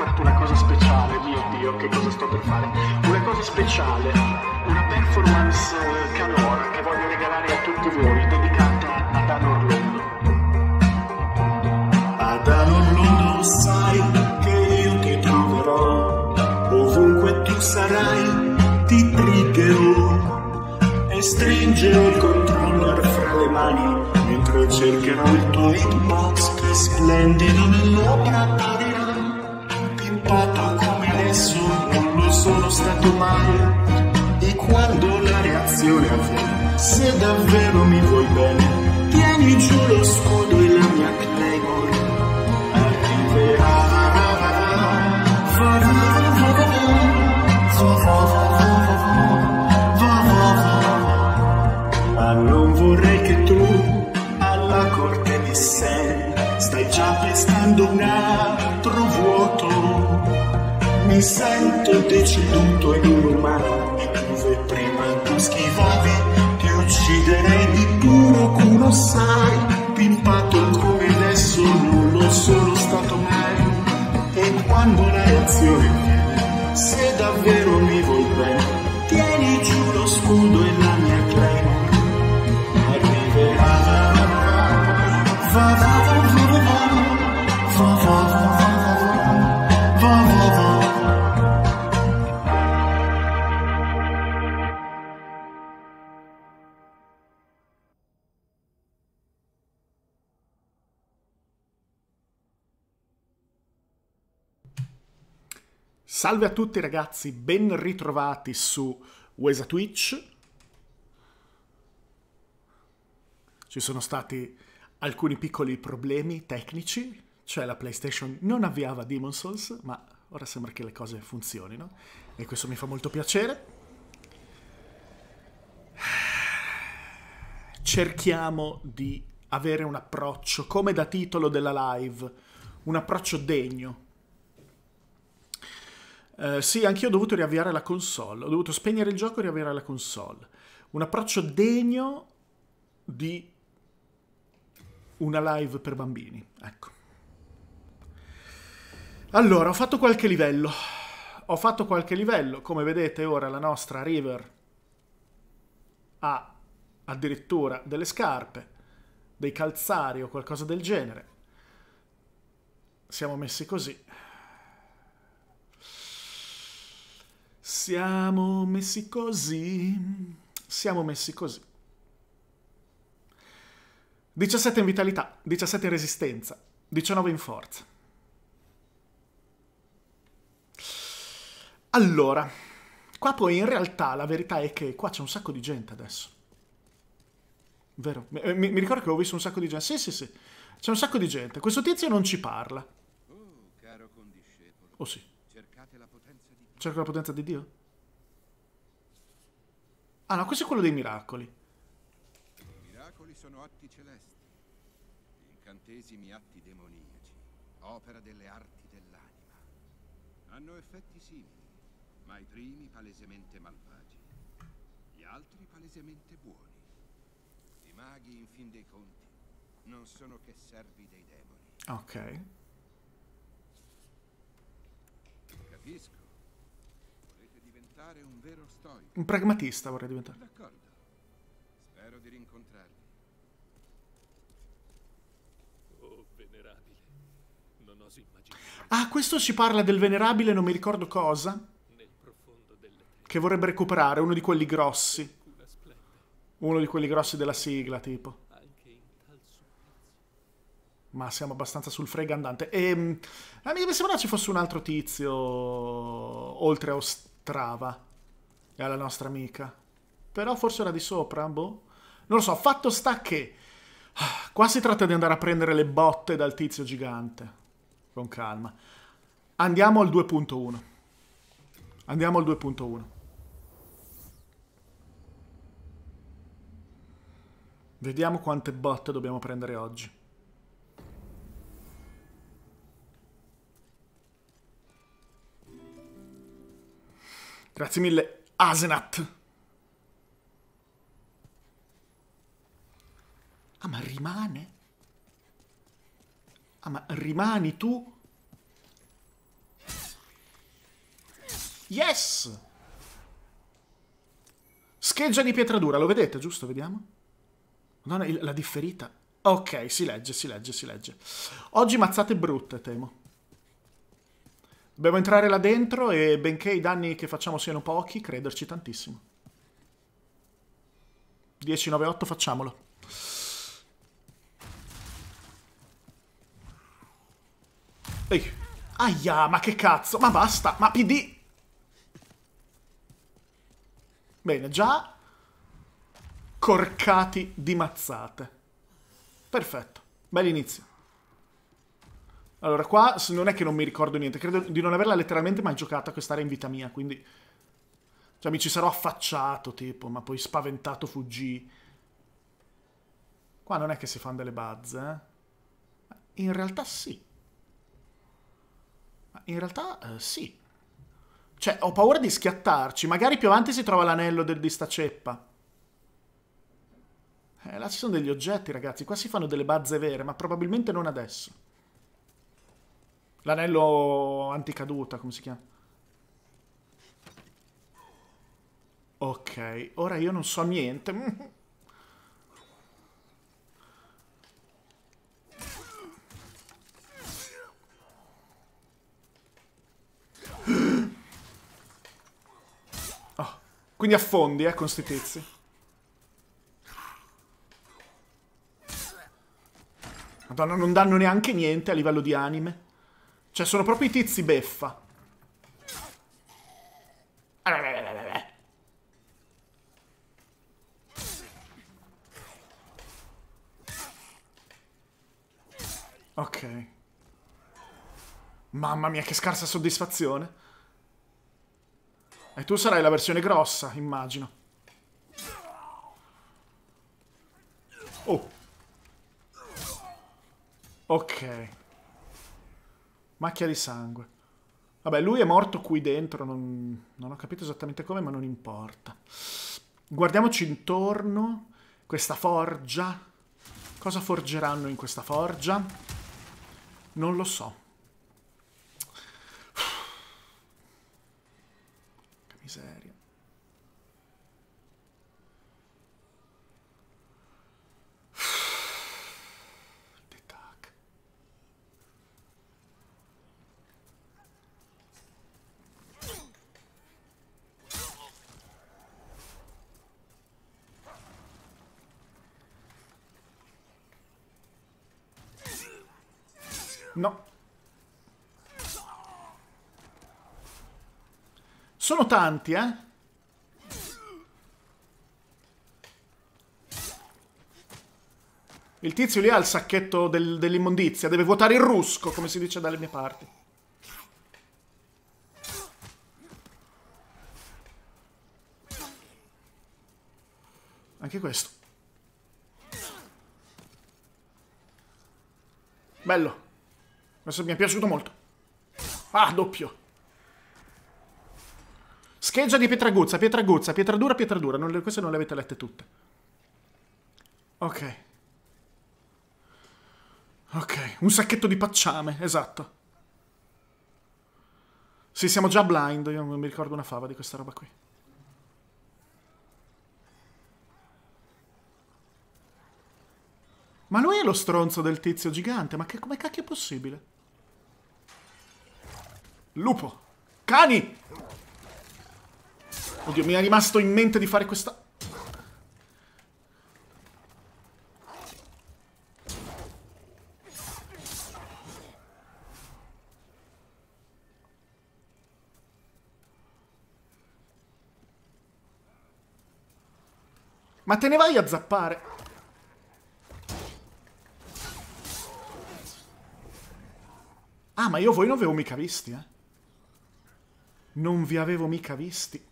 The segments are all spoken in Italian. fatto una cosa speciale, mio Dio, che cosa sto per fare? Una cosa speciale, una performance canora che voglio regalare a tutti voi, dedicata ad Anor Londo. Ad Anor Londo sai che io ti troverò, ovunque tu sarai ti triggerò e stringerò il controller fra le mani mentre cercherò il tuo hitbox che splendido nell'opera pimpato come nessuno non lo sono stato mai. E quando la reazione avviene, se davvero mi vuoi bene, tieni giù lo scudo e la mia claymore arriverà. Ma non vorrei che tu alla corte di sé stai già pestando un altro vuoto. Mi sento deceduto in un umano e dove prima tu schivavi ti ucciderei di puro culo, sai, pimpato come adesso non lo sono stato mai. E quando la reazione viene, se davvero mi vuoi bene, tieni giù lo scudo e la mia claim arriverà. Salve a tutti ragazzi, ben ritrovati su Wesa Twitch. Ci sono stati alcuni piccoli problemi tecnici, cioè la PlayStation non avviava Demon's Souls, ma ora sembra che le cose funzionino e questo mi fa molto piacere. Cerchiamo di avere un approccio, come da titolo della live, un approccio degno. Sì, anch'io ho dovuto riavviare la console, ho dovuto spegnere il gioco e riavviare la console. Un approccio degno di una live per bambini, ecco. Allora, ho fatto qualche livello. Ho fatto qualche livello, come vedete ora la nostra River ha addirittura delle scarpe, dei calzari o qualcosa del genere. Siamo messi così. Siamo messi così, siamo messi così. 17 in vitalità, 17 in resistenza, 19 in forza. Allora, qua poi in realtà la verità è che qua c'è un sacco di gente adesso. Vero? Mi ricordo che ho visto un sacco di gente. Sì, sì, sì, c'è un sacco di gente. Questo tizio non ci parla. Oh sì. Cerco la potenza di Dio? Ah no, questo è quello dei miracoli. I miracoli sono atti celesti, incantesimi atti demoniaci, opera delle arti dell'anima. Hanno effetti simili, ma i primi palesemente malvagi, gli altri palesemente buoni. I maghi, in fin dei conti, non sono che servi dei demoni. Ok. Capisco. Un vero stoico. Un pragmatista vorrei diventare. D'accordo. Spero di rincontrarvi. Oh, venerabile. Non oso immaginare. Ah, questo ci parla del venerabile, non mi ricordo cosa. Nel profondo delle... Che vorrebbe recuperare, uno di quelli grossi. Uno di quelli grossi della sigla, tipo. Ma siamo abbastanza sul frega andante. A me sembrava ci fosse un altro tizio oltre a Trava è la nostra amica, però forse era di sopra, boh, non lo so. Fatto sta che qua si tratta di andare a prendere le botte dal tizio gigante con calma. Andiamo al 2.1, andiamo al 2.1, vediamo quante botte dobbiamo prendere oggi. Grazie mille, Asenat. Ah, ma rimane? Ah, ma rimani tu? Yes! Scheggia di pietra dura, lo vedete, giusto? Vediamo. Madonna, la differita. Ok, si legge, si legge, si legge. Oggi mazzate brutte, temo. Dobbiamo entrare là dentro e benché i danni che facciamo siano pochi, crederci tantissimo. 10, 9, 8, facciamolo. Ehi. Aia, ma che cazzo, ma basta, ma PD! Bene, già corcati di mazzate. Perfetto, bell'inizio. Allora qua non è che non mi ricordo niente, credo di non averla letteralmente mai giocata quest'area in vita mia, quindi... Cioè mi ci sarò affacciato tipo, ma poi spaventato fuggì. Qua non è che si fanno delle bazze, eh? In realtà sì. In realtà sì. Cioè ho paura di schiattarci, magari più avanti si trova l'anello di sta ceppa. Là ci sono degli oggetti ragazzi, qua si fanno delle bazze vere, ma probabilmente non adesso. L'anello anticaduta, come si chiama? Ok, ora io non so niente. Oh, quindi affondi, con sti tizi. Madonna, non danno neanche niente a livello di anime. Cioè, sono proprio i tizi beffa. Ok. Mamma mia, che scarsa soddisfazione. E tu sarai la versione grossa, immagino. Oh. Ok. Macchia di sangue. Vabbè, lui è morto qui dentro, non ho capito esattamente come, ma non importa. Guardiamoci intorno. Questa forgia. Cosa forgeranno in questa forgia? Non lo so. Che miseria. Hidetaka. No. Sono tanti, eh? Il tizio lì ha il sacchetto dell'immondizia. Deve vuotare il rusco, come si dice dalle mie parti. Anche questo. Bello. Questo mi è piaciuto molto. Ah, doppio. Scheggia di pietraguzza, pietraguzza, pietra dura, pietra dura. Queste non le avete lette tutte. Ok. Ok, un sacchetto di pacciame, esatto. Sì, siamo già blind, io non mi ricordo una fava di questa roba qui. Ma lui è lo stronzo del tizio gigante, ma come cacchio è possibile? Lupo! Cani! Oddio, mi è rimasto in mente di fare questa... Ma te ne vai a zappare! Ah, ma io voi non vi avevo mica visti, eh. Non vi avevo mica visti.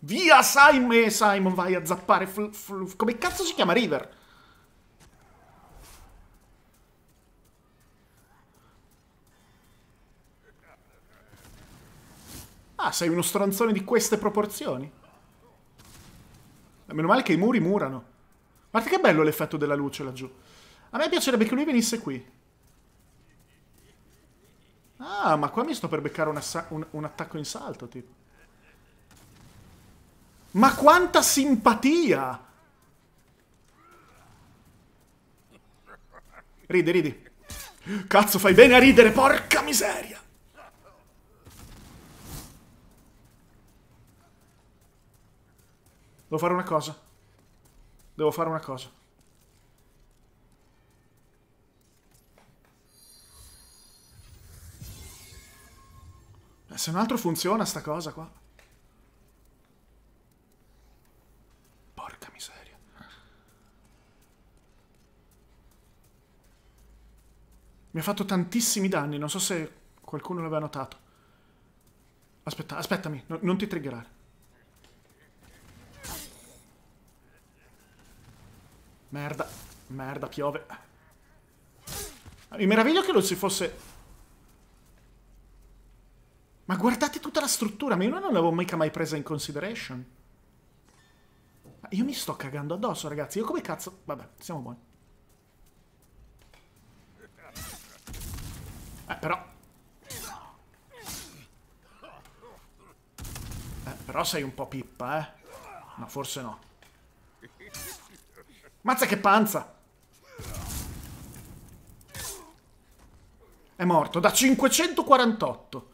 Via, Simon! Simon, vai a zappare. Come cazzo si chiama? River? Ah, sei uno stronzone di queste proporzioni. Meno male che i muri murano. Guarda che bello l'effetto della luce laggiù. A me piacerebbe che lui venisse qui. Ah, ma qua mi sto per beccare un attacco in salto, tipo. Ma quanta simpatia! Ridi, ridi. Cazzo, fai bene a ridere, porca miseria! Devo fare una cosa. Devo fare una cosa. Se un altro funziona sta cosa qua. Porca miseria. Mi ha fatto tantissimi danni, non so se qualcuno l'aveva notato. Aspetta, aspettami, non ti triggerare. Merda, merda, piove. Mi meraviglio che non si fosse... Ma guardate tutta la struttura, ma io non l'avevo mica mai presa in consideration. Ma io mi sto cagando addosso, ragazzi. Io come cazzo... Vabbè, siamo buoni. Però sei un po' pippa, eh. No, forse no. Mazza che panza! È morto da 548.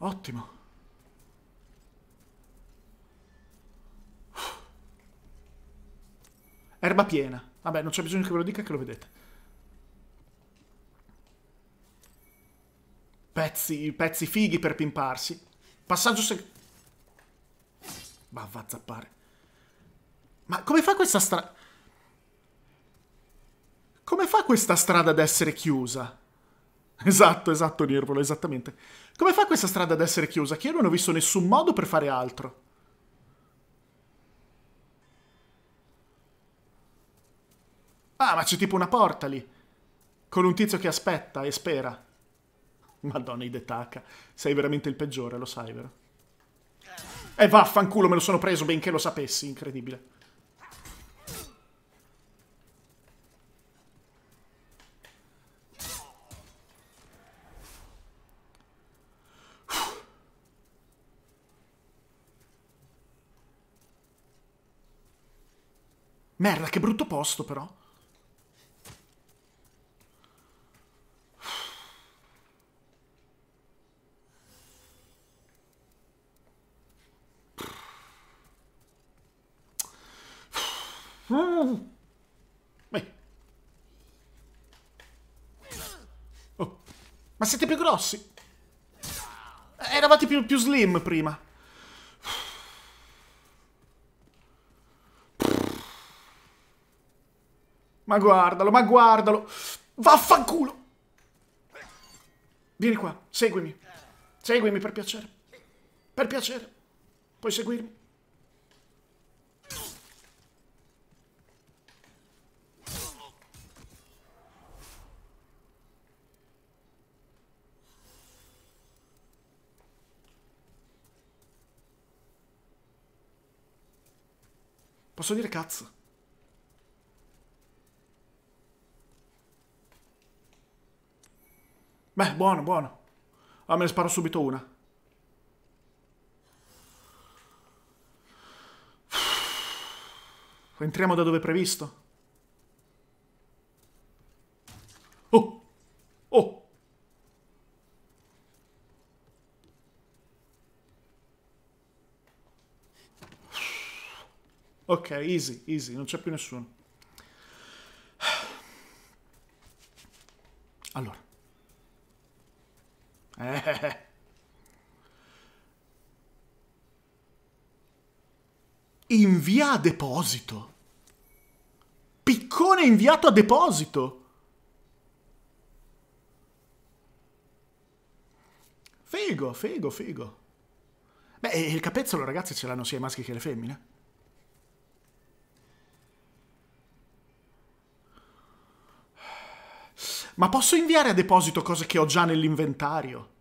Ottimo. Erba piena. Vabbè, non c'è bisogno che ve lo dica, che lo vedete. Pezzi fighi per pimparsi. Passaggio segreto. Va a zappare. Ma come fa questa strada? Come fa questa strada ad essere chiusa? Esatto, Nirvolo, esattamente. Come fa questa strada ad essere chiusa? Che io non ho visto nessun modo per fare altro. Ah, ma c'è tipo una porta lì. Con un tizio che aspetta e spera. Madonna, Hidetaka. Sei veramente il peggiore, lo sai, vero? E vaffanculo, me lo sono preso benché lo sapessi. Incredibile. Merda, che brutto posto, però. Vai. Oh. Ma siete più grossi. Eravate più slim prima. Ma guardalo, vaffanculo! Vieni qua, seguimi. Seguimi, per piacere. Per piacere. Puoi seguirmi. Posso dire cazzo? Beh, buono, buono. Ah, me ne sparo subito una. Entriamo da dove previsto. Oh! Oh! Ok, easy, easy. Non c'è più nessuno. Allora. Invia a deposito. Piccone inviato a deposito. Figo, figo, figo. Beh, il capezzolo, ragazzi, ce l'hanno sia i maschi che le femmine. Ma posso inviare a deposito cose che ho già nell'inventario?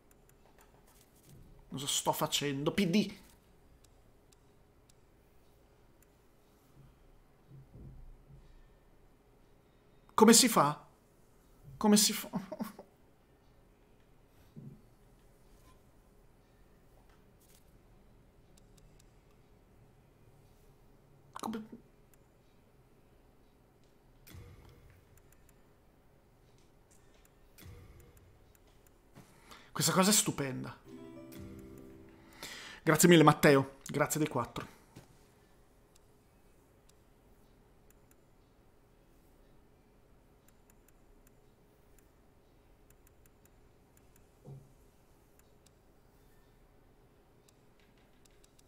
Cosa sto facendo? PD! Come si fa? Come si fa? Come... Questa cosa è stupenda. Grazie mille Matteo, grazie dei 4.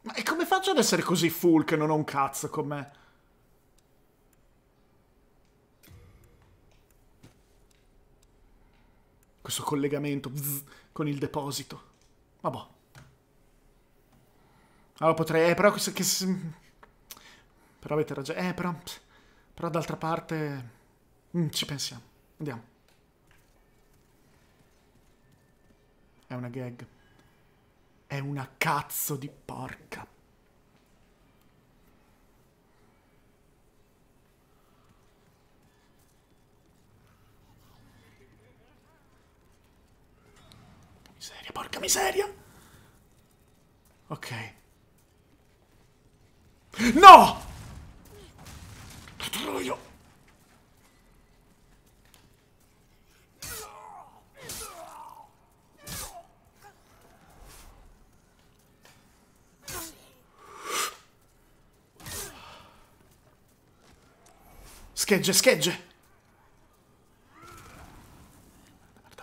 Ma e come faccio ad essere così full che non ho un cazzo con me? Questo collegamento con il deposito. Ma boh. Allora potrei... però... che, però avete ragione. Però... però d'altra parte... ci pensiamo. Andiamo. È una gag. È una cazzo di porca. Miseria, porca miseria. Ok. No! Che troio! Schegge, schegge!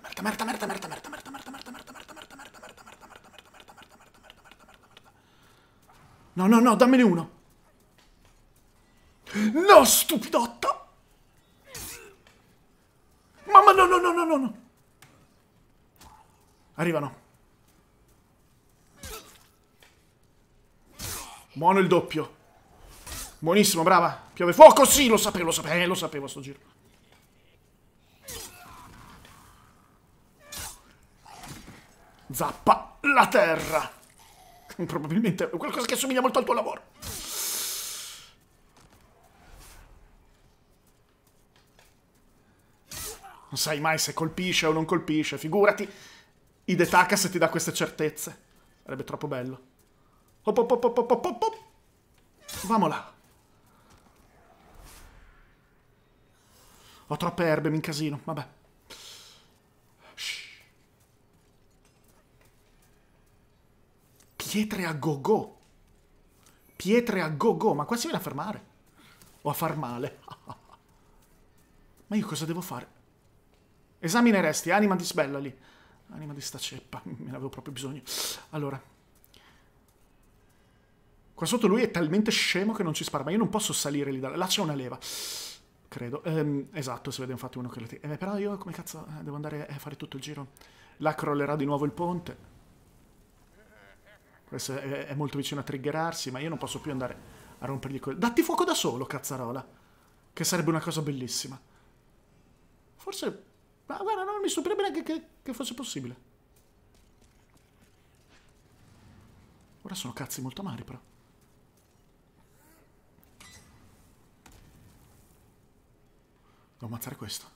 Merda, merda, merda, merda, merda, merda, merda, merda, merda, merda, merda, merda, merda, merda, merda, merda, merda, merda, merda, merda, merda. No, no, no, dammene uno! No, stupidotta! Mamma, no, no, no, no, no, no! Arrivano. Buono il doppio. Buonissimo, brava. Piove fuoco, sì, lo sapevo, lo sapevo, lo sapevo sto giro. Zappa la terra. Probabilmente è qualcosa che assomiglia molto al tuo lavoro. Non sai mai se colpisce o non colpisce, figurati. Hidetaka se ti dà queste certezze. Sarebbe troppo bello. Op, op, op, op, op, op, op. Vamola. Ho troppe erbe, mi incasino, vabbè. Shh. Pietre a go-go. Pietre a go-go, ma qua si viene a fermare. O a far male. Ma io cosa devo fare? Esamina i resti, anima di sbella lì. Anima di sta ceppa, me ne avevo proprio bisogno. Allora. Qua sotto lui è talmente scemo che non ci spara, ma io non posso salire lì da... Là c'è una leva, credo. Esatto, si vede infatti uno che la tira. Però io come cazzo devo andare a fare tutto il giro? Là crollerà di nuovo il ponte. Questo è molto vicino a triggerarsi, ma io non posso più andare a rompergli quello. Datti fuoco da solo, cazzarola. Che sarebbe una cosa bellissima. Forse... ma guarda, non mi stupirebbe neanche che fosse possibile. Ora sono cazzi molto amari, però. Devo ammazzare questo.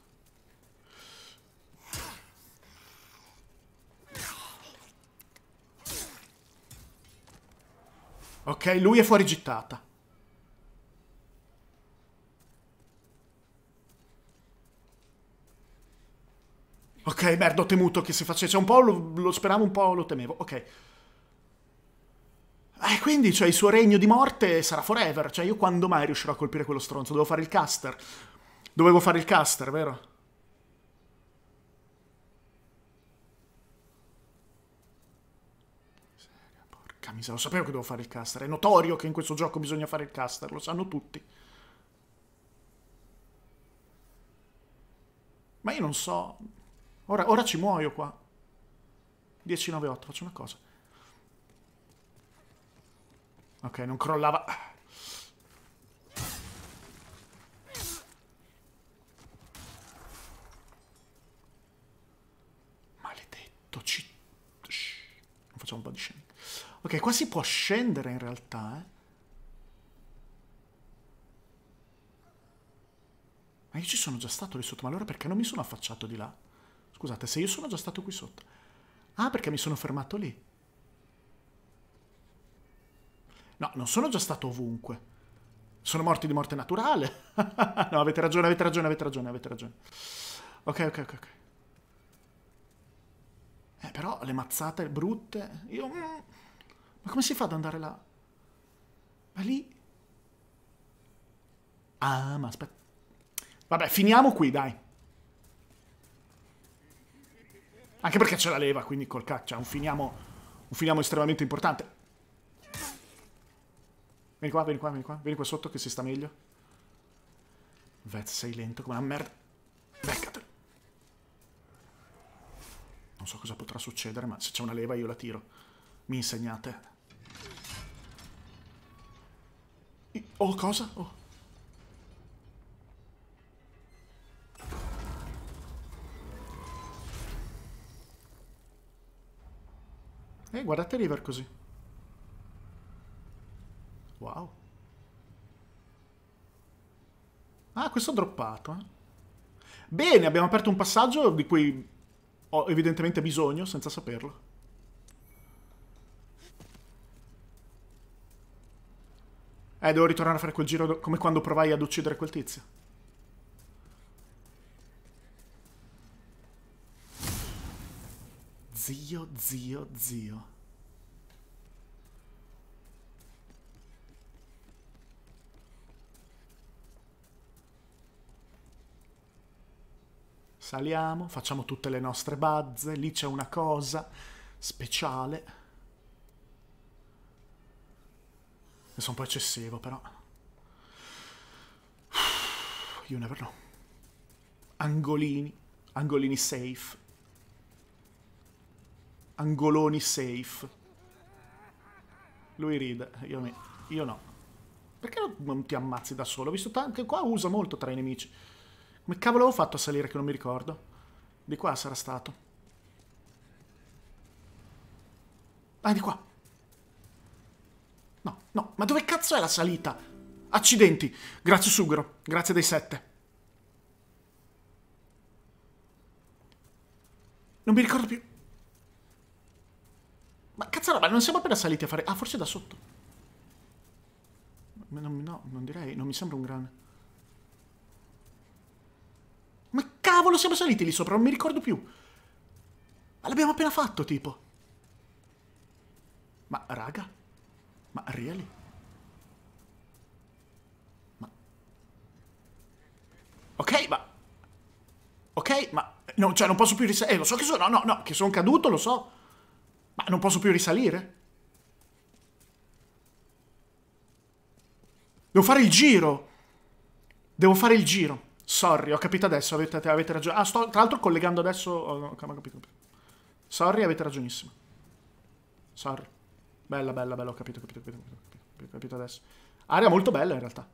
Ok, lui è fuori gittata. Ok, merda, ho temuto che si facesse un po', lo speravo un po', lo temevo. Ok. Quindi, cioè, il suo regno di morte sarà forever. Cioè, io quando mai riuscirò a colpire quello stronzo? Devo fare il caster. Dovevo fare il caster, vero? Porca miseria, lo sapevo che dovevo fare il caster. È notorio che in questo gioco bisogna fare il caster, lo sanno tutti. Ma io non so... Ora ci muoio qua. 10, 9, 8, faccio una cosa. Ok, non crollava. Maledetto. Non facciamo un po' di scendere. Ok, qua si può scendere in realtà, eh. Ma io ci sono già stato lì sotto, ma allora perché non mi sono affacciato di là? Scusate, se io sono già stato qui sotto. Ah, perché mi sono fermato lì? No, non sono già stato ovunque. Sono morti di morte naturale. No, avete ragione, avete ragione, avete ragione, avete ragione. Ok, ok, ok, ok. Però le mazzate brutte... Io... Ma come si fa ad andare là? Ma lì... Ah, ma aspetta... Vabbè, finiamo qui, dai. Anche perché c'è la leva, quindi col caccia. Un finiamo estremamente importante. Vieni qua, vieni qua, vieni qua. Vieni qua sotto che si sta meglio. Vez, sei lento come una merda. Beccatelo. Non so cosa potrà succedere, ma se c'è una leva io la tiro. Mi insegnate. Oh, cosa? Oh. Guardate River così. Wow. Ah, questo ho droppato, eh. Bene, abbiamo aperto un passaggio di cui... ho evidentemente bisogno, senza saperlo. Devo ritornare a fare quel giro come quando provai ad uccidere quel tizio. Zio, zio, zio. Saliamo, facciamo tutte le nostre bazze, lì c'è una cosa speciale. Adesso un po' eccessivo, però. You never know. Angolini, angolini safe. Angoloni safe. Lui ride, io no. Perché non ti ammazzi da solo? Ho visto anche qua usa molto tra i nemici. Come cavolo avevo fatto a salire che non mi ricordo? Di qua sarà stato. Ah, di qua. No, no. Ma dove cazzo è la salita? Accidenti. Grazie Sugro. Grazie dei 7. Non mi ricordo più. Ma cazzo, ma non siamo appena saliti a fare... Ah, forse da sotto. No, non direi. Non mi sembra un gran... Ma cavolo, siamo saliti lì sopra, non mi ricordo più. Ma l'abbiamo appena fatto, tipo. Ma, raga? Ma, really? Ma... Ok, ma... Ok, ma... No, cioè, non posso più risalire. Lo so che sono... No, no, no, che sono caduto, lo so. Ma non posso più risalire? Devo fare il giro. Devo fare il giro. Sorry, ho capito adesso, avete ragione. Ah, sto tra l'altro collegando adesso... Oh, no, ho capito. Sorry, avete ragionissimo. Sorry. Bella, bella, bella, ho capito adesso. Area molto bella in realtà.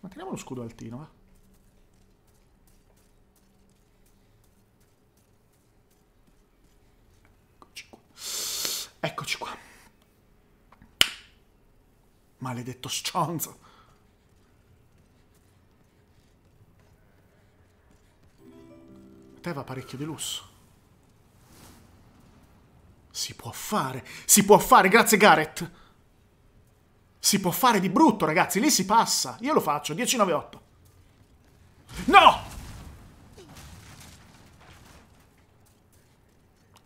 Ma teniamo lo scudo altino, va. Eccoci qua. Eccoci qua. Maledetto stronzo. Te va parecchio di lusso. Si può fare. Si può fare. Grazie Gareth. Si può fare di brutto, ragazzi. Lì si passa. Io lo faccio. 10-9-8. No!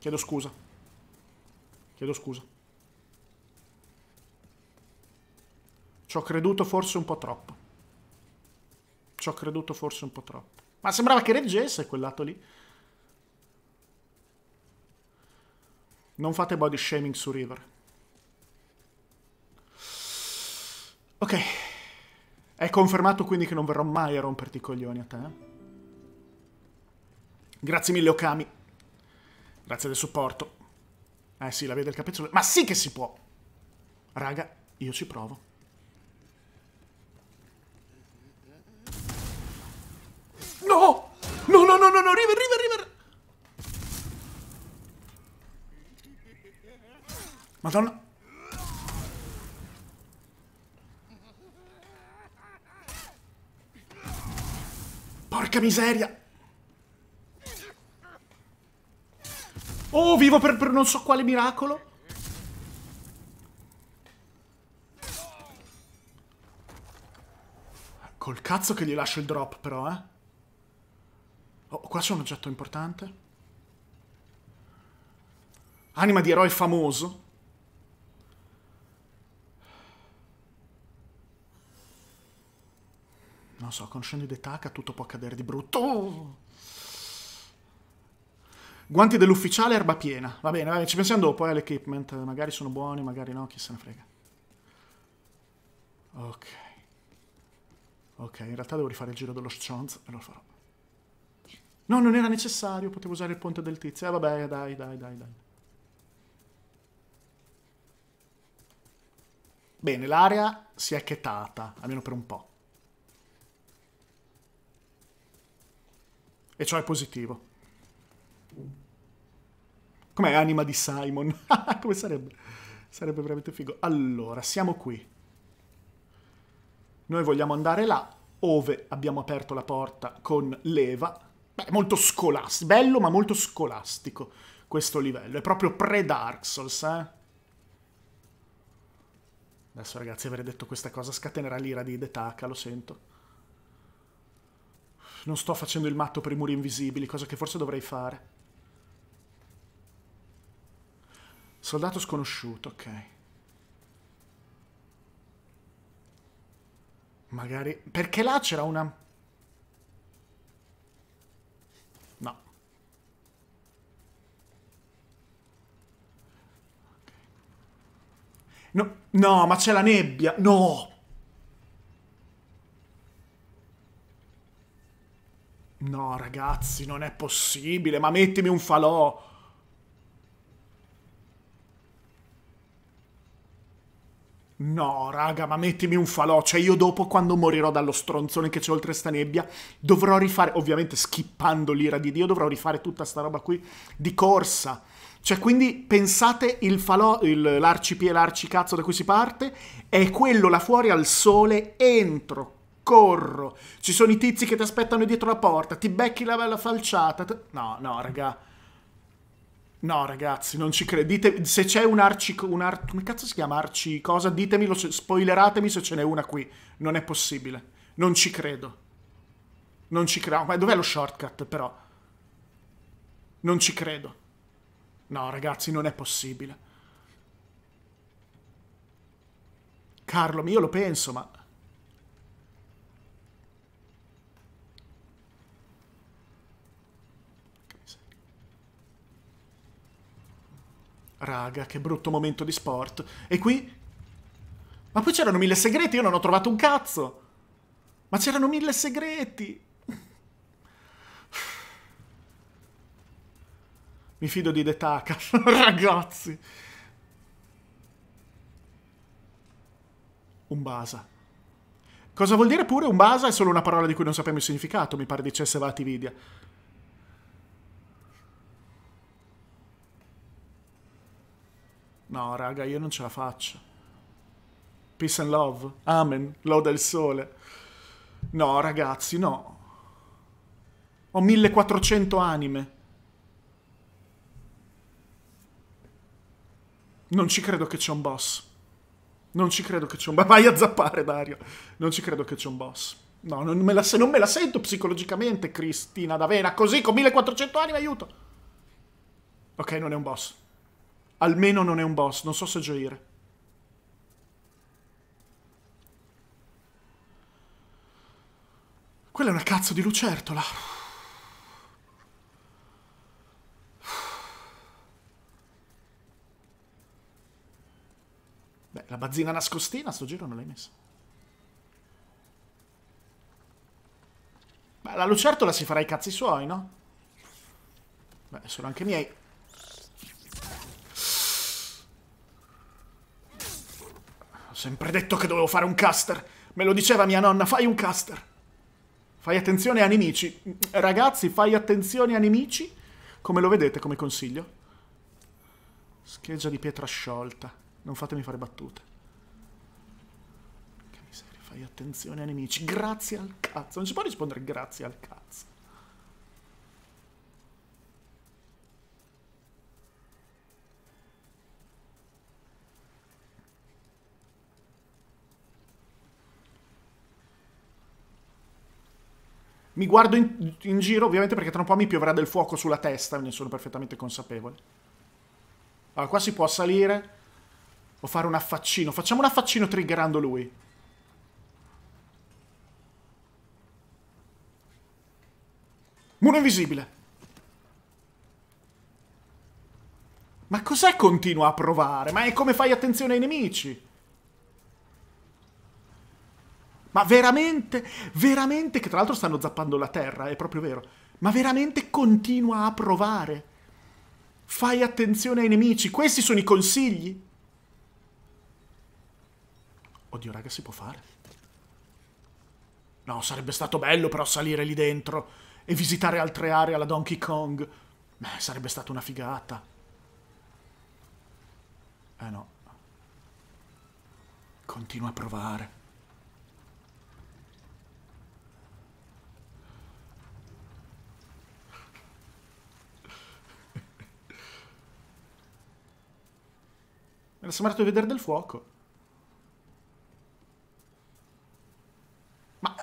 Chiedo scusa. Chiedo scusa. Ci ho creduto forse un po' troppo. Ci ho creduto forse un po' troppo. Ma sembrava che reggesse quel lato lì. Non fate body shaming su River. Ok. È confermato quindi che non verrò mai a romperti i coglioni a te. Grazie mille Okami. Grazie del supporto. Sì, la vede il capezzolo. Ma sì che si può. Raga, io ci provo. No! No, no, no, no, no, River, River, River! Madonna! Porca miseria! Oh, vivo per non so quale miracolo! Col cazzo che gli lascio il drop, però, eh! Oh, qua c'è un oggetto importante. Anima di eroe famoso. Non so, con Hidetaka tutto può accadere di brutto. Oh! Guanti dell'ufficiale, erba piena. Va bene, ci pensiamo dopo, all'equipment. Magari sono buoni, magari no, chi se ne frega. Ok. Ok, in realtà devo rifare il giro dello Schonz e lo farò. No, non era necessario, potevo usare il ponte del tizio. Vabbè, dai. Bene, l'area si è chetata, almeno per un po'. E ciò è positivo. Com'è anima di Simon? Come sarebbe? Sarebbe veramente figo. Allora, siamo qui. Noi vogliamo andare là, dove abbiamo aperto la porta con leva. Beh, molto scolastico. Bello, ma molto scolastico questo livello. È proprio pre-Dark Souls, eh? Adesso, ragazzi, avrei detto questa cosa scatenerà l'ira di Hidetaka, lo sento. Non sto facendo il matto per i muri invisibili, cosa che forse dovrei fare. Soldato sconosciuto, ok. Magari... perché là c'era una... no. No, no, ma c'è la nebbia! No! No, ragazzi, non è possibile! Ma mettimi un falò! No, raga, ma mettimi un falò! Cioè, io dopo, quando morirò dallo stronzone che c'è oltre sta nebbia, dovrò rifare... ovviamente, skippando l'ira di Dio, dovrò rifare tutta sta roba qui di corsa. Cioè, quindi, pensate, il falò, l'arcipie, l'arcicazzo da cui si parte, è quello là fuori al sole, entro, corro, ci sono i tizi che ti aspettano dietro la porta, ti becchi la falciata, no, no, raga, no, ragazzi, non ci credete, se c'è un come cazzo si chiama, arcicosa, ditemelo, spoileratemi se ce n'è una qui, non è possibile, non ci credo, non ci credo, ma dov'è lo shortcut, però, non ci credo. No, ragazzi, non è possibile. Carlo, io lo penso, ma... raga, che brutto momento di sport. E qui? Ma poi c'erano 1000 segreti, io non ho trovato un cazzo. Ma c'erano 1000 segreti. Mi fido di Hidetaka, ragazzi. Umbasa. Cosa vuol dire pure Umbasa? È solo una parola di cui non sappiamo il significato, mi pare dicesse Vatividia. No, raga, io non ce la faccio. Peace and love. Amen. Loda il sole. No, ragazzi, no. Ho 1400 anime. Non ci credo che c'è un boss. Non ci credo che c'è un boss. Vai a zappare, Dario. Non ci credo che c'è un boss. No, non me la sento psicologicamente, Cristina D'Avena. Così, con 1400 anime, aiuto. Ok, non è un boss. Almeno non è un boss. Non so se gioire. Quella è una cazzo di lucertola. La bazzina nascostina, sto giro non l'hai messa. Beh, la lucertola si farà i cazzi suoi, no? Beh, sono anche miei. Ho sempre detto che dovevo fare un caster. Me lo diceva mia nonna, fai un caster. Fai attenzione ai nemici. Ragazzi, fai attenzione ai nemici. Come lo vedete, come consiglio. Scheggia di pietra sciolta. Non fatemi fare battute. Che miseria, fai dai, attenzione nemici. Grazie al cazzo. Non si può rispondere grazie al cazzo. Mi guardo in giro, ovviamente, perché tra un po' mi pioverà del fuoco sulla testa, ne sono perfettamente consapevole. Allora, qua si può salire o fare un affaccino. Facciamo un affaccino triggerando lui. Muro invisibile. Ma cos'è continua a provare? Ma è come fai attenzione ai nemici? Ma veramente, veramente, che tra l'altro stanno zappando la terra, è proprio vero. Ma veramente continua a provare. Fai attenzione ai nemici, questi sono i consigli. Oddio raga, si può fare? No, sarebbe stato bello però salire lì dentro e visitare altre aree alla Donkey Kong. Beh, sarebbe stata una figata. Eh no. Continua a provare. Mi era sembrato di vedere del fuoco. Ma...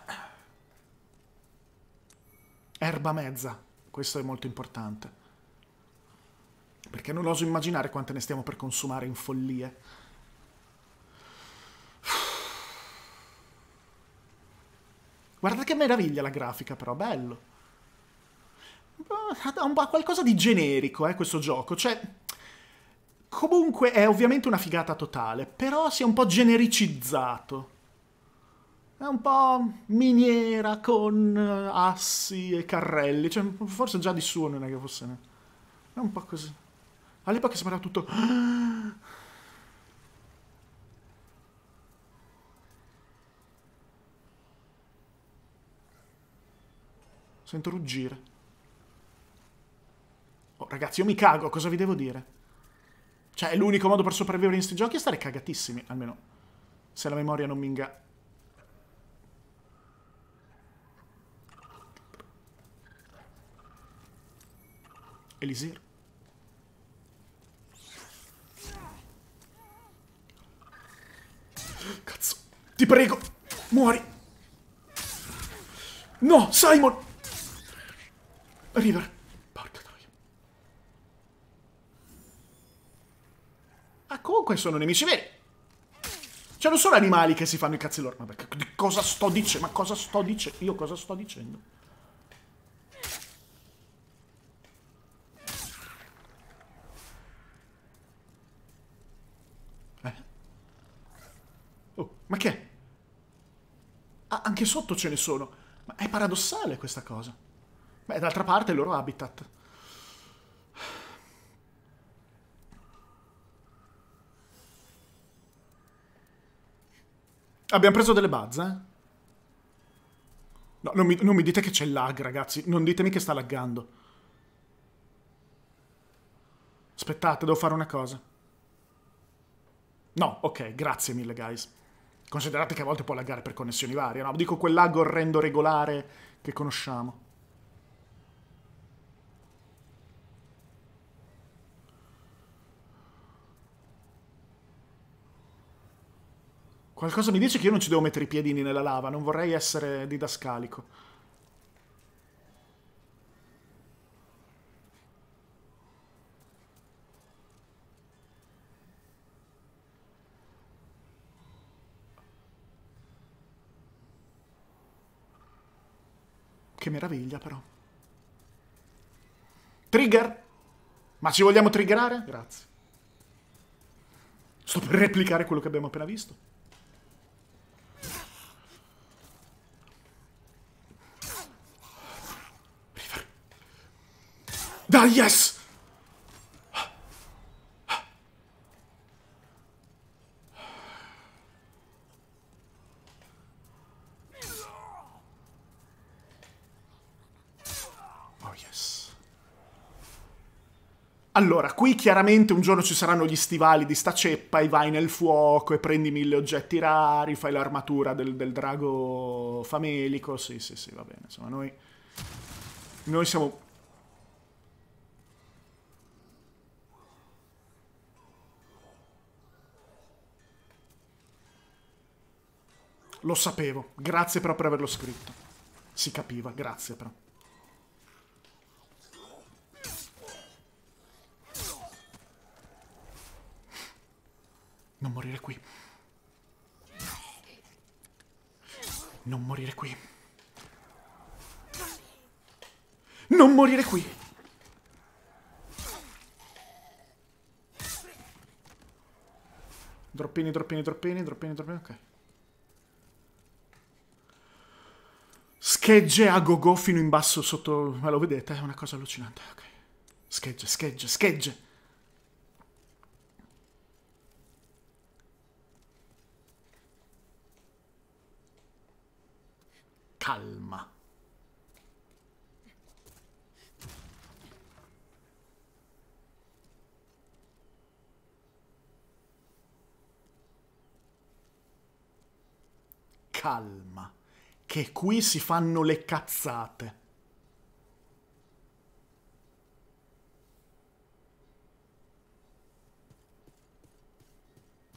erba mezza. Questo è molto importante. Perché non oso immaginare quante ne stiamo per consumare in follie. Guarda che meraviglia la grafica però, bello. Ha un po' qualcosa di generico, questo gioco. Cioè... comunque è ovviamente una figata totale, però si è un po' genericizzato. È un po' miniera con assi e carrelli, cioè forse già di suo non è che fosse... è un po' così. All'epoca sembrava tutto... Sento ruggire. Oh, ragazzi, io mi cago, cosa vi devo dire? Cioè, è l'unico modo per sopravvivere in sti giochi è stare cagatissimi, almeno se la memoria non mi inganna. Elisir. Cazzo. Ti prego, muori. No, Simon. River. Comunque sono nemici veri. Cioè non sono animali che si fanno i cazzi loro. Ma cosa sto dicendo? Ma cosa sto dicendo? Io cosa sto dicendo? Oh, ma che è? Ah, anche sotto ce ne sono. Ma è paradossale questa cosa. Beh, d'altra parte è il loro habitat. Abbiamo preso delle bazze, eh? No, non mi dite che c'è il lag, ragazzi. Non ditemi che sta laggando. Aspettate, devo fare una cosa. No, ok, grazie mille, guys. Considerate che a volte può laggare per connessioni varie, no? Dico quel lag orrendo regolare che conosciamo. Qualcosa mi dice che io non ci devo mettere i piedini nella lava, non vorrei essere didascalico. Che meraviglia però. Trigger? Ma ci vogliamo triggerare? Grazie. Sto per replicare quello che abbiamo appena visto. Dai, yes! Oh, yes. Allora, qui chiaramente un giorno ci saranno gli stivali di sta ceppa e vai nel fuoco e prendi 1000 oggetti rari, fai l'armatura del drago famelico. Sì, sì, sì, va bene. Insomma, noi siamo... Lo sapevo, grazie però per averlo scritto. Si capiva, grazie però. Non morire qui. Non morire qui. Non morire qui. Droppini, droppini, droppini, droppini, droppini, ok. Schegge a go-go fino in basso sotto... Ma lo vedete? È una cosa allucinante. Okay. Schegge, schegge, schegge. Calma. Calma. Che qui si fanno le cazzate.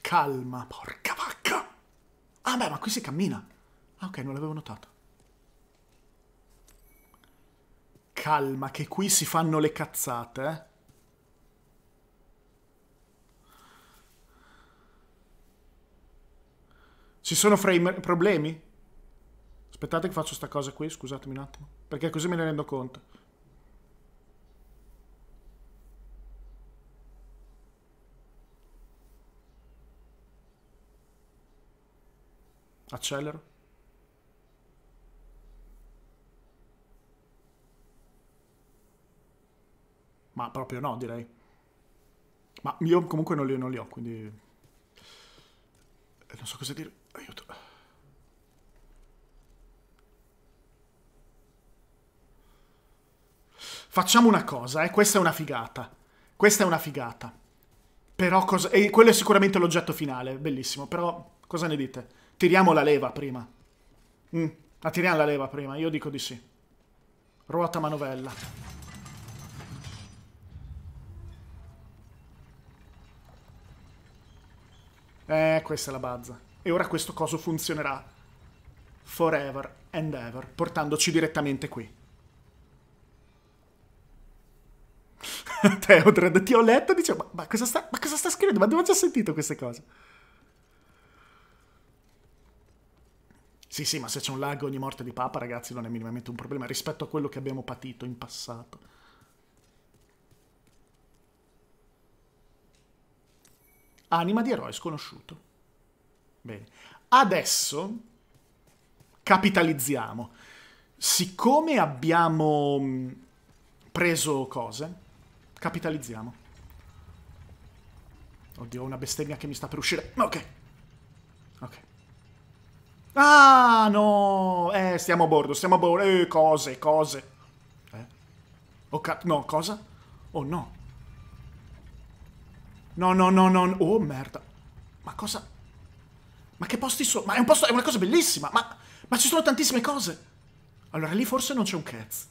Calma, porca vacca! Ah beh, ma qui si cammina. Ah ok, non l'avevo notato. Calma, che qui si fanno le cazzate, eh? Ci sono problemi? Aspettate che faccio sta cosa qui, scusatemi un attimo, perché così me ne rendo conto. Accelero. Ma proprio no, direi. Ma io comunque non li ho, quindi... Non so cosa dire. Aiuto. Facciamo una cosa, eh? Questa è una figata. Questa è una figata. Però cosa... E quello è sicuramente l'oggetto finale, bellissimo. Però cosa ne dite? Tiriamo la leva prima. Ma tiriamo la leva prima, io dico di sì. Ruota manovella. Questa è la bazza. E ora questo coso funzionerà forever and ever, portandoci direttamente qui. Teodred, ti ho letto e dicevo, ma cosa sta scrivendo? Ma dove ho già sentito queste cose? Sì, sì, ma se c'è un lag ogni morte di Papa, ragazzi, non è minimamente un problema rispetto a quello che abbiamo patito in passato. Anima di eroe sconosciuto. Bene. Adesso capitalizziamo. Siccome abbiamo preso cose... Capitalizziamo. Oddio, ho una bestemmia che mi sta per uscire. Ma ok. Ok. Ah, no! Stiamo a bordo, stiamo a bordo. Cose, cose. Ok, no, cosa? Oh, no. No, no, no, no. Oh, merda. Ma cosa? Ma che posti sono? Ma è un posto, è una cosa bellissima. Ma ci sono tantissime cose. Allora, lì forse non c'è un cazzo.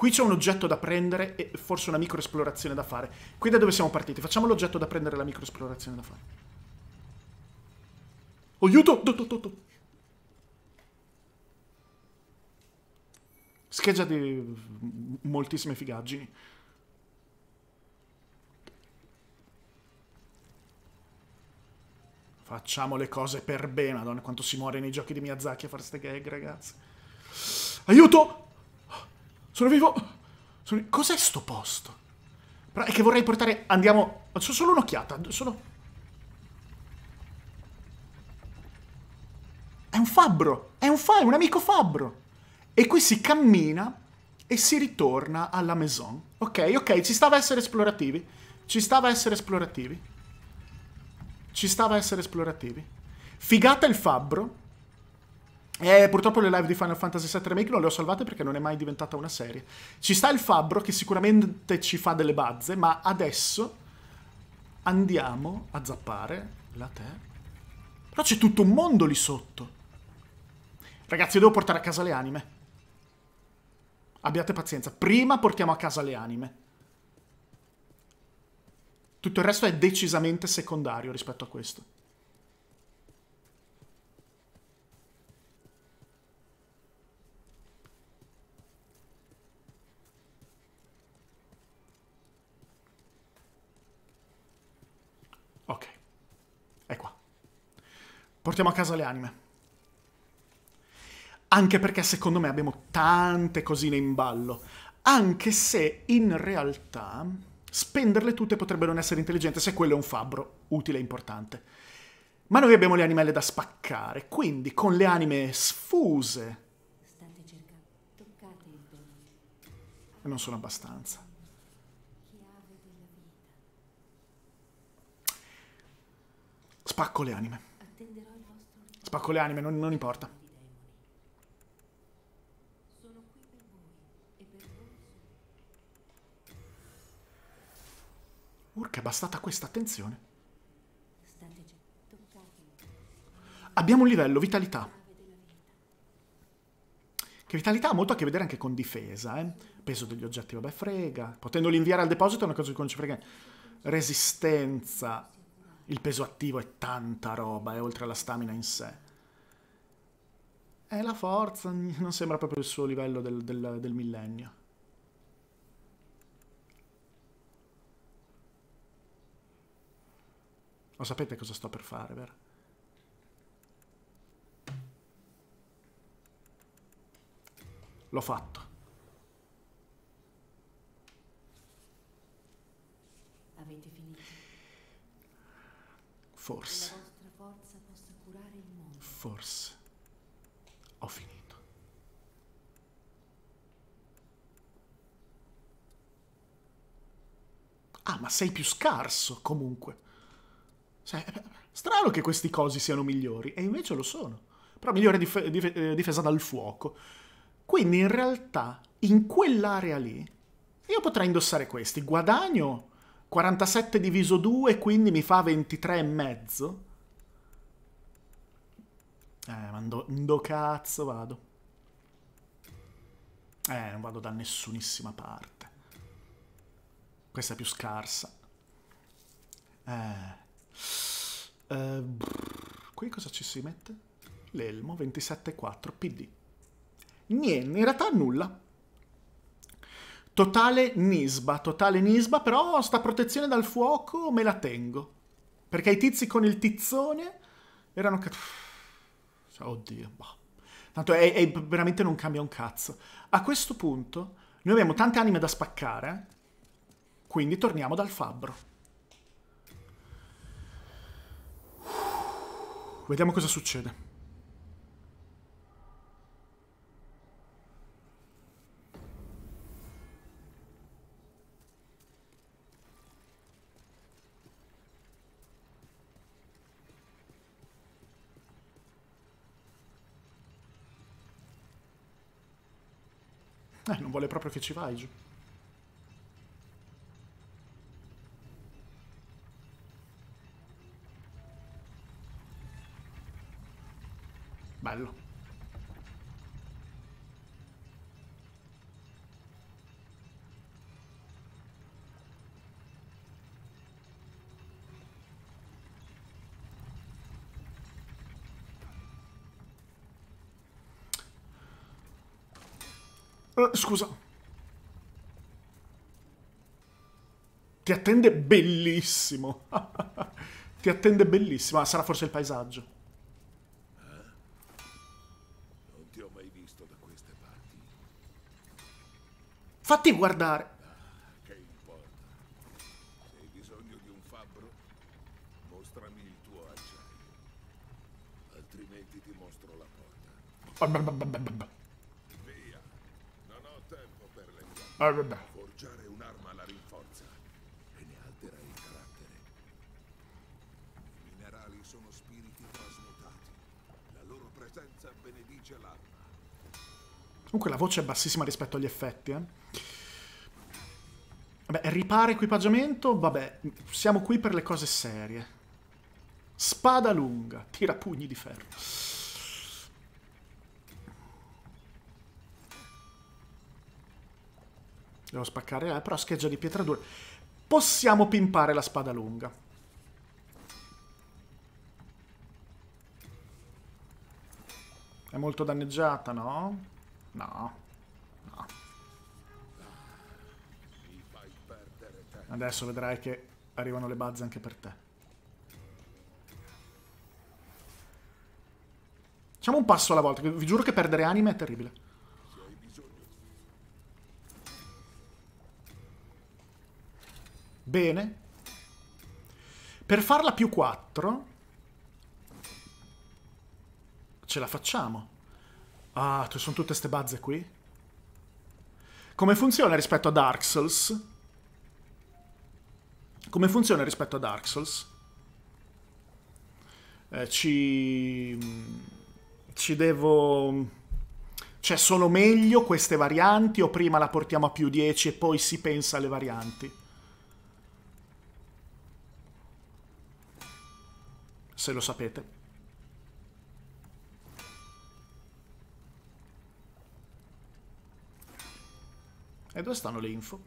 Qui c'è un oggetto da prendere e forse una microesplorazione da fare. Qui da dove siamo partiti? Facciamo l'oggetto da prendere e la microesplorazione da fare. Aiuto! Scheggia di moltissime figaggini. Facciamo le cose per bene, madonna, quanto si muore nei giochi di Miyazaki a fare ste gag, ragazzi. Aiuto! Sono vivo! Cos'è sto posto? Però è che vorrei portare... Andiamo... Faccio solo un'occhiata, solo... È un fabbro! È un amico fabbro! E qui si cammina e si ritorna alla maison. Ok, ok, ci stava a essere esplorativi. Ci stava a essere esplorativi. Ci stava a essere esplorativi. Figata il fabbro. Purtroppo le live di Final Fantasy VII Remake non le ho salvate perché non è mai diventata una serie. Ci sta il fabbro che sicuramente ci fa delle bazze, ma adesso andiamo a zappare la terra. Però c'è tutto un mondo lì sotto. Ragazzi, io devo portare a casa le anime. Abbiate pazienza. Prima portiamo a casa le anime. Tutto il resto è decisamente secondario rispetto a questo. Ok. È qua. Portiamo a casa le anime. Anche perché secondo me abbiamo tante cosine in ballo. Anche se in realtà... spenderle tutte potrebbe non essere intelligente, se quello è un fabbro utile e importante. Ma noi abbiamo le animelle da spaccare, quindi con le anime sfuse... E non sono abbastanza. Spacco le anime. Spacco le anime, non importa. Urca, è bastata questa attenzione. Abbiamo un livello, vitalità. Che vitalità ha molto a che vedere anche con difesa, eh? Peso degli oggetti, vabbè, frega. Potendoli inviare al deposito è una cosa di cui non ci frega. Resistenza. Il peso attivo è tanta roba, è oltre alla stamina in sé. È la forza, non sembra proprio il suo livello del millennio. Lo sapete cosa sto per fare, vero? L'ho fatto. Avete finito? Forse. La vostra forza possa curare il mondo. Forse. Ho finito. Ah, ma sei più scarso, comunque. Cioè, strano che questi cosi siano migliori, e invece lo sono. Però migliore difesa dal fuoco. Quindi in realtà, in quell'area lì, io potrei indossare questi. Guadagno 47 diviso 2, quindi mi fa 23,5. Ma do cazzo vado. Non vado da nessunissima parte. Questa è più scarsa. Qui cosa ci si mette? L'elmo 27,4 PD. Niente, in realtà nulla. Totale nisba, però sta protezione dal fuoco me la tengo. Perché i tizi con il tizzone erano... Oddio, boh. Tanto veramente non cambia un cazzo. A questo punto noi abbiamo tante anime da spaccare, quindi torniamo dal fabbro. Vediamo cosa succede. Non vuole proprio che ci vai giù. Bello. Scusa. Ti attende bellissimo. Ti attende bellissimo. Ah, sarà forse il paesaggio. Fatti guardare. Che importa? Se hai bisogno di un fabbro, mostrami il tuo acciaio. Altrimenti ti mostro la porta. Via. Non ho tempo per le cose. Forgiare un'arma la rinforza e ne altera il carattere. I minerali sono spiriti trasmutati. La loro presenza benedice Comunque la voce è bassissima rispetto agli effetti, eh. Vabbè, ripara equipaggiamento, vabbè, siamo qui per le cose serie. Spada lunga, tira pugni di ferro. Devo spaccare, però scheggia di pietra dura. Possiamo pimpare la spada lunga. È molto danneggiata, no? No. No. Adesso vedrai che arrivano le bazze anche per te. Facciamo un passo alla volta, vi giuro che perdere anime è terribile. Bene. Per farla più 4... ce la facciamo. Ah, sono tutte ste bazze qui. Come funziona rispetto a Dark Souls? Come funziona rispetto a Dark Souls? Ci devo... cioè, sono meglio queste varianti o prima la portiamo a più 10 e poi si pensa alle varianti? Se lo sapete. E dove stanno le info?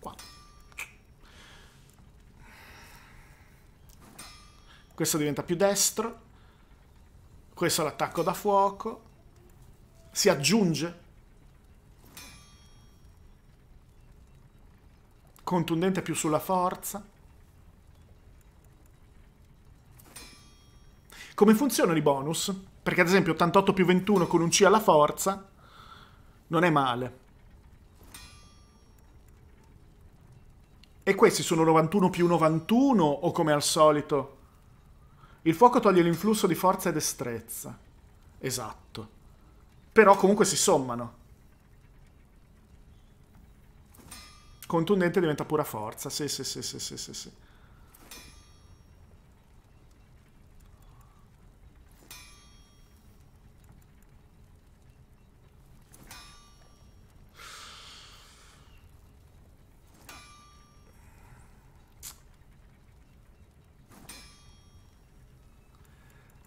Qua. Questo diventa più destro. Questo è l'attacco da fuoco. Si aggiunge. Contundente più sulla forza. Come funzionano i bonus? Perché ad esempio 88 più 21 con un C alla forza non è male. E questi sono 91 più 91 o come al solito? Il fuoco toglie l'influsso di forza e destrezza. Esatto. Però comunque si sommano. Contundente diventa pura forza. Sì, sì, sì, sì, sì, sì, sì.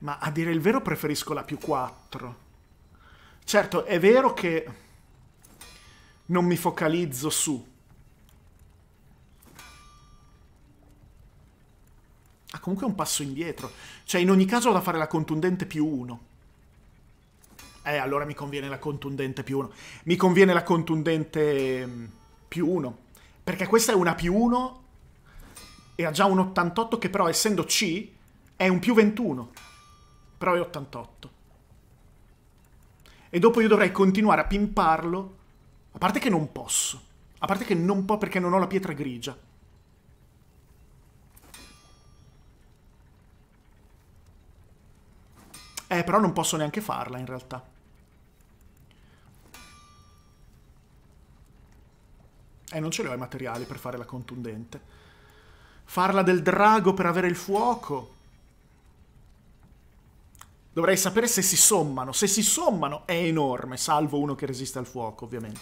Ma a dire il vero preferisco la più 4. Certo, è vero che non mi focalizzo su. Ah, comunque è un passo indietro. Cioè, in ogni caso ho da fare la contundente più 1. Allora mi conviene la contundente più 1. Mi conviene la contundente più 1. Perché questa è una più 1 e ha già un 88 che però, essendo C, è un più 21. Però è 88. E dopo io dovrei continuare a pimparlo. A parte che non posso. A parte che non può perché non ho la pietra grigia. Però non posso neanche farla in realtà. Non ce l'ho i materiali per fare la contundente. Farla del drago per avere il fuoco. Dovrei sapere se si sommano. Se si sommano è enorme, salvo uno che resiste al fuoco, ovviamente.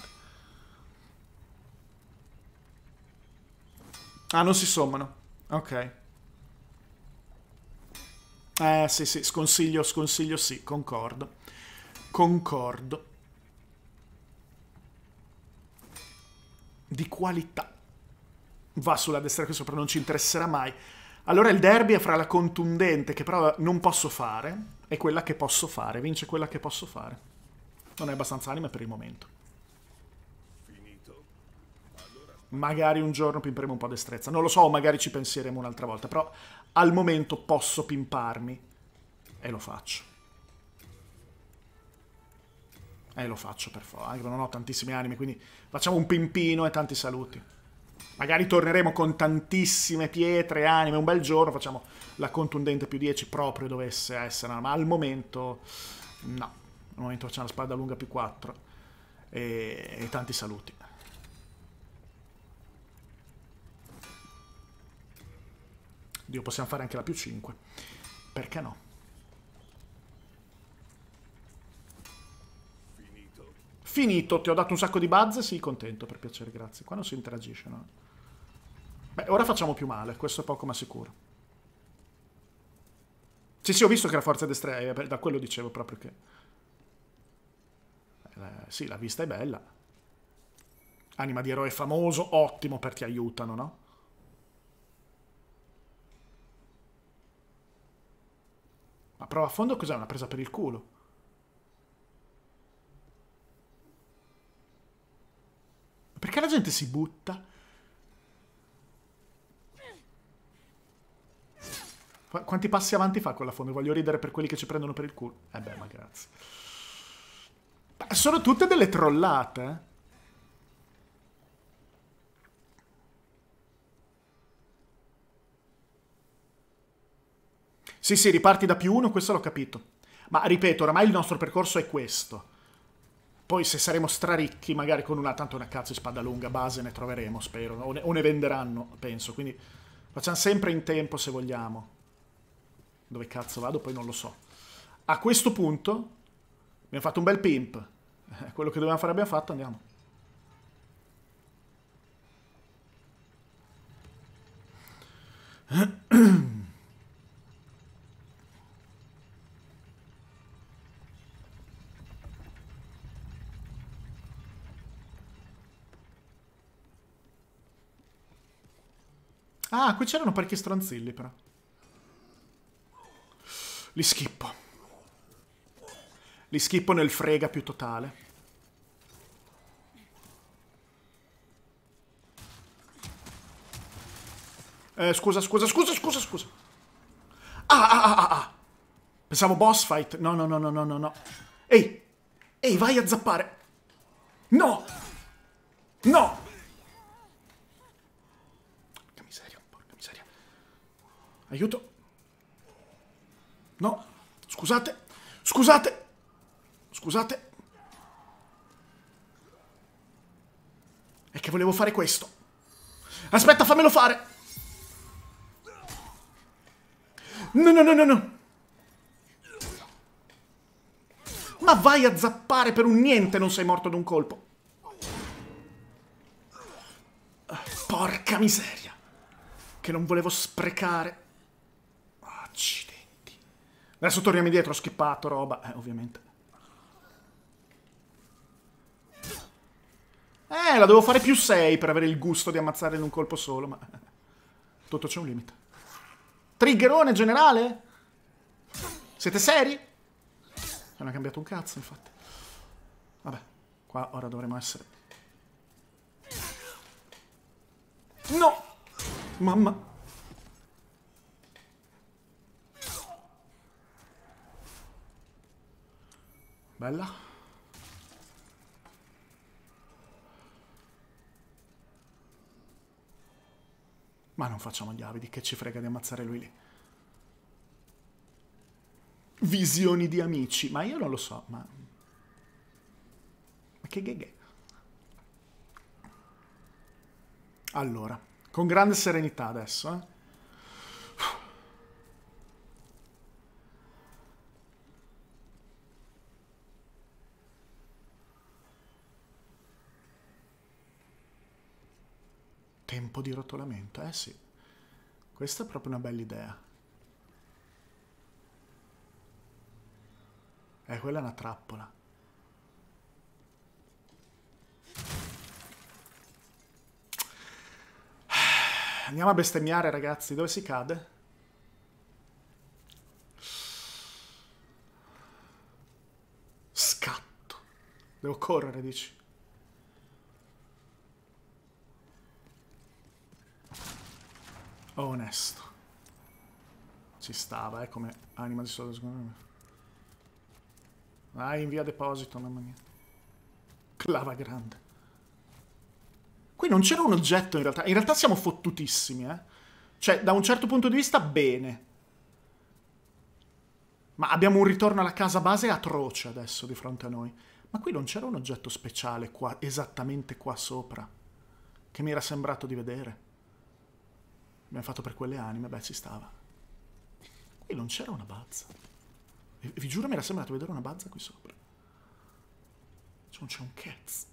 Ah, non si sommano. Ok. Sì, sì, sconsiglio, sconsiglio, sì, concordo. Concordo. Di qualità. Va sulla destra qui sopra, non ci interesserà mai. Allora il derby è fra la contundente, che però non posso fare, e quella che posso fare. Vince quella che posso fare. Non è abbastanza anima per il momento. Finito. Allora... magari un giorno pimperemo un po' destrezza. Non lo so, magari ci penseremo un'altra volta. Però al momento posso pimparmi. E lo faccio. E lo faccio per forza. Anche non ho tantissime anime, quindi facciamo un pimpino e tanti saluti. Magari torneremo con tantissime pietre, anime, un bel giorno facciamo la contundente più 10 proprio dovesse essere, ma al momento no, al momento facciamo la spada lunga più 4 e tanti saluti. Dio, possiamo fare anche la più 5, perché no? Finito, ti ho dato un sacco di buzz, sì, contento, per piacere, grazie. Qua non si interagisce, no? Beh, ora facciamo più male, questo è poco ma sicuro. Sì, sì, ho visto che la forza destra è, da quello dicevo proprio che... sì, la vista è bella. Anima di eroe famoso, ottimo, per ti aiutano, no? Ma prova a fondo cos'è? Una presa per il culo. Perché la gente si butta? Quanti passi avanti fa quella fondo? Voglio ridere per quelli che ci prendono per il culo. Eh beh, ma grazie. Beh, sono tutte delle trollate, eh? Sì, sì, riparti da +1, questo l'ho capito. Ma ripeto, oramai il nostro percorso è questo. Poi se saremo straricchi, magari con una tanto una cazzo di spada lunga base ne troveremo, spero. O ne venderanno, penso, quindi... Facciamo sempre in tempo se vogliamo. Dove cazzo vado? Poi non lo so. A questo punto abbiamo fatto un bel pimp. Quello che dovevamo fare abbiamo fatto, andiamo. Ah, qui c'erano parecchi stronzilli, però. Li schippo. Li schippo nel frega più totale. Scusa. Ah. Pensavo boss fight. No. Ehi, vai a zappare. No! Aiuto. No. Scusate. È che volevo fare questo. Aspetta, fammelo fare. No. Ma vai a zappare per un niente, non sei morto ad un colpo. Porca miseria. Che non volevo sprecare. Accidenti. Adesso torniamo indietro, ho skippato roba, ovviamente. La devo fare +6 per avere il gusto di ammazzare in un colpo solo, ma... Tutto c'è un limite. Triggerone generale? Siete seri? Non ha cambiato un cazzo, infatti. Vabbè, qua ora dovremmo essere... No! Mamma... Bella. Ma non facciamo gli avidi, che ci frega di ammazzare lui lì. Visioni di amici. Ma io non lo so, ma... Ma che ghe. Allora, con grande serenità adesso, eh. Tempo di rotolamento, eh sì. Questa è proprio una bella idea. Quella è una trappola. Andiamo a bestemmiare, ragazzi. Dove si cade? Scatto. Devo correre, dici? Onesto. Ci stava, come anima di solito, secondo me. Vai in via deposito, mamma mia. Clava grande. Qui non c'era un oggetto, in realtà. In realtà siamo fottutissimi, eh. Cioè, da un certo punto di vista, bene. Ma abbiamo un ritorno alla casa base atroce adesso di fronte a noi. Ma qui non c'era un oggetto speciale qua, esattamente qua sopra, che mi era sembrato di vedere. Abbiamo fatto per quelle anime, beh, ci stava. Qui non c'era una bazza. Vi giuro, mi era sembrato vedere una bazza qui sopra. Cioè, non c'è un cazzo.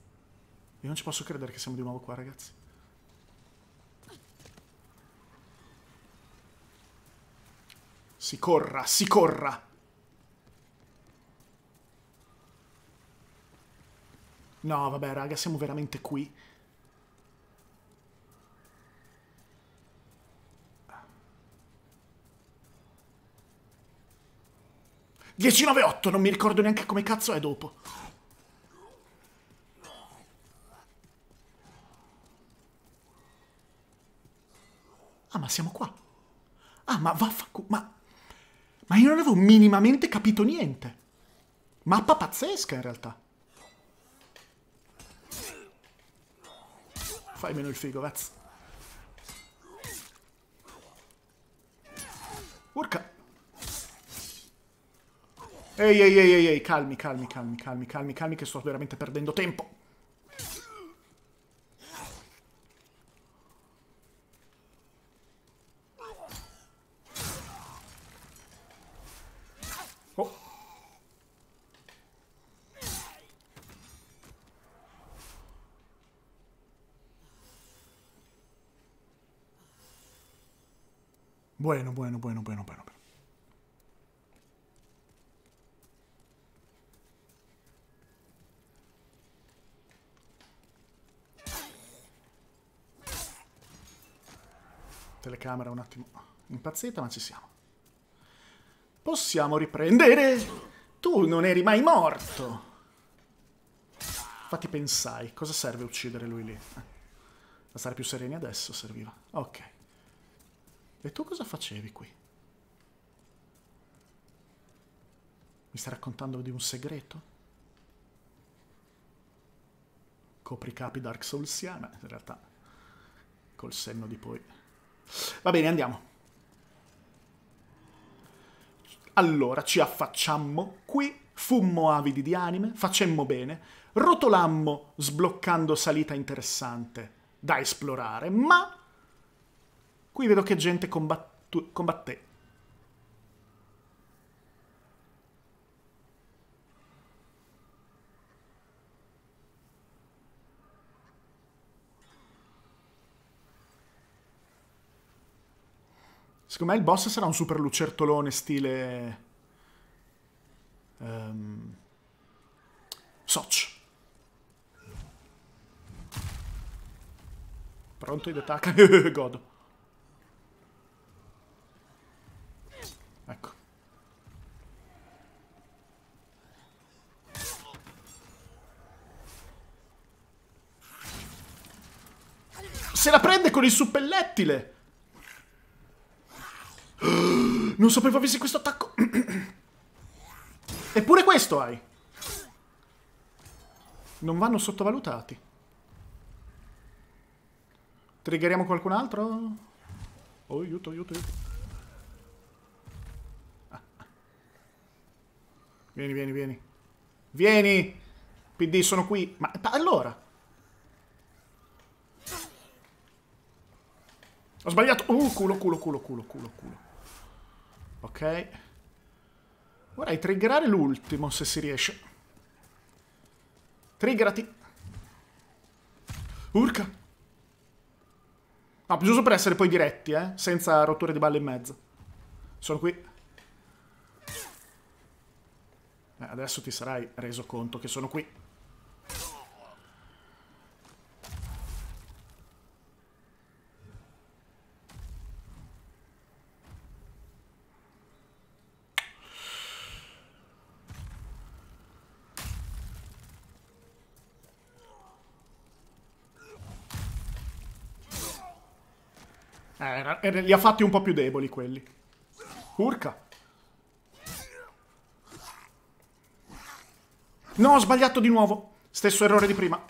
Io non ci posso credere che siamo di nuovo qua, ragazzi. Si corra, si corra! No, vabbè, raga, siamo veramente qui. (19-8, non mi ricordo neanche come cazzo è dopo. Ah, ma siamo qua. Ah, ma vaffanculo, ma io non avevo minimamente capito niente. Mappa pazzesca, in realtà. Fai meno il figo, vazz. Urca. Ehi, ehi, ehi, ehi, calmi, calmi, calmi, calmi, calmi, calmi, che sto veramente perdendo tempo. Oh. Bueno, bueno, bueno, bueno, bueno. Telecamera un attimo impazzita, ma ci siamo. Possiamo riprendere. Tu non eri mai morto. Infatti pensai, cosa serve uccidere lui lì? Da stare più sereni adesso serviva. Ok. E tu cosa facevi qui? Mi stai raccontando di un segreto? Copricapi Dark Soulsiana, in realtà. Col senno di poi. Va bene, andiamo. Allora, ci affacciammo qui, fummo avidi di anime, facemmo bene, rotolammo sbloccando salita interessante da esplorare, ma qui vedo che gente combatté. Secondo me il boss sarà un super lucertolone stile... Soch. Pronto Hidetaka? Godo. Ecco. Se la prende con il suppellettile! Non sapevo avessi questo attacco. Eppure questo hai. Non vanno sottovalutati. Triggeriamo qualcun altro? Oh, aiuto, aiuto, aiuto. Ah. Vieni, vieni, vieni. Vieni! PD, sono qui. Ma allora? Ho sbagliato. Culo, culo, culo, culo, culo, culo. Ok. Vorrei triggerare l'ultimo, se si riesce. Triggerati. Urca. No, giusto per essere poi diretti, senza rotture di balle in mezzo. Sono qui. Adesso ti sarai reso conto che sono qui. Li ha fatti un po' più deboli quelli. Urca. No, ho sbagliato di nuovo. Stesso errore di prima.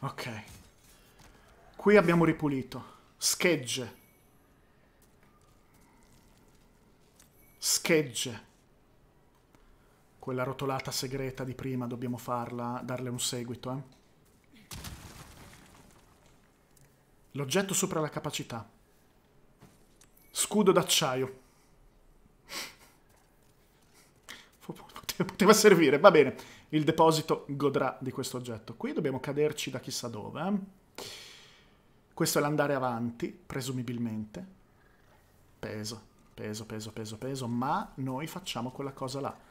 Ok. Qui abbiamo ripulito. Schegge. Schegge. Quella rotolata segreta di prima dobbiamo farla, darle un seguito, L'oggetto sopra la capacità. Scudo d'acciaio. poteva servire, va bene. Il deposito godrà di questo oggetto. Qui dobbiamo caderci da chissà dove. Questo è l'andare avanti, presumibilmente. Peso, peso, peso, peso, peso. Ma noi facciamo quella cosa là.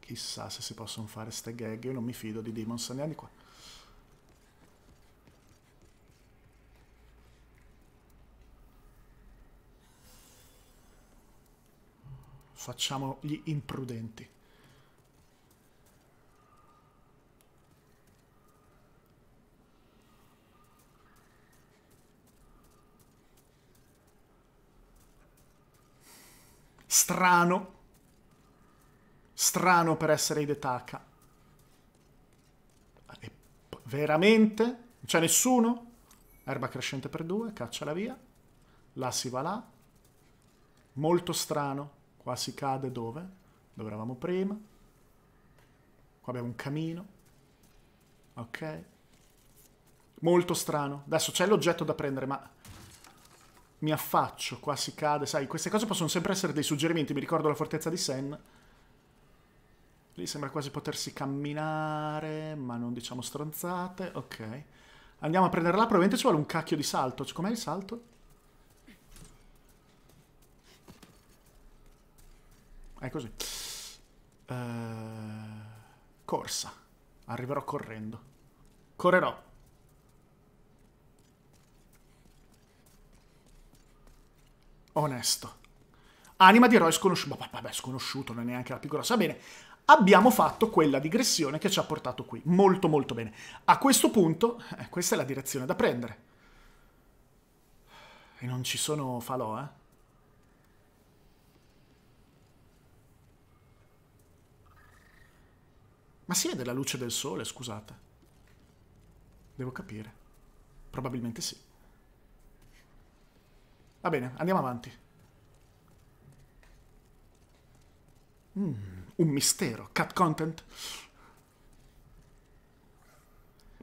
Chissà se si possono fare ste gag. Io non mi fido di Demon's. Andiamo di qua. Facciamo gli imprudenti. Strano. Strano per essere Hidetaka. Veramente? Non c'è nessuno? Erba crescente per 2, cacciala via. Là si va là. Molto strano. Qua si cade dove? Dove eravamo prima. Qua abbiamo un camino. Ok. Molto strano. Adesso c'è l'oggetto da prendere, ma... mi affaccio, qua si cade. Sai, queste cose possono sempre essere dei suggerimenti. Mi ricordo la fortezza di Sen. Lì sembra quasi potersi camminare, ma non diciamo stronzate. Ok. Andiamo a prenderla. Probabilmente ci vuole un cacchio di salto. Com'è il salto? È così. Corsa. Arriverò correndo. Correrò. Onesto. Anima di eroe sconosciuto. Vabbè, sconosciuto, non è neanche la più grossa. Bene, abbiamo fatto quella digressione che ci ha portato qui. Molto, molto bene. A questo punto, questa è la direzione da prendere. E non ci sono falò, eh. Ma si vede la luce del sole, scusate. Devo capire. Probabilmente sì. Va bene, andiamo avanti. Un mistero. Cut content.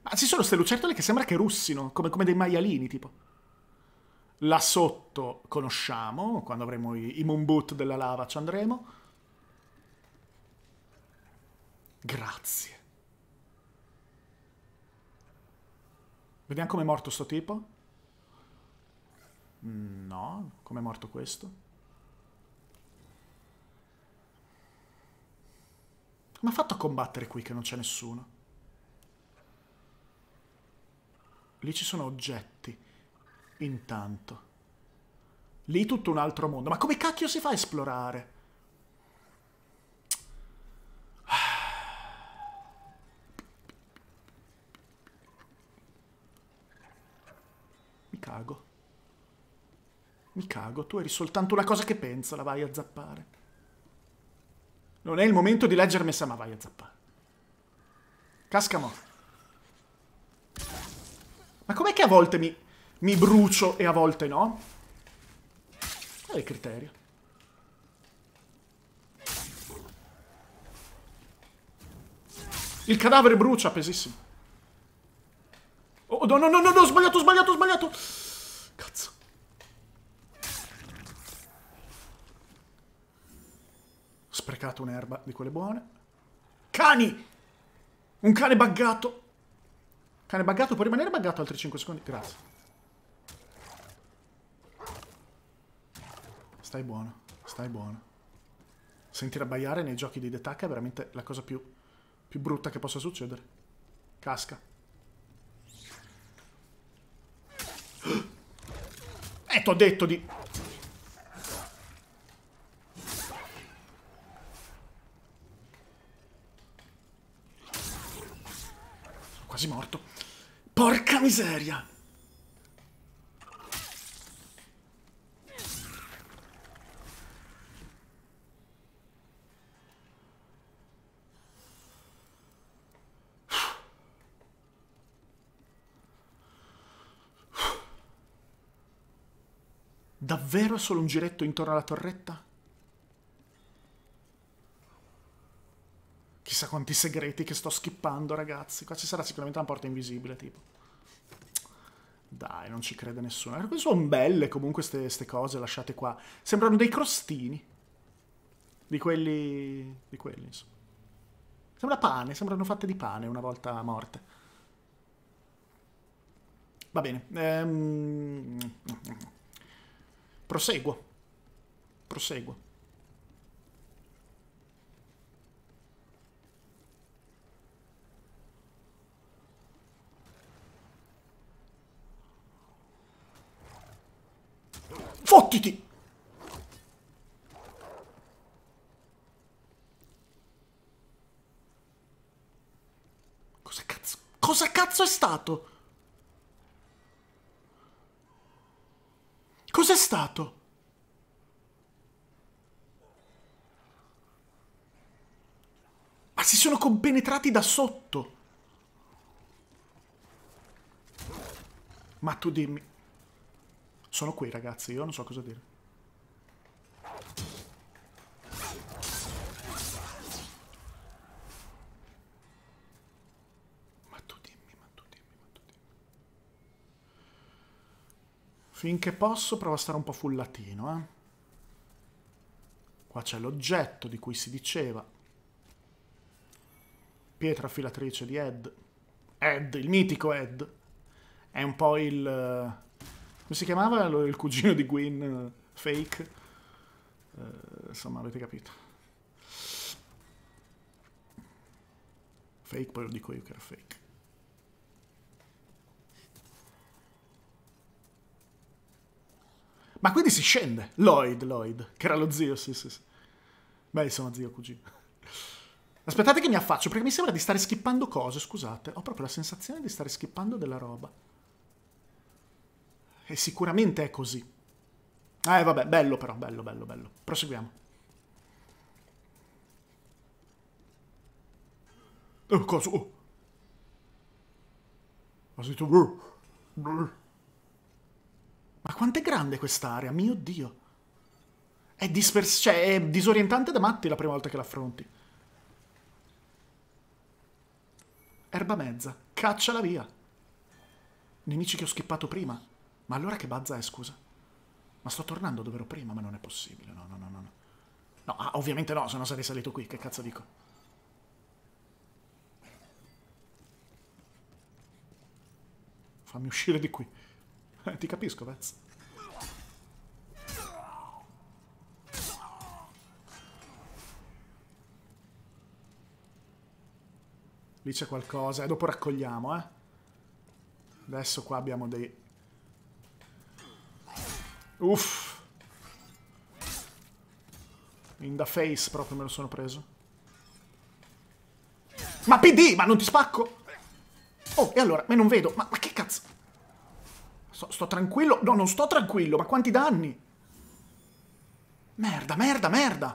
Ma ci sono ste lucertole che sembra che russino, come dei maialini, tipo. Là sotto conosciamo, quando avremo i moon boot della lava ci andremo. Grazie. Vediamo com'è morto sto tipo. No, com'è morto questo. Come ha fatto a combattere qui che non c'è nessuno? Lì ci sono oggetti. Intanto. Lì tutto un altro mondo. Ma come cacchio si fa a esplorare? Cago. Mi cago, tu eri soltanto una cosa che pensa, la vai a zappare. Non è il momento di leggere messa, ma vai a zappare. Cascamo. Ma com'è che a volte mi brucio e a volte no? Qual è il criterio? Il cadavere brucia, pesissimo. Oh, no, no, no, no, no, ho sbagliato. Cazzo. Ho sprecato un'erba di quelle buone. Cani! Un cane buggato. Cane buggato può rimanere buggato altri 5 secondi. Grazie. Stai buono, stai buono. Sentire abbaiare nei giochi di Hidetaka è veramente la cosa più brutta che possa succedere. Casca. T'ho detto di... sono quasi morto. Porca miseria! Davvero solo un giretto intorno alla torretta? Chissà quanti segreti che sto skippando, ragazzi. Qua ci sarà sicuramente una porta invisibile, tipo. Dai, non ci crede nessuno. Quindi sono belle comunque queste cose lasciate qua. Sembrano dei crostini. Di quelli, insomma. Sembra pane, sembrano fatte di pane una volta morte. Va bene. Proseguo. Fottiti! Cosa cazzo è stato? Cos'è stato? Ma si sono compenetrati da sotto. Ma tu dimmi. Sono qui, ragazzi, io non so cosa dire. Finché posso provo a stare un po' fullatino, eh. Qua c'è l'oggetto di cui si diceva. Pietra filatrice di Ed. Ed, il mitico Ed. È un po' il... come si chiamava? Il cugino di Gwyn, fake. Insomma, avete capito. Fake, poi lo dico io che era fake. Ma quindi si scende. Lloyd, che era lo zio, sì. Beh, insomma, zio, cugino. Aspettate che mi affaccio, perché mi sembra di stare skippando cose, scusate. Ho proprio la sensazione di stare skippando della roba. E sicuramente è così. Vabbè, bello però, bello. Proseguiamo. Oh, cosa? Oh. Ho sentito... Brr. Ma quanto è grande quest'area, mio Dio. Cioè, è disorientante da matti la prima volta che l'affronti. Erba mezza, cacciala via. Nemici che ho skippato prima. Ma allora che bazza è, scusa? Ma sto tornando dove ero prima, ma non è possibile, no. No, ovviamente no, se no sarei salito qui, che cazzo dico? Fammi uscire di qui. Ti capisco, Vez. Lì c'è qualcosa, e dopo raccogliamo, eh. Adesso qua abbiamo dei... Uff. In the face proprio me lo sono preso. Ma PD, ma non ti spacco! Oh, e allora, me non vedo, ma che cazzo... Sto tranquillo? No, non sto tranquillo, ma quanti danni? Merda.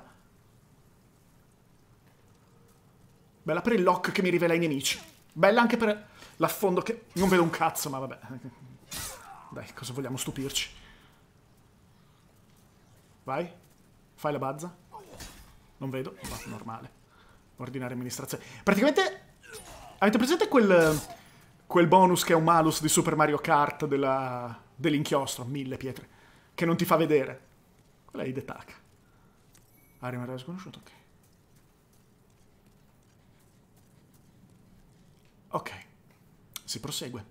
Bella per il lock che mi rivela i nemici. Bella anche per l'affondo che... Non vedo un cazzo, ma vabbè. Dai, cosa vogliamo stupirci? Vai. Fai la bazza. Non vedo. Va, normale. Ordinaria amministrazione. Praticamente... Avete presente quel... Quel bonus che è un malus di Super Mario Kart dell'inchiostro, 1000 pietre, che non ti fa vedere. Quella è Hidetaka. Ah, rimarrà sconosciuto, ok. Ok, si prosegue.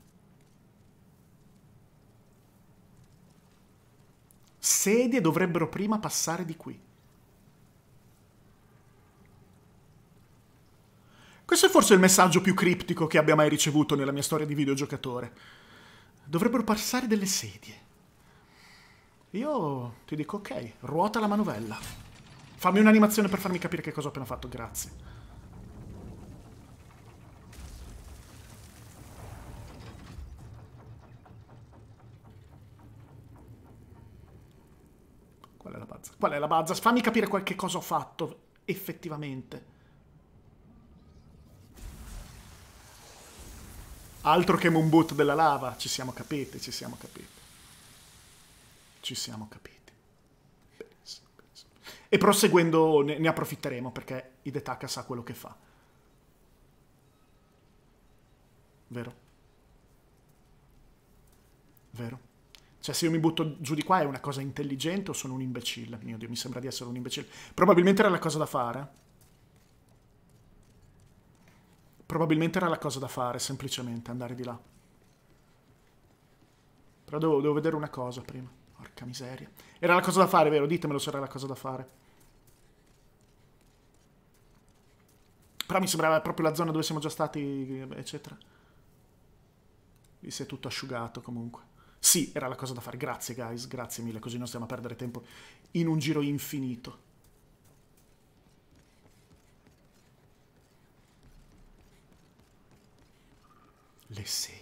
Sedie dovrebbero prima passare di qui. Questo è forse il messaggio più criptico che abbia mai ricevuto nella mia storia di videogiocatore. Dovrebbero passare delle sedie. Io ti dico, ok, ruota la manovella. Fammi un'animazione per farmi capire che cosa ho appena fatto, grazie. Qual è la bazza? Qual è la bazza? Fammi capire qualche cosa ho fatto, effettivamente. Altro che Moonboot della lava, ci siamo capiti. Benissimo, E proseguendo ne approfitteremo perché Hidetaka sa quello che fa. Vero? vero? Cioè, se io mi butto giù di qua è una cosa intelligente o sono un imbecille? Mio Dio, mi sembra di essere un imbecille. Probabilmente era la cosa da fare. Probabilmente era la cosa da fare, semplicemente, andare di là. Però devo vedere una cosa prima. Porca miseria. Era la cosa da fare, vero? Ditemelo se era la cosa da fare. Però mi sembrava proprio la zona dove siamo già stati, eccetera. Vi si è tutto asciugato, comunque. Sì, era la cosa da fare. Grazie, guys. Grazie mille. Così non stiamo a perdere tempo in un giro infinito. Le sedie.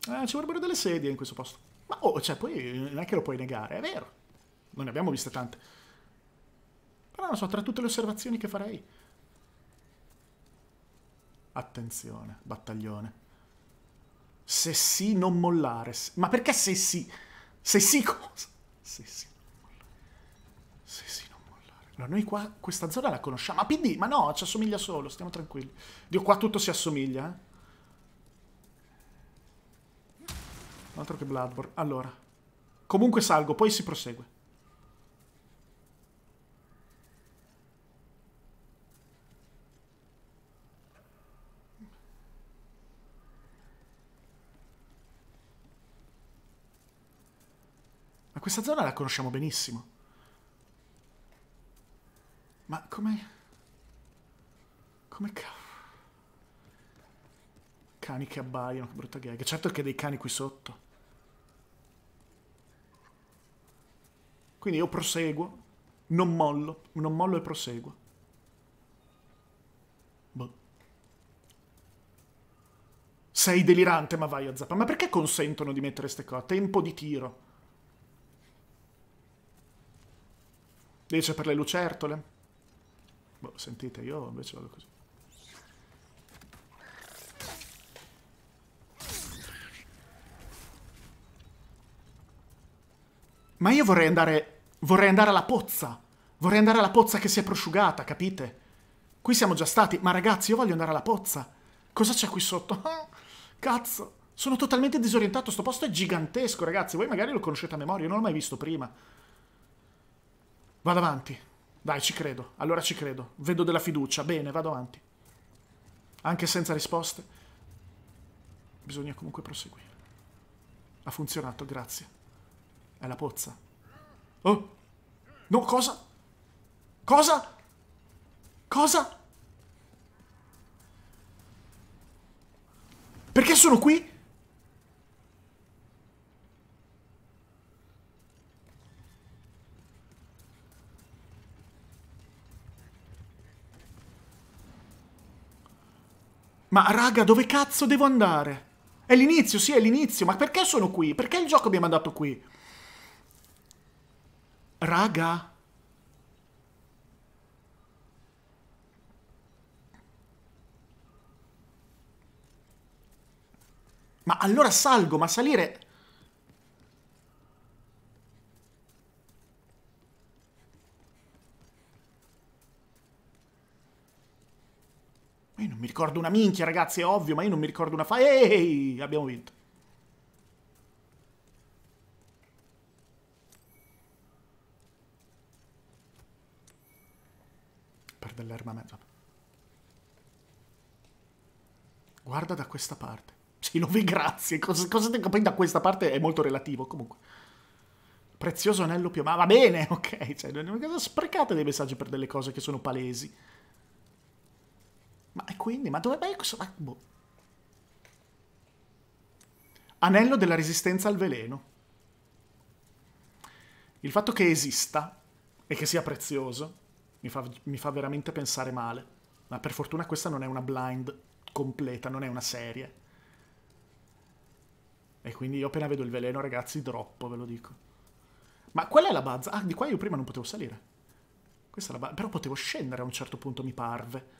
Ci vorrebbero delle sedie in questo posto. Ma oh, cioè, poi non è che lo puoi negare, è vero. Non ne abbiamo viste tante. Però non so, tra tutte le osservazioni che farei. Attenzione, battaglione. Se sì, non mollare. Ma perché se sì? Se sì cosa? Se sì, non mollare. Se sì. No, noi qua questa zona la conosciamo. Ma PD, ma no, ci assomiglia solo, stiamo tranquilli. Dio, qua tutto si assomiglia, eh? Altro che Bloodborne. Allora, comunque salgo, poi si prosegue. Ma questa zona la conosciamo benissimo. Ma come... come cavolo... Cani che abbaiano, che brutta gag. Certo che dei cani qui sotto. Quindi io proseguo, non mollo, non mollo e proseguo. Boh. Sei delirante, ma vai a zappa. Ma perché consentono di mettere ste cose? Tempo di tiro. Invece per le lucertole... Boh, sentite, io invece vado così. Ma io vorrei andare... vorrei andare alla pozza. Vorrei andare alla pozza che si è prosciugata, capite? Qui siamo già stati. Ma ragazzi, io voglio andare alla pozza. Cosa c'è qui sotto? Cazzo! Sono totalmente disorientato. Sto posto è gigantesco, ragazzi. Voi magari lo conoscete a memoria. Io non l'ho mai visto prima. Vado avanti. Dai, ci credo. Allora ci credo. Vedo della fiducia. Bene, vado avanti. Anche senza risposte. Bisogna comunque proseguire. Ha funzionato, grazie. È la pozza. Oh! No, cosa? Cosa? Cosa? Perché sono qui? Ma raga, dove cazzo devo andare? È l'inizio, sì, è l'inizio. Ma perché sono qui? Perché il gioco mi ha mandato qui? Raga. Ma allora salgo, ma salire... Ma io non mi ricordo una minchia, ragazzi, è ovvio, ma io non mi ricordo una fa... Ehi, abbiamo vinto. Per dell'armamento. Guarda da questa parte. Sì, non vi grazie. Cosa ti capite da questa parte è molto relativo, comunque. Prezioso anello più... Ma va bene, ok. Cioè, non sprecate dei messaggi per delle cose che sono palesi. Ma e quindi? Ma dove vai? Ma, boh. Anello della resistenza al veleno. Il fatto che esista e che sia prezioso mi fa veramente pensare male. Ma per fortuna questa non è una blind completa, non è una serie. E quindi io appena vedo il veleno, ragazzi, droppo, ve lo dico. Ma qual è la bazza? Ah, di qua io prima non potevo salire. Questa è la bazza. Però potevo scendere a un certo punto, mi parve.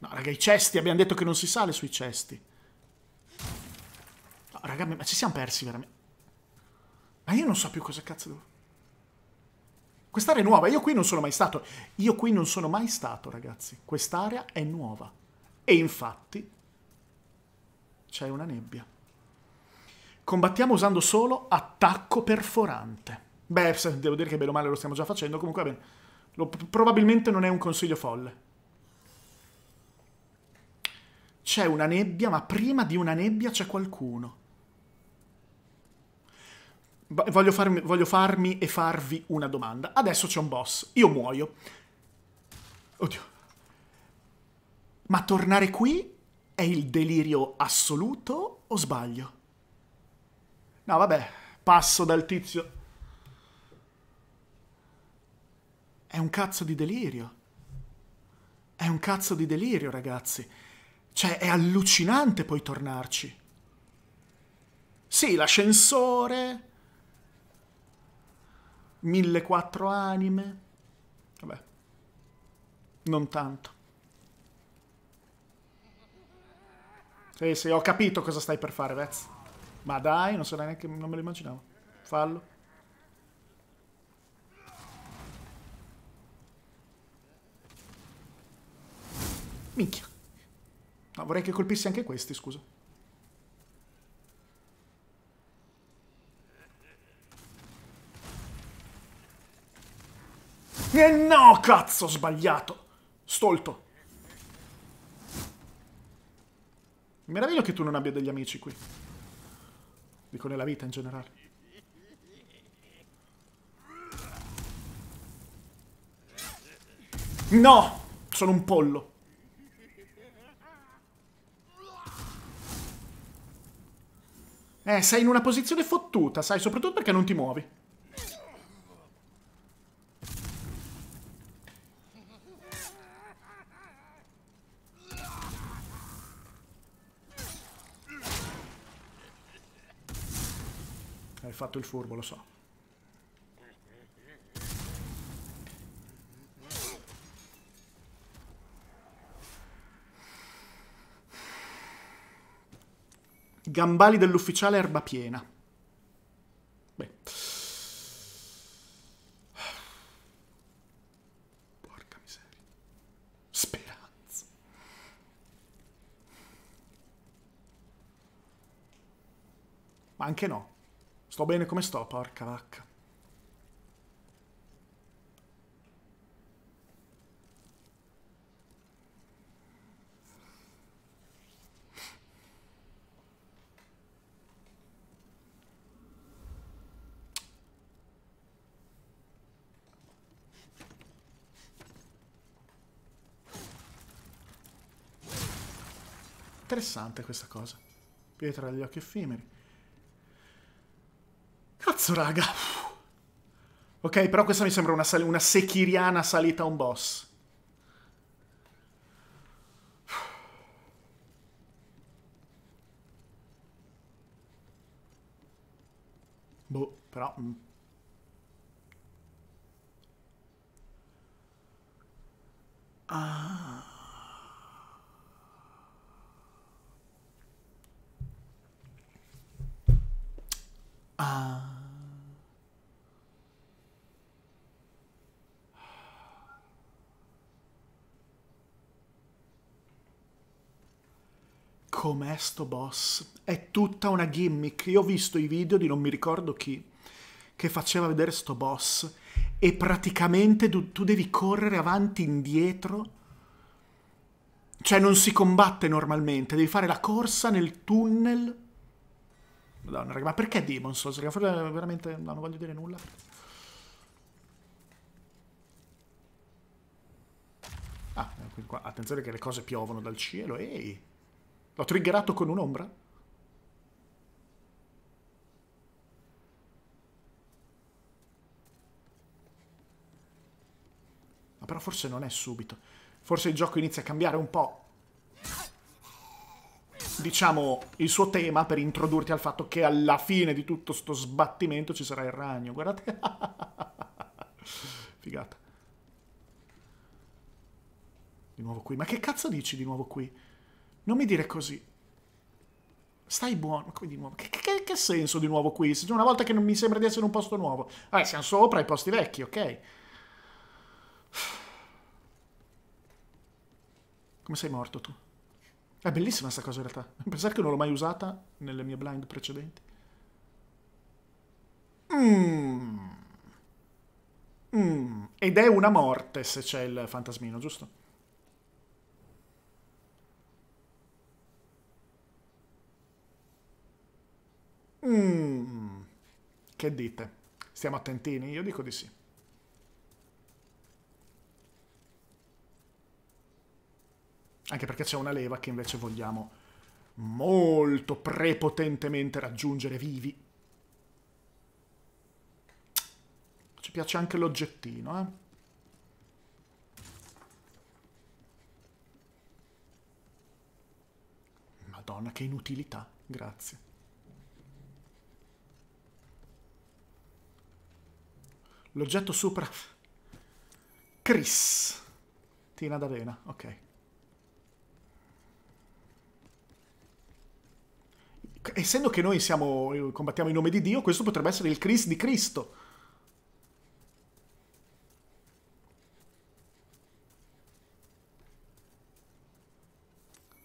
No, raga, i cesti, abbiamo detto che non si sale sui cesti. No, raga, ma ci siamo persi veramente. Ma io non so più cosa cazzo devo... Quest'area è nuova, io qui non sono mai stato. Io qui non sono mai stato, ragazzi. Quest'area è nuova. E infatti c'è una nebbia. Combattiamo usando solo attacco perforante. Beh, devo dire che bene o male lo stiamo già facendo. Comunque va bene. Probabilmente non è un consiglio folle. C'è una nebbia, ma prima di una nebbia c'è qualcuno. Voglio farmi e farvi una domanda. Adesso c'è un boss. Io muoio. Oddio. Ma tornare qui è il delirio assoluto o sbaglio? No, vabbè. Passo dal tizio. È un cazzo di delirio. È un cazzo di delirio, ragazzi. Cioè, è allucinante poi tornarci. Sì, l'ascensore... 1400 anime... Vabbè. Non tanto. Sì, sì, ho capito cosa stai per fare, Vez. Ma dai, non so neanche... non me lo immaginavo. Fallo. Minchia. No, vorrei che colpissi anche questi, scusa. E no, cazzo, ho sbagliato. Stolto. Mi meraviglio che tu non abbia degli amici qui. Dico nella vita in generale. No, sono un pollo. Sei in una posizione fottuta, sai, soprattutto perché non ti muovi. Hai fatto il furbo, lo so. Gambali dell'ufficiale erba piena. Beh. Porca miseria. Speranza. Ma anche no. Sto bene come sto, porca vacca. Interessante questa cosa. Pietra agli occhi effimeri. Cazzo, raga. Ok, però questa mi sembra una sekiriana salita a un boss. Boh, però... Ah... Ah. Com'è sto boss? È tutta una gimmick. Io ho visto i video di non mi ricordo chi che faceva vedere sto boss e praticamente tu devi correre avanti e indietro. Cioè non si combatte normalmente, devi fare la corsa nel tunnel. Madonna, raga, ma perché Demon's Souls? Veramente non voglio dire nulla. Ah, qua. Attenzione che le cose piovono dal cielo. Ehi! L'ho triggerato con un'ombra? Ma però forse non è subito. Forse il gioco inizia a cambiare un po'. Diciamo, il suo tema per introdurti al fatto che alla fine di tutto sto sbattimento ci sarà il ragno. Guardate. Figata. Di nuovo qui. Ma che cazzo dici di nuovo qui? Non mi dire così. Stai buono. Come di nuovo? Che senso di nuovo qui? Una volta che non mi sembra di essere un posto nuovo. Siamo sopra i posti vecchi, ok? Come sei morto tu? È bellissima sta cosa in realtà. Pensare che non l'ho mai usata nelle mie blind precedenti. Ed è una morte se c'è il fantasmino, giusto? Che dite? Stiamo attentini? Io dico di sì. Anche perché c'è una leva che invece vogliamo molto prepotentemente raggiungere vivi. Ci piace anche l'oggettino, eh. Madonna, che inutilità. Grazie. L'oggetto sopra... Chris. Tina d'Avena, ok. Essendo che noi siamo, combattiamo in nome di Dio, questo potrebbe essere il Chris di Cristo.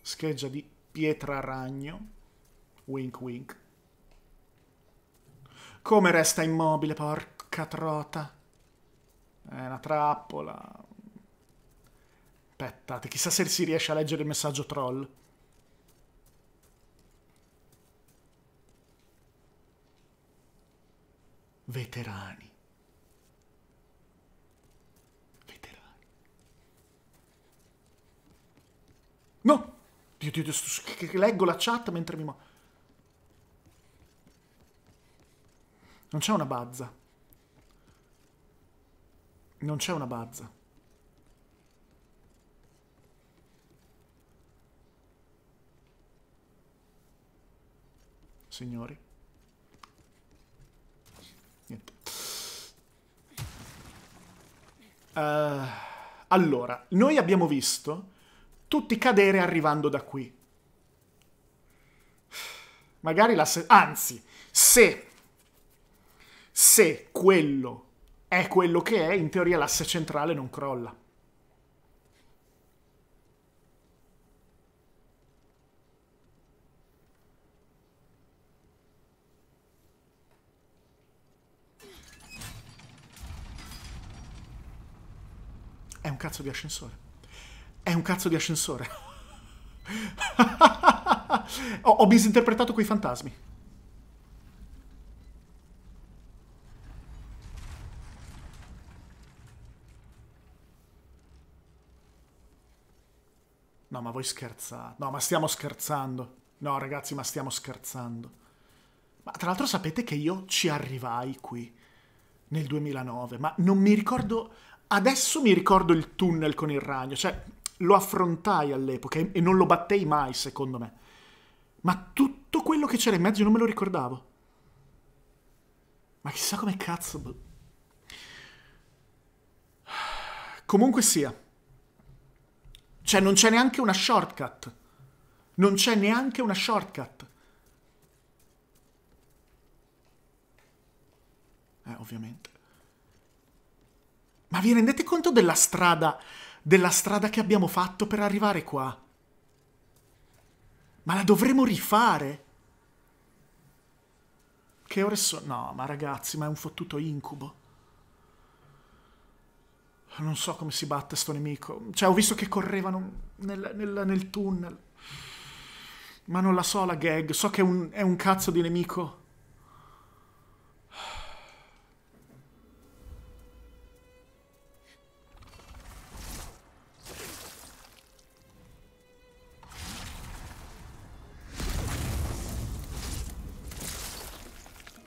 Scheggia di pietra ragno. Wink wink. Come resta immobile, porca trota. È una trappola. Aspettate, chissà se si riesce a leggere il messaggio troll. Veterani. Veterani. No! Dio, Dio, Dio, leggo la chat mentre mi... Non c'è una bazza. Non c'è una bazza. Signori. Allora, noi abbiamo visto tutti cadere arrivando da qui. Magari la... Anzi, se quello è quello che è, in teoria l'asse centrale non crolla. È un cazzo di ascensore. È un cazzo di ascensore. Ho misinterpretato quei fantasmi. No, ma voi scherzate. No, ma stiamo scherzando. No, ragazzi, ma stiamo scherzando. Ma tra l'altro sapete che io ci arrivai qui nel 2009, ma non mi ricordo... Adesso mi ricordo il tunnel con il ragno, cioè lo affrontai all'epoca e non lo battei mai, secondo me. Ma tutto quello che c'era in mezzo non me lo ricordavo. Ma chissà come cazzo... Comunque sia. Cioè non c'è neanche una shortcut. Non c'è neanche una shortcut. Ovviamente. Ma vi rendete conto della strada che abbiamo fatto per arrivare qua? Ma la dovremo rifare? Che ore sono? No, ma ragazzi, ma è un fottuto incubo. Non so come si batte sto nemico. Cioè, ho visto che correvano nel tunnel. Ma non la so la gag. So che è un cazzo di nemico.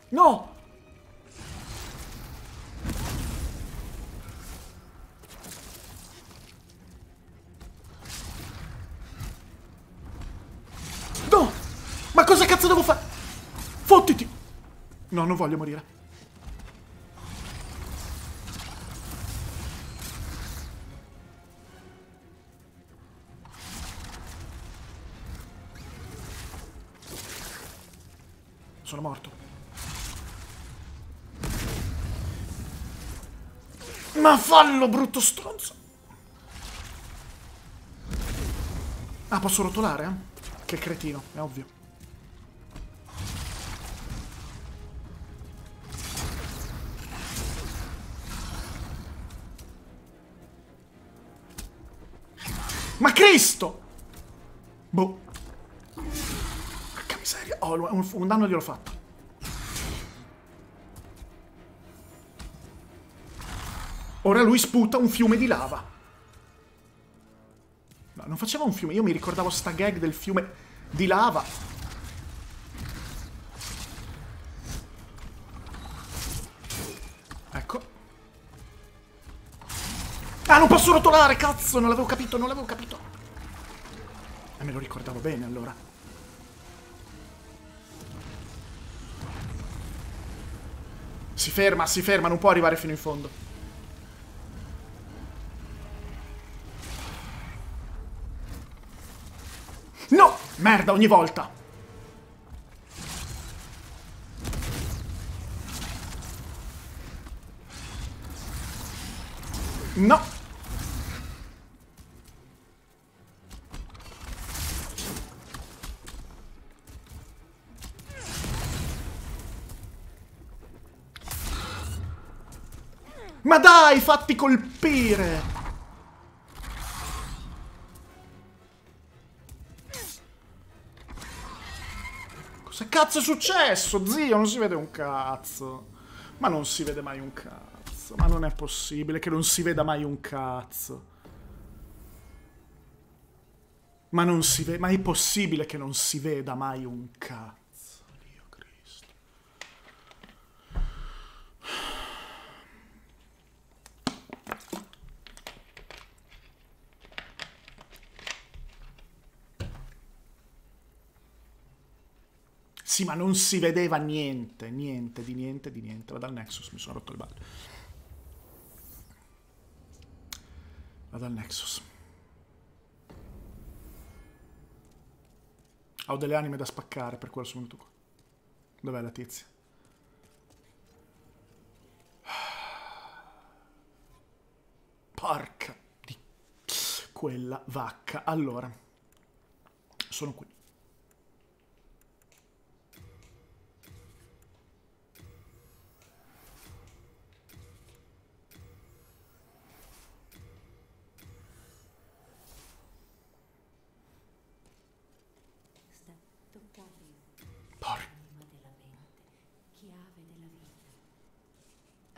No! No! Ma cosa cazzo devo fare? Fottiti! No, non voglio morire. Sono morto. Ma fallo, brutto stronzo! Ah, posso rotolare? Che cretino, è ovvio. Ma Cristo! Boh. Porca miseria. Oh, un danno gliel'ho fatto. Ora lui sputa un fiume di lava. No, non faceva un fiume. Io mi ricordavo sta gag del fiume di lava. Ecco. Ah, non posso rotolare, cazzo! Non l'avevo capito, non l'avevo capito. E me lo ricordavo bene, allora. Si ferma, non può arrivare fino in fondo. No! Merda, ogni volta! No! Ma dai, fatti colpire! Cazzo è successo, zio? Non si vede un cazzo. Ma non si vede mai un cazzo. Ma non è possibile che non si veda mai un cazzo. Ma non si vede... Ma è possibile che non si veda mai un cazzo. Dio Cristo. Sì, ma non si vedeva niente, niente, di niente, di niente. Vado al Nexus, mi sono rotto il ballo. Vado al Nexus. Ho delle anime da spaccare, per quello sono venuto qua. Dov'è la tizia? Porca di quella vacca. Allora, sono qui.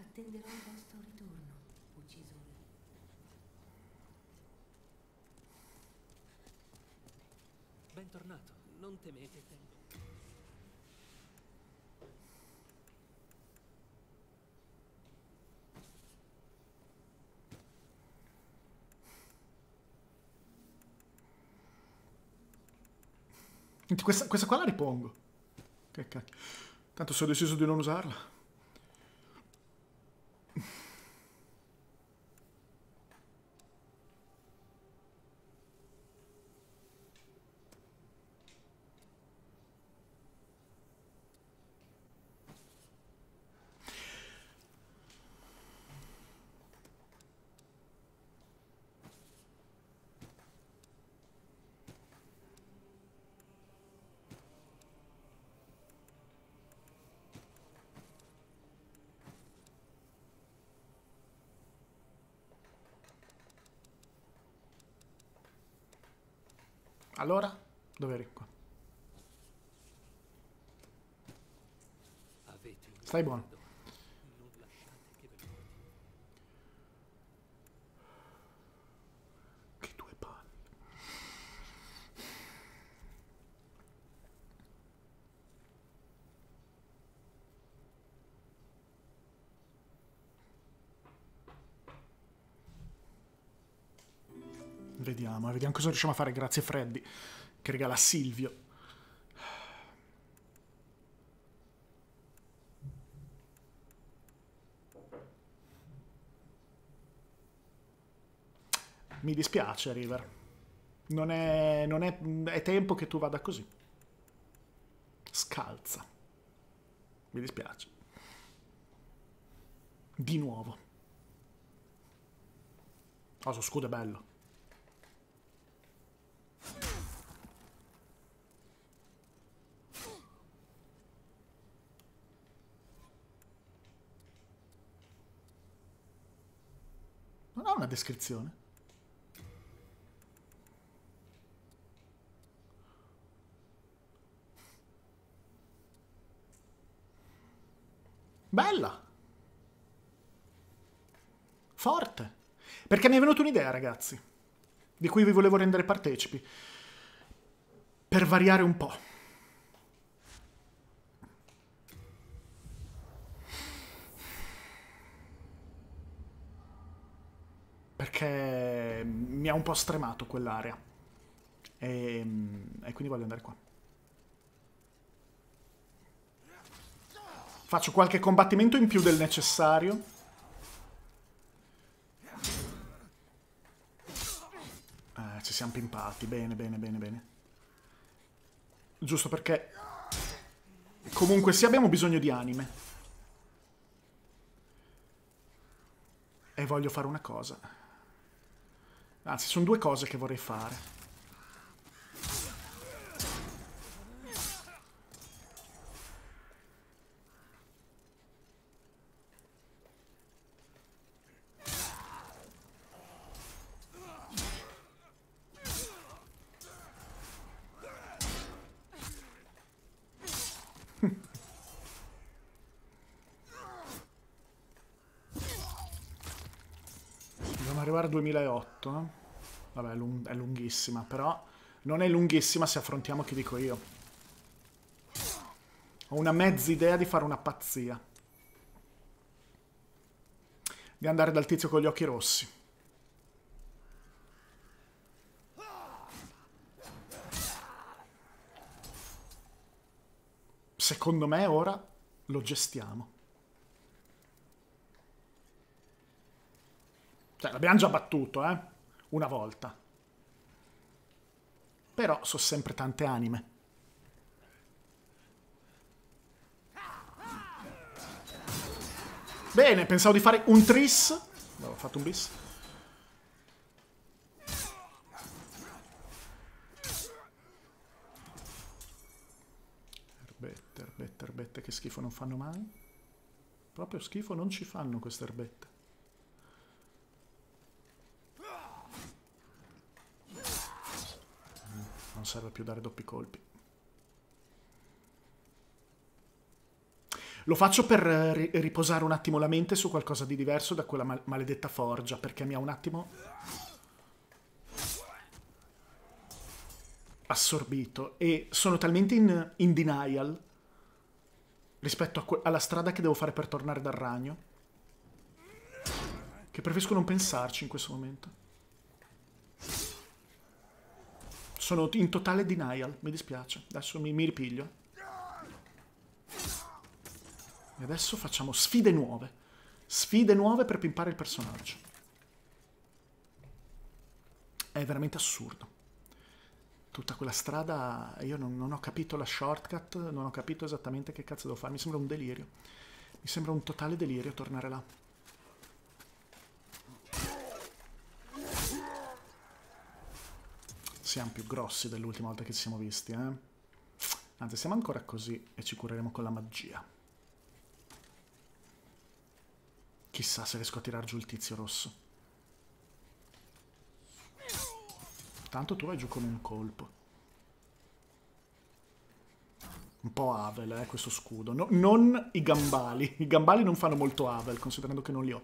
Attenderò il vostro ritorno, uccisori. Bentornato, non temete tempo. Questa qua la ripongo. Che cacchio. Tanto se ho deciso di non usarla. Allora, dove eri qua? Stai buono. Che due palle. Vediamo cosa riusciamo a fare. Grazie Freddy che regala Silvio. Mi dispiace River, è tempo che tu vada così scalza. Mi dispiace di nuovo. Oh, suo scudo è bello. descrizione. Bella! Forte! Perché mi è venuta un'idea, ragazzi, di cui vi volevo rendere partecipi, per variare un po'. Perché mi ha un po' stremato quell'area. E quindi voglio andare qua. Faccio qualche combattimento in più del necessario. Ci siamo pimpati. Bene, bene, bene, bene. Giusto perché... comunque sì, abbiamo bisogno di anime. E voglio fare una cosa... anzi, sono due cose che vorrei fare. Dobbiamo arrivare a 2008, no? Vabbè, è lunghissima, però non è lunghissima se affrontiamo chi dico io. Ho una mezza idea di fare una pazzia. Di andare dal tizio con gli occhi rossi. Secondo me ora lo gestiamo. Cioè, l'abbiamo già battuto, eh? Una volta. Però so sempre tante anime. Bene, pensavo di fare un tris. No, ho fatto un bis. Erbette, erbette, erbette che schifo non fanno mai. Proprio schifo non ci fanno queste erbette. Non serve più dare doppi colpi. Lo faccio per riposare un attimo la mente su qualcosa di diverso da quella maledetta forgia, perché mi ha un attimo assorbito e sono talmente in denial rispetto alla strada che devo fare per tornare dal ragno, che preferisco non pensarci in questo momento. Sono in totale denial, mi dispiace. Adesso mi ripiglio. E adesso facciamo sfide nuove. Sfide nuove per pimpare il personaggio. È veramente assurdo. Tutta quella strada... io non ho capito la shortcut, non ho capito esattamente che cazzo devo fare. Mi sembra un delirio. Mi sembra un totale delirio tornare là. Siamo più grossi dell'ultima volta che ci siamo visti, eh? Anzi, siamo ancora così e ci cureremo con la magia. Chissà se riesco a tirar giù il tizio rosso. Tanto tu vai giù con un colpo. Un po' Havel, questo scudo. No, non i gambali. I gambali non fanno molto Havel, considerando che non li ho.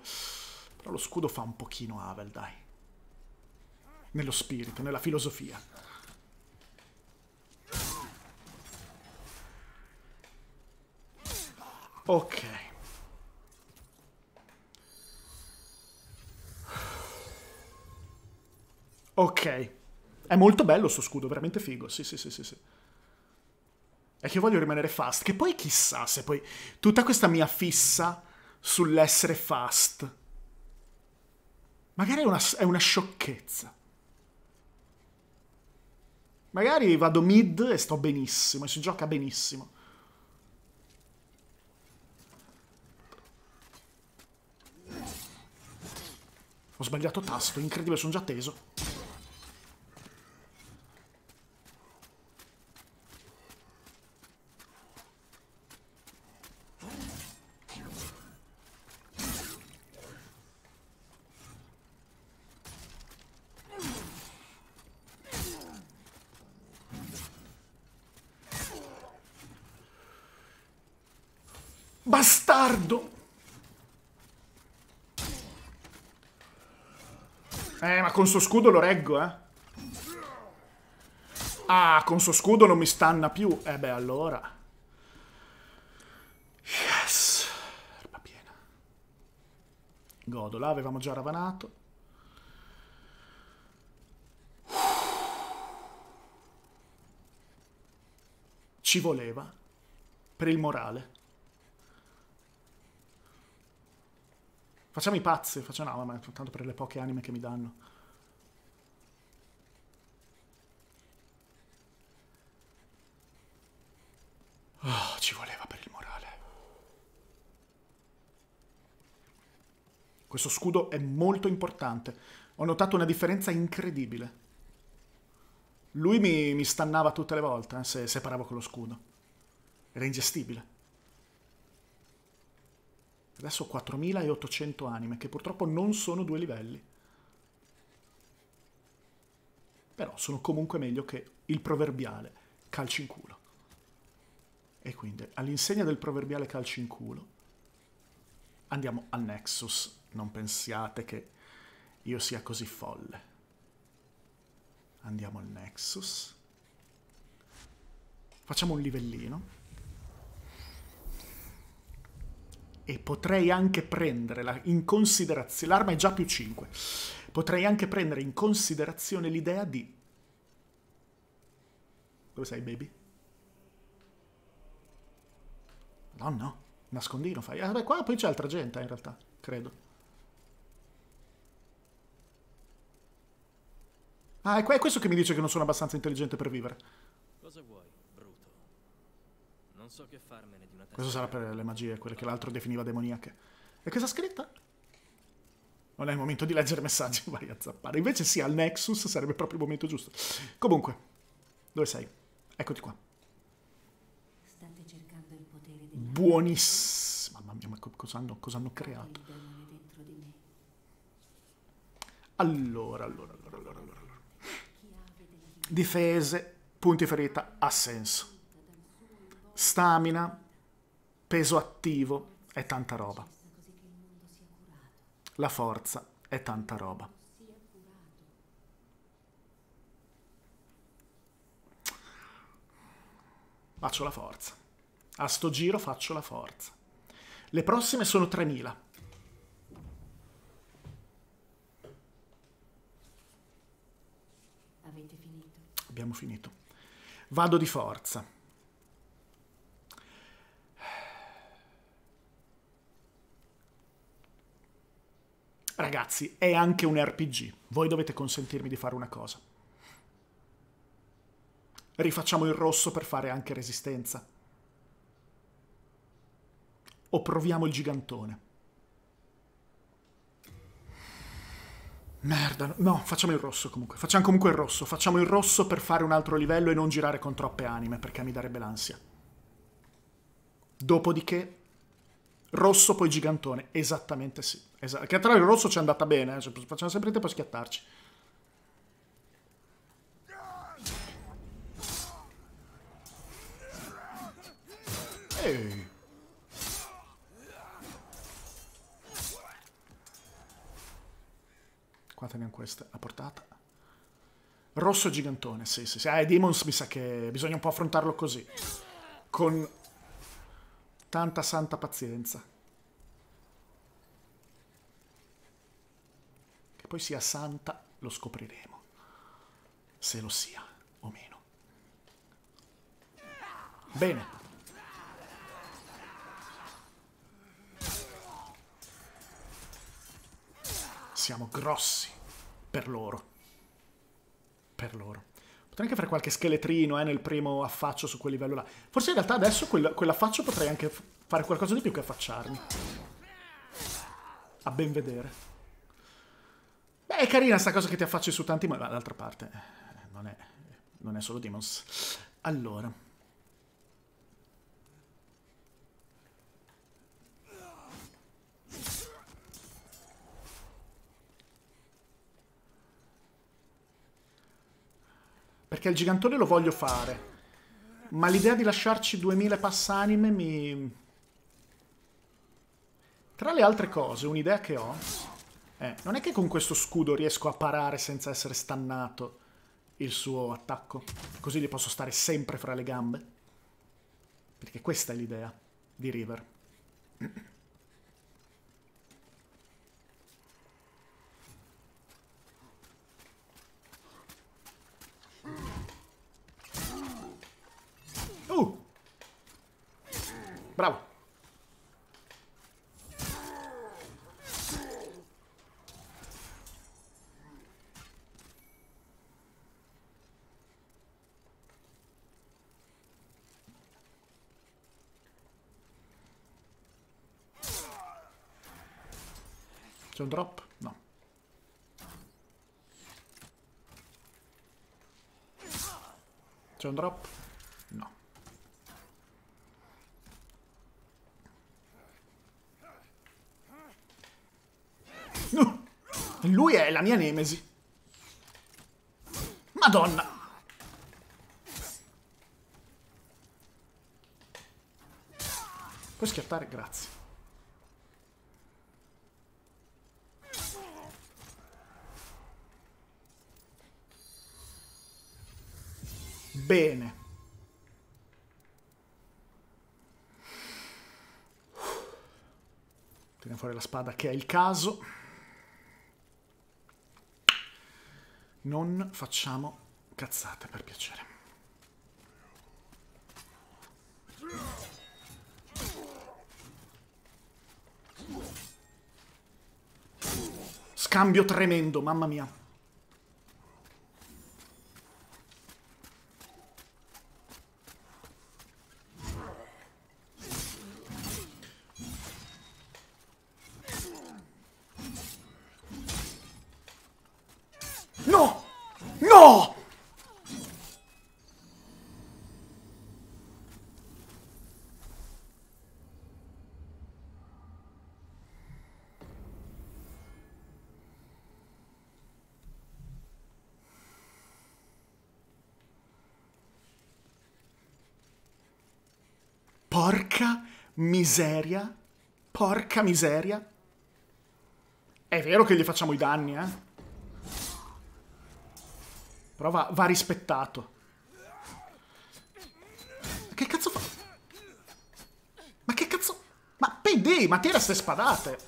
Però lo scudo fa un pochino Havel, dai. Nello spirito, nella filosofia. Ok. Ok. È molto bello sto scudo, veramente figo. Sì, sì, sì, sì, sì. È che voglio rimanere fast, che poi chissà se poi... tutta questa mia fissa sull'essere fast. Magari è una sciocchezza. Magari vado mid e sto benissimo, e si gioca benissimo. Ho sbagliato tasto, incredibile, sono già teso. bastardo! Ma con suo scudo lo reggo, eh. Ah, con suo scudo non mi stanna più. Eh beh, allora. Yes! Erba piena. Godola, avevamo già ravanato. Ci voleva per il morale. Facciamo i pazzi, facciamo no, ma tanto per le poche anime che mi danno. Oh, ci voleva per il morale. Questo scudo è molto importante. Ho notato una differenza incredibile. Lui mi stannava tutte le volte, se paravo con lo scudo. Era ingestibile. Adesso ho 4800 anime, che purtroppo non sono due livelli. Però sono comunque meglio che il proverbiale calci in culo. E quindi, all'insegna del proverbiale calci in culo, andiamo al Nexus. Non pensiate che io sia così folle. Andiamo al Nexus. Facciamo un livellino. E potrei anche prendere in considerazione... L'arma è già più 5. Potrei anche prendere in considerazione l'idea di... Dove sei, baby? No, no. Nascondino fai. Ah, beh, qua poi c'è altra gente, in realtà. Credo. Ah, è questo che mi dice che non sono abbastanza intelligente per vivere. Cosa vuoi, bruto? Non so che farmene di una testa. Questo sarà per le magie, quelle che l'altro definiva demoniache. E cosa scritta? Non è il momento di leggere messaggi, vai a zappare. Invece sì, al Nexus sarebbe proprio il momento giusto. Comunque, dove sei? Eccoti qua. State cercando il potere della... Buonissima. Mamma mia, ma cosa hanno creato? Il demone dentro di me. Allora. Difese, punti ferita, ha senso. Stamina, peso attivo, è tanta roba. La forza è tanta roba. Faccio la forza. A sto giro faccio la forza. Le prossime sono 3000. Abbiamo finito. Vado di forza. Ragazzi, è anche un RPG. Voi dovete consentirmi di fare una cosa. Rifacciamo il rosso per fare anche resistenza. O proviamo il gigantone. Merda, no, facciamo il rosso comunque. Facciamo comunque il rosso. Facciamo il rosso per fare un altro livello e non girare con troppe anime, perché mi darebbe l'ansia. Dopodiché, rosso poi gigantone. Esattamente sì. Che tra il rosso ci è andata bene, cioè, facciamo sempre tempo a schiattarci. Ehi. Teniamo questa a portata. Rosso gigantone, sì. Ah, Demons mi sa che bisogna un po' affrontarlo così. Con tanta santa pazienza. Che poi sia santa lo scopriremo. Se lo sia o meno. Bene. Siamo grossi per loro. Potrei anche fare qualche scheletrino nel primo affaccio su quel livello là. Forse in realtà adesso quell'affaccio potrei anche fare qualcosa di più che affacciarmi. A ben vedere. Beh, è carina sta cosa che ti affacci su tanti, ma d'altra parte non è solo Demons. Allora. Perché il gigantone lo voglio fare. Ma l'idea di lasciarci 2000 passanime mi... Tra le altre cose, un'idea che ho... non è che con questo scudo riesco a parare senza essere stannato il suo attacco. Così gli posso stare sempre fra le gambe. Perché questa è l'idea di River. Bravo. C'è un drop? No. C'è un drop? No. No! Lui è la mia nemesi. Madonna! Puoi schiattare? Grazie. Bene. Teniamo fuori la spada che è il caso. Non facciamo cazzate, per piacere. Scambio tremendo, mamma mia. Miseria, porca miseria. È vero che gli facciamo i danni, eh? Però va rispettato. Che cazzo fa? Ma che cazzo? Ma payday, ma tira ste spadate.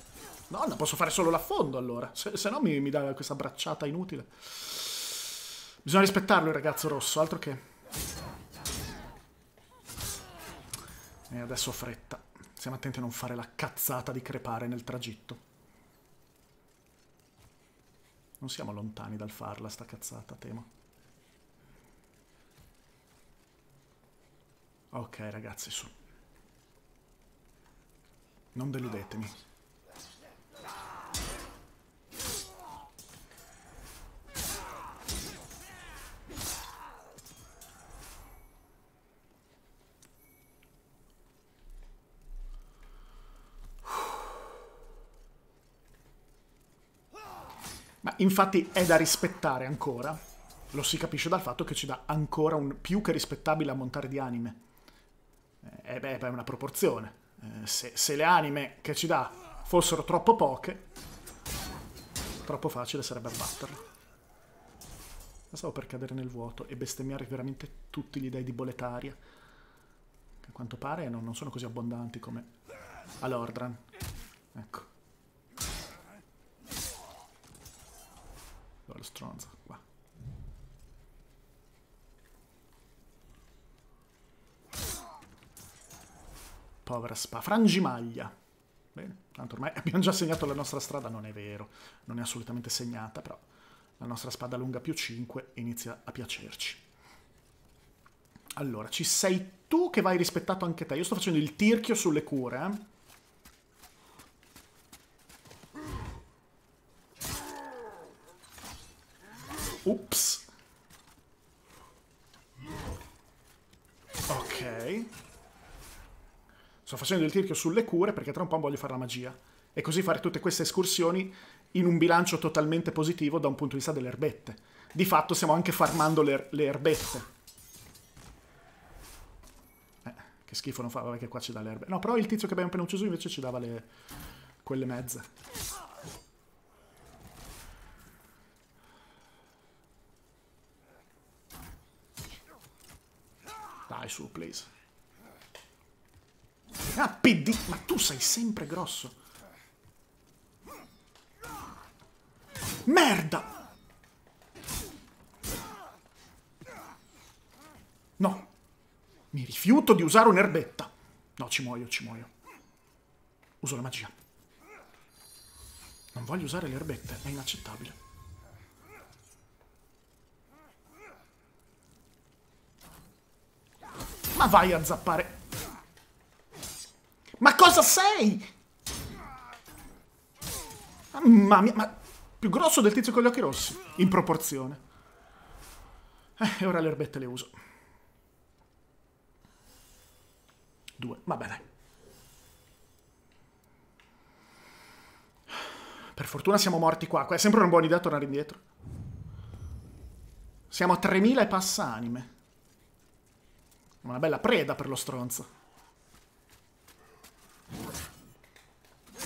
No, non posso fare solo l'affondo allora. Se no mi dà questa bracciata inutile. Bisogna rispettarlo il ragazzo rosso, altro che... E adesso ho fretta. Stiamo attenti a non fare la cazzata di crepare nel tragitto. Non siamo lontani dal farla, sta cazzata, temo. Ok, ragazzi, su. Non deludetemi. Infatti è da rispettare ancora, lo si capisce dal fatto che ci dà ancora un più che rispettabile ammontare di anime. Beh, è una proporzione. Se le anime che ci dà fossero troppo poche, troppo facile sarebbe abbatterle. Ma stavo per cadere nel vuoto e bestemmiare veramente tutti gli dei di Boletaria, che a quanto pare non sono così abbondanti come a Lordran. Ecco. Lo stronzo qua. Povera spa. Frangimaglia. Bene, tanto ormai abbiamo già segnato la nostra strada. Non è vero, non è assolutamente segnata, però la nostra spada lunga +5 inizia a piacerci. Allora, ci sei tu che vai rispettato anche te. Io sto facendo il tirchio sulle cure, eh. Ups. Ok. Sto facendo il tirchio sulle cure perché tra un po' voglio fare la magia. E così fare tutte queste escursioni in un bilancio totalmente positivo da un punto di vista delle erbette. Di fatto stiamo anche farmando le erbette. Che schifo non fa, vabbè che qua ci dà le erbette. No, però il tizio che abbiamo appena ucciso invece ci dava le... quelle mezze. Dai su, please. Ah, PD! Ma tu sei sempre grosso. Merda! No. Mi rifiuto di usare un'erbetta. No, ci muoio, ci muoio. Uso la magia. Non voglio usare le erbette, è inaccettabile. Ma vai a zappare. Ma cosa sei? Mamma mia, ma... più grosso del tizio con gli occhi rossi, in proporzione. E ora le erbette le uso. 2, va bene. Per fortuna siamo morti qua. È sempre una buona idea tornare indietro. Siamo a 3000 e passa anime. Una bella preda per lo stronzo.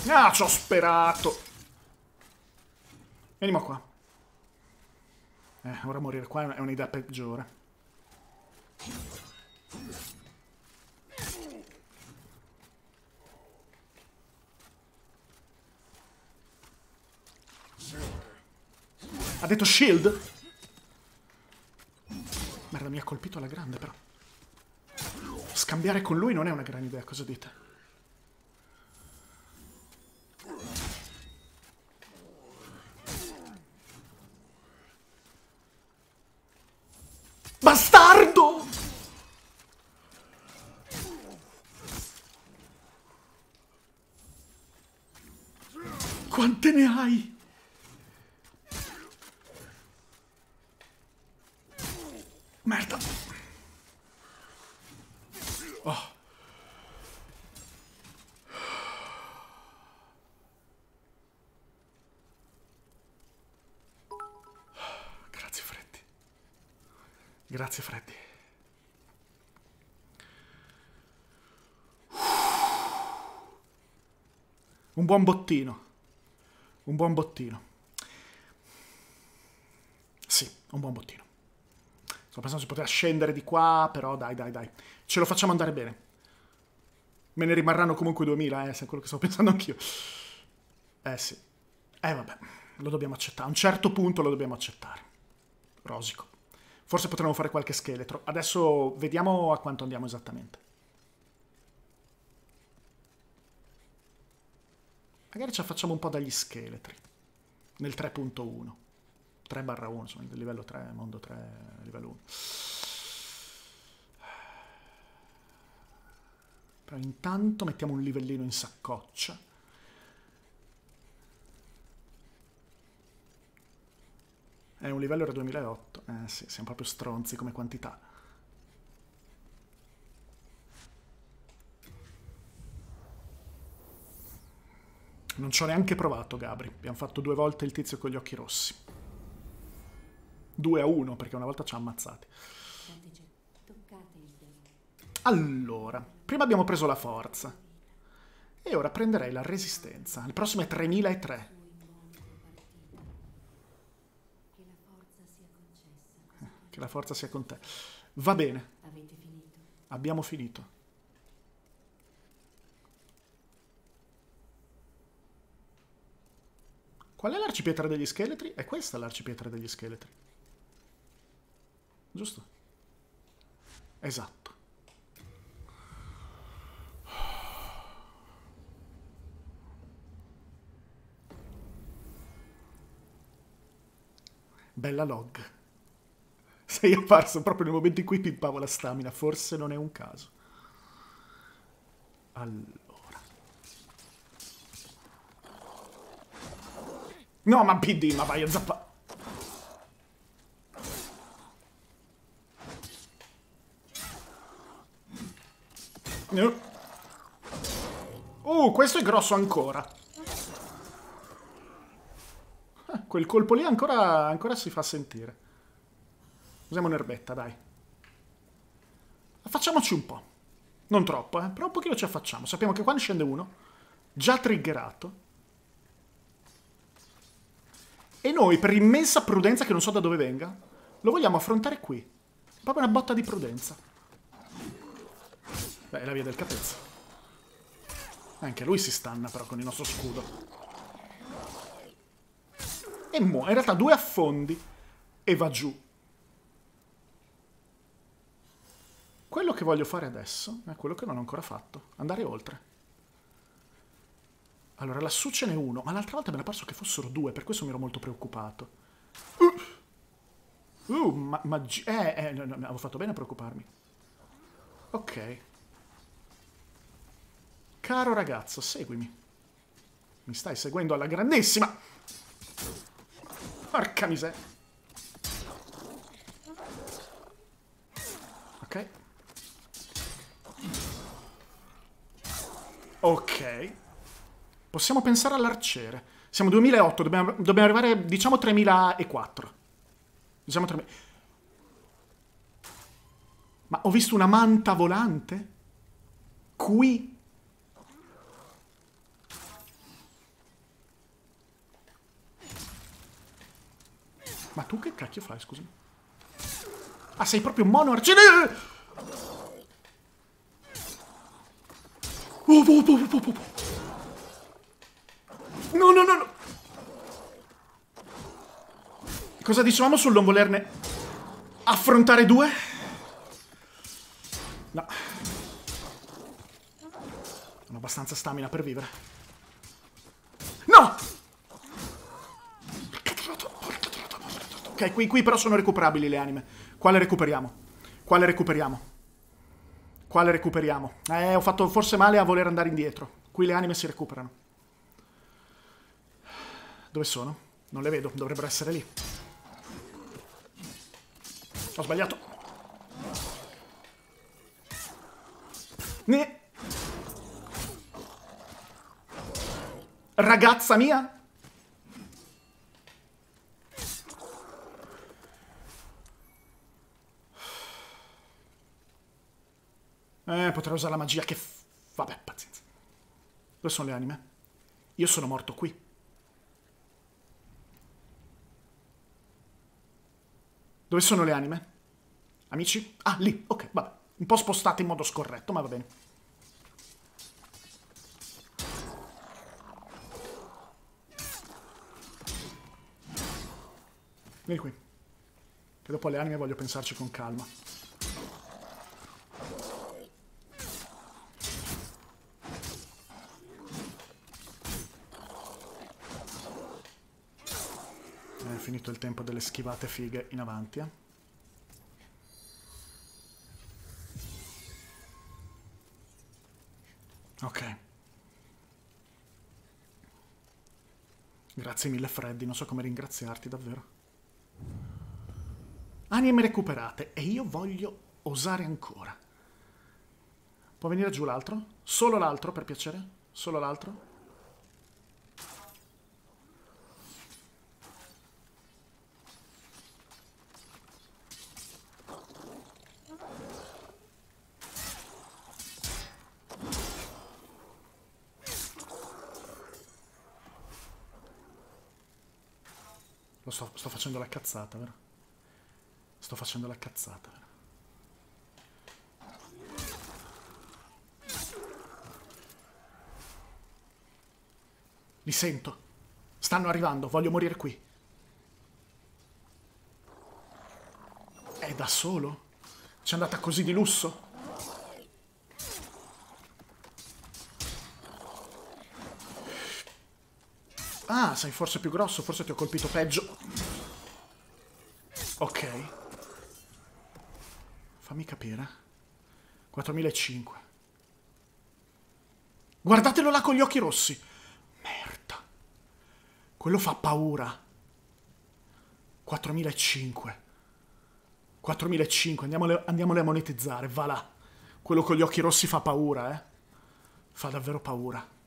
Ah, ci ho sperato! Veniamo qua. Ora morire qua è un'idea peggiore. Ha detto shield? Merda, mi ha colpito alla grande, però. Scambiare con lui non è una gran idea, cosa dite? Bastardo! Quante ne hai? Merda. Oh. Grazie Freddy. Grazie Freddy. Un buon bottino. Un buon bottino. Sì, un buon bottino. Sto pensando si poteva scendere di qua, però dai, dai, dai. Ce lo facciamo andare bene. Me ne rimarranno comunque 2000, se è quello che stavo pensando anch'io. Eh sì. Vabbè, lo dobbiamo accettare. A un certo punto lo dobbiamo accettare. Rosico. Forse potremmo fare qualche scheletro. Adesso vediamo a quanto andiamo esattamente. Magari ci facciamo un po' dagli scheletri. Nel 3.1. 3/1, insomma, del livello 3, mondo 3, livello 1. Però intanto mettiamo un livellino in saccoccia. Un livello era 2008. Sì, siamo proprio stronzi come quantità. Non ci ho neanche provato, Gabri. Abbiamo fatto 2 volte il tizio con gli occhi rossi. 2-1 perché una volta ci ha ammazzati. Allora, prima abbiamo preso la forza e ora prenderei la resistenza. Il prossimo è 3003. Che la forza sia con te. Va bene. Abbiamo finito. Qual è l'arcipietra degli scheletri? È questa l'arcipietra degli scheletri. Giusto? Esatto. Bella log. Sei apparso proprio nel momento in cui pimpavo la stamina. Forse non è un caso. Allora. No, ma PD, ma vai a zappare. Questo è grosso ancora. Quel colpo lì ancora si fa sentire. Usiamo un'erbetta, dai. Affacciamoci un po'. Non troppo, però un pochino ci affacciamo. Sappiamo che qua ne scende uno. Già triggerato. E noi, per immensa prudenza che non so da dove venga, lo vogliamo affrontare qui. Proprio una botta di prudenza. Beh, è la via del capezzo. Anche lui si stanna però con il nostro scudo. E muore. In realtà due affondi e va giù. Quello che voglio fare adesso è quello che non ho ancora fatto. Andare oltre. Allora, lassù ce n'è uno, ma l'altra volta mi era parso che fossero due, per questo mi ero molto preoccupato. No, avevo fatto bene a preoccuparmi. Ok. Caro ragazzo, seguimi. Mi stai seguendo alla grandissima! Porca miseria! Ok. Ok. Possiamo pensare all'arciere. Siamo 2008, dobbiamo arrivare, diciamo, 3004. Diciamo 3000. Ma ho visto una manta volante? Qui? Ma tu che cacchio fai, scusami? Ah, sei proprio mono arciere! No, no, no, no! Cosa dicevamo sul non volerne affrontare due? No. Non ho abbastanza stamina per vivere. No! Ok, qui però sono recuperabili le anime. Quale recuperiamo? Quale recuperiamo? Quale recuperiamo? Ho fatto forse male a voler andare indietro. Qui le anime si recuperano. Dove sono? Non le vedo, dovrebbero essere lì. Ho sbagliato. Ragazza mia? Potrei usare la magia che... Vabbè, pazienza. Dove sono le anime? Io sono morto qui. Dove sono le anime? Amici? Ah, lì. Ok, vabbè. Un po' spostate in modo scorretto, ma va bene. Vieni qui. Che dopo le anime voglio pensarci con calma. Finito il tempo delle schivate fighe in avanti. Ok. Grazie mille Freddy, non so come ringraziarti davvero. Anime recuperate e io voglio osare ancora. Può venire giù l'altro? Solo l'altro per piacere? Solo l'altro? Sto facendo la cazzata, vero? Sto facendo la cazzata, vero? Li sento. Stanno arrivando, voglio morire qui. È da solo? C'è andata così di lusso? Ah, sei forse più grosso, forse ti ho colpito peggio. Ok. Fammi capire. 4005. Guardatelo là con gli occhi rossi. Merda. Quello fa paura. 4005. 4005, andiamole a monetizzare, va là. Quello con gli occhi rossi fa paura, eh. Fa davvero paura.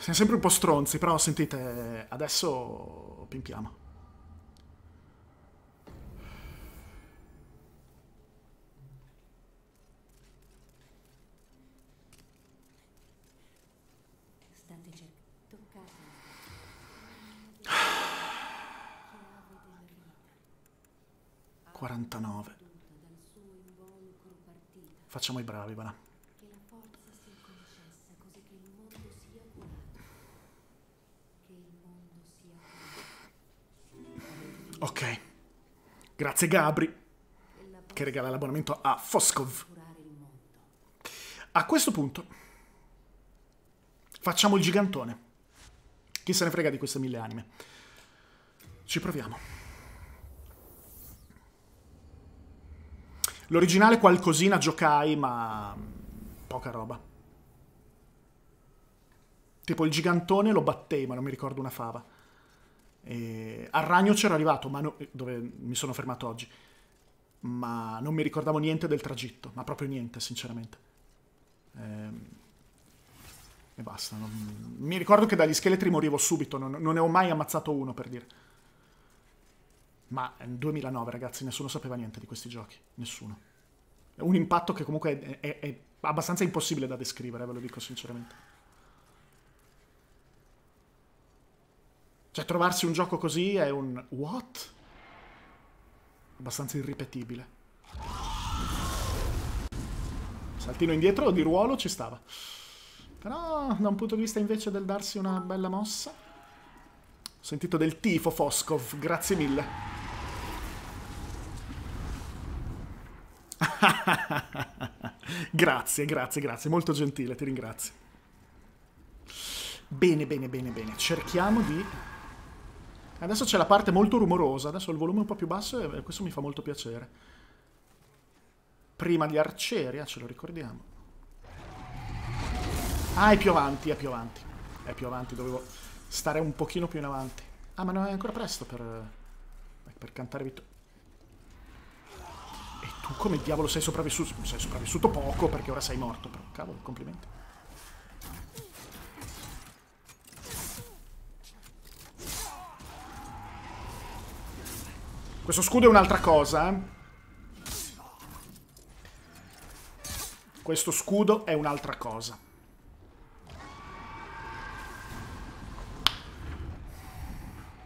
Siamo sempre un po' stronzi, però sentite, adesso pimpiamo. Tocca 49. Facciamo i bravi, va là. Ok. Grazie Gabri, che regala l'abbonamento a Foskov. A questo punto facciamo il gigantone. Chi se ne frega di queste 1000 anime. Ci proviamo. L'originale qualcosina giocai, ma poca roba. Tipo il gigantone lo battei, ma non mi ricordo una fava. E... al ragno c'ero arrivato, ma no... dove mi sono fermato oggi. Ma non mi ricordavo niente del tragitto, ma proprio niente, sinceramente. E basta. Non... mi ricordo che dagli scheletri morivo subito, non ne ho mai ammazzato uno, per dire. Ma nel 2009, ragazzi, nessuno sapeva niente di questi giochi. Nessuno. È un impatto che comunque è abbastanza impossibile da descrivere, ve lo dico sinceramente. Cioè, trovarsi un gioco così è un... what? Abbastanza irripetibile. Saltino indietro di ruolo ci stava. Però, da un punto di vista invece del darsi una bella mossa... ho sentito del tifo, Foskov. Grazie mille. Grazie, grazie, grazie. Molto gentile, ti ringrazio. Bene, bene, bene, bene. Cerchiamo di... adesso c'è la parte molto rumorosa. Adesso il volume è un po' più basso e questo mi fa molto piacere. Prima di Arceria, ce lo ricordiamo. Ah, è più avanti, è più avanti. È più avanti, dovevo... stare un pochino più in avanti. Ah, ma non è ancora presto per cantare vittoria. E tu come diavolo sei sopravvissuto? Sei sopravvissuto poco perché ora sei morto, però cavolo, complimenti. Questo scudo è un'altra cosa, eh. Questo scudo è un'altra cosa.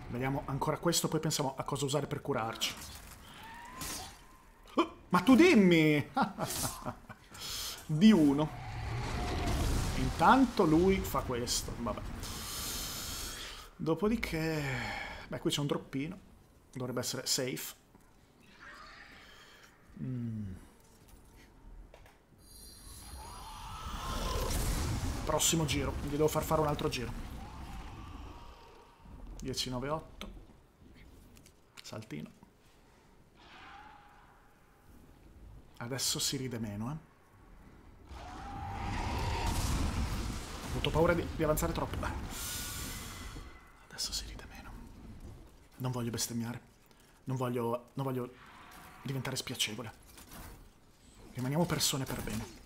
Vediamo ancora questo, poi pensiamo a cosa usare per curarci. Oh, ma tu dimmi! Di uno. Intanto lui fa questo, vabbè. Dopodiché... beh, qui c'è un droppino. Dovrebbe essere safe. Prossimo giro. Gli devo far fare un altro giro. 10-9-8. Saltino. Adesso si ride meno, eh. Ho avuto paura di avanzare troppo. Beh. Adesso si ride meno. Non voglio bestemmiare. Non voglio diventare spiacevole. Rimaniamo persone per bene.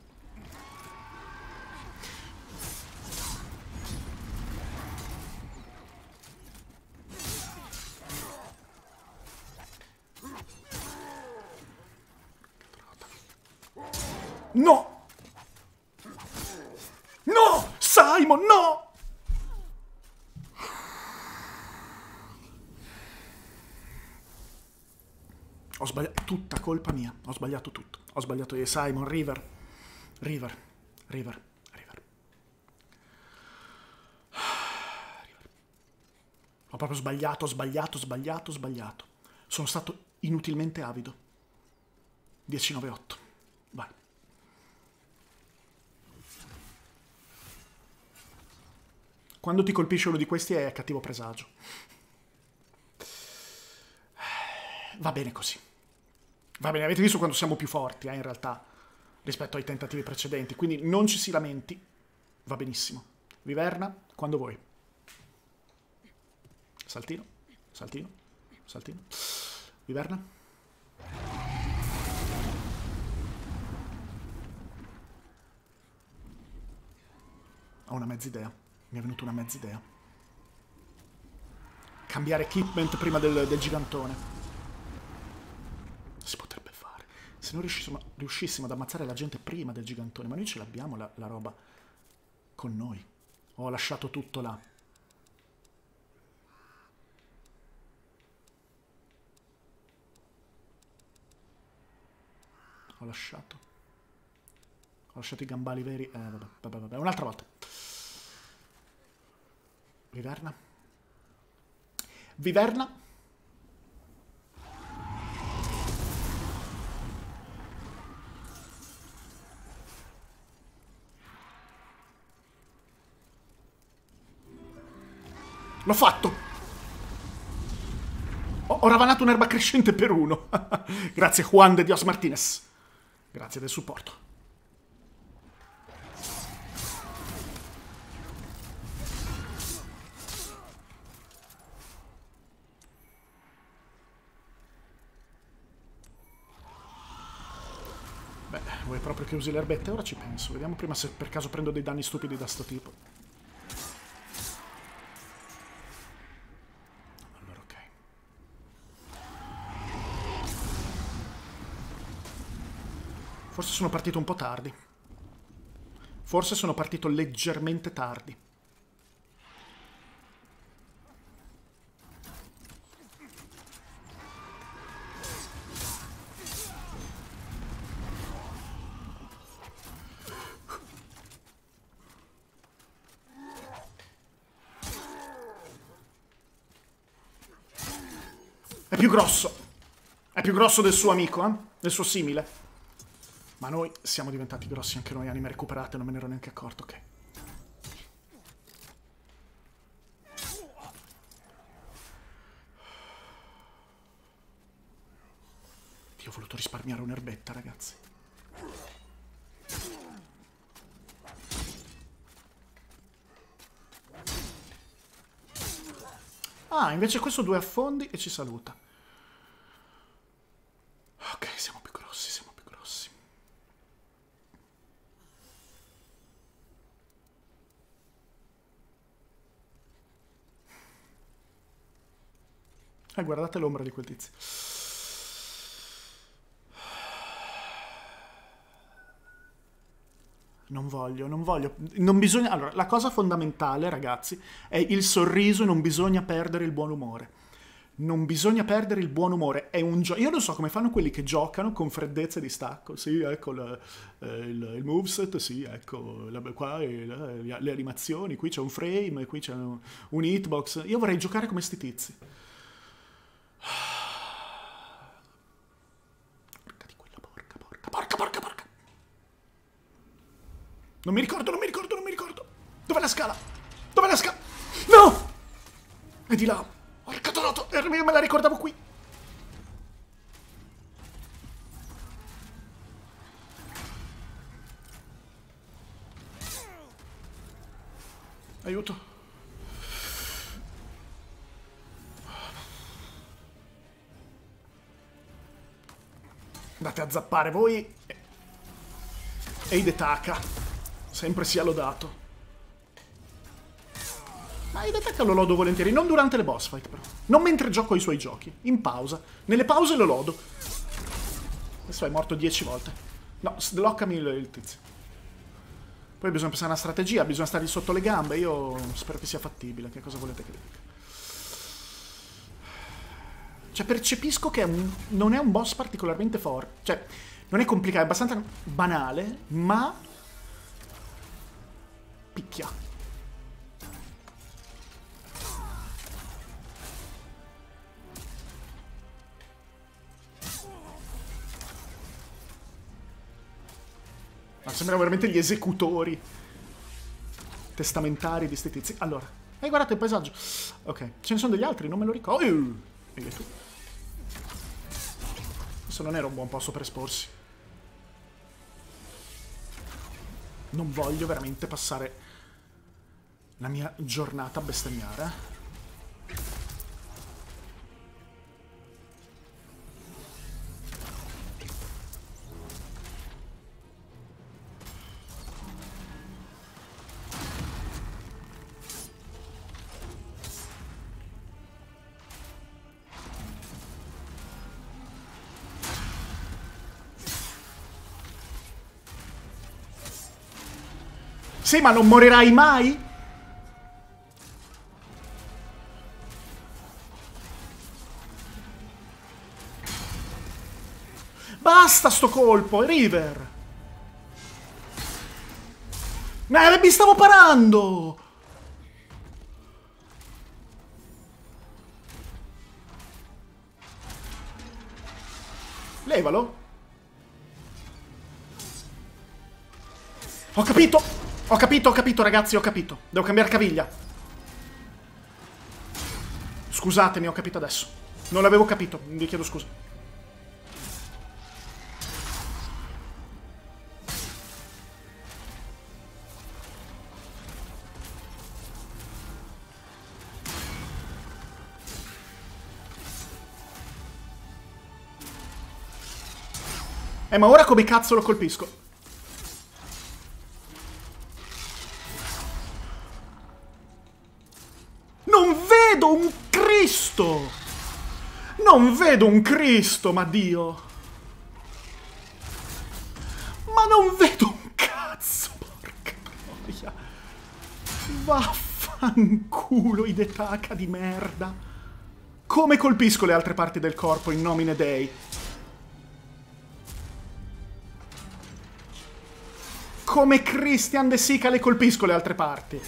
No! No! Simon, no! Ho sbagliato... tutta colpa mia. Ho sbagliato tutto. Ho sbagliato io, Simon, River. River. River. River. River. Ho proprio sbagliato. Sono stato inutilmente avido. 19-8. Vai. Quando ti colpisce uno di questi è cattivo presagio. Va bene così. Va bene, avete visto quando siamo più forti, in realtà, rispetto ai tentativi precedenti. Quindi non ci si lamenti. Va benissimo. Viverna, quando vuoi. Saltino, saltino, saltino. Viverna. Ho una mezza idea. Mi è venuta una mezza idea. Cambiare equipment prima del gigantone. Si potrebbe fare. Se noi riuscissimo ad ammazzare la gente prima del gigantone, ma noi ce l'abbiamo la roba con noi. Ho lasciato tutto là. Ho lasciato. Ho lasciato i gambali veri. Vabbè. Un'altra volta. Viverna. Viverna. L'ho fatto! Ho ravanato un'erba crescente per uno. Grazie Juan de Dios Martinez. Grazie del supporto. Beh, vuoi proprio che usi le erbette? Ora ci penso. Vediamo prima se per caso prendo dei danni stupidi da sto tipo. Forse sono partito un po' tardi. Forse sono partito leggermente tardi. È più grosso. È più grosso del suo amico, eh? Del suo simile. Ma noi siamo diventati grossi anche noi, anime recuperate, non me ne ero neanche accorto, ok. Io ho voluto risparmiare un'erbetta, ragazzi. Ah, invece questo due affondi e ci saluta. Ok, siamo più grossi, siamo più grossi. Guardate l'ombra di quel tizio. Non voglio. Non bisogna... Allora, la cosa fondamentale, ragazzi, è il sorriso e non bisogna perdere il buon umore. Non bisogna perdere il buon umore. È un gioco... Io non so come fanno quelli che giocano con freddezza e distacco. Sì, ecco il moveset, sì, ecco qua le animazioni, qui c'è un frame, qui c'è un hitbox. Io vorrei giocare come sti tizi. Porca di quella, porca. Non mi ricordo. Dov'è la scala? No! È di là. Porca troto, io me la ricordavo qui. Aiuto. Andate a zappare voi e Hidetaka sempre sia lodato. Ma Hidetaka lo lodo volentieri, non durante le boss fight però. Non mentre gioco i suoi giochi, in pausa. Nelle pause lo lodo. Adesso è morto 10 volte. No, sbloccami il tizio. Poi bisogna pensare a una strategia, bisogna stargli sotto le gambe. Io spero che sia fattibile, che cosa volete che le dica? Cioè, percepisco che non è un boss particolarmente forte. Cioè, non è complicato, è abbastanza banale, ma... picchia. Ma sembrano veramente gli esecutori testamentari di sti tizi. Allora, guardate il paesaggio. Ok, ce ne sono degli altri, non me lo ricordo. E tu. Questo non era un buon posto per esporsi. Non voglio veramente passare la mia giornata a bestemmiare. Sì, ma non morirai mai? Basta sto colpo, River! Ma mi stavo parando! Levalo! Ho capito! Ho capito, ragazzi, ho capito. Devo cambiare caviglia. Scusatemi, ho capito adesso. Non l'avevo capito, vi chiedo scusa. Ma ora come cazzo lo colpisco? Non vedo un Cristo! Non vedo un Cristo, ma Dio! Ma non vedo un cazzo, porca troia! Vaffanculo, Hidetaka di merda! Come colpisco le altre parti del corpo in nomine dei? Come Christian De Sica le colpisco le altre parti.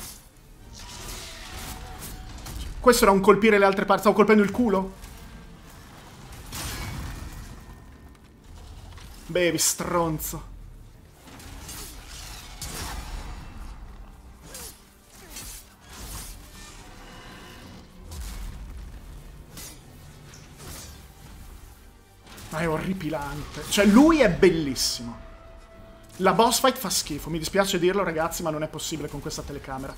Questo era un colpire le altre parti. Stavo colpendo il culo. Bevi, stronzo. Ma è orripilante. Cioè, lui è bellissimo. La boss fight fa schifo, mi dispiace dirlo ragazzi, ma non è possibile con questa telecamera.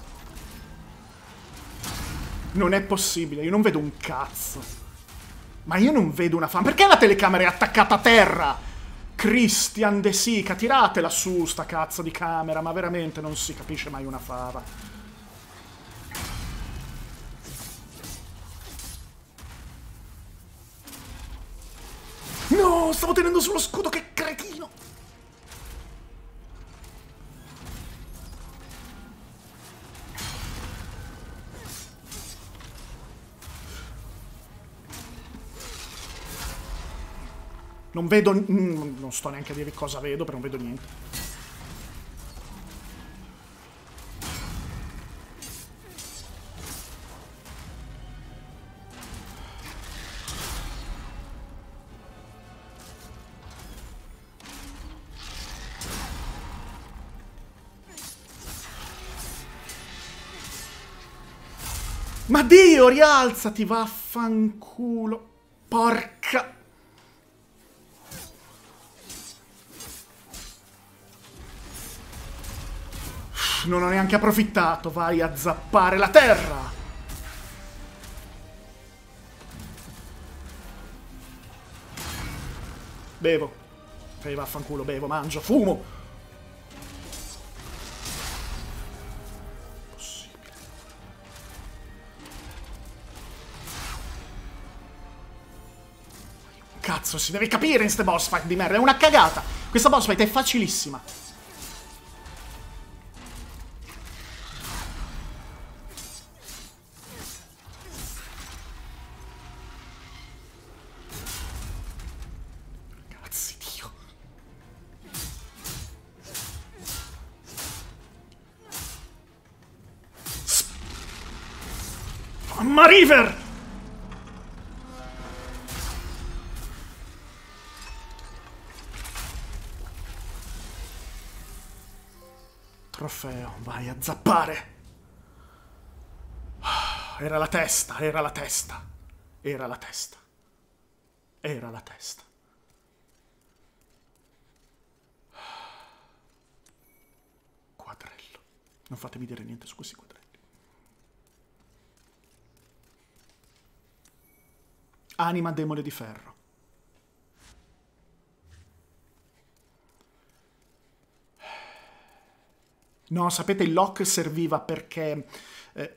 Non è possibile, io non vedo un cazzo. Ma io non vedo una fan. Perché la telecamera è attaccata a terra? Christian De Sica, tiratela su sta cazzo di camera, ma veramente non si capisce mai una fava. No, stavo tenendo sullo scudo, che cretino! Non vedo... non sto neanche a dire cosa vedo, perché non vedo niente. Ma Dio, rialzati, vaffanculo. Porca... Non ho neanche approfittato, vai a zappare la terra! Bevo. E vaffanculo, bevo, mangio, fumo! Impossibile. Cazzo, si deve capire in ste boss fight di merda, è una cagata! Questa boss fight è facilissima! Ma River! Trofeo, vai a zappare! Era la testa, era la testa. Era la testa. Era la testa. Quadrello. Non fatemi dire niente su questi quadrelli. Anima demone di ferro. No, sapete, il lock serviva perché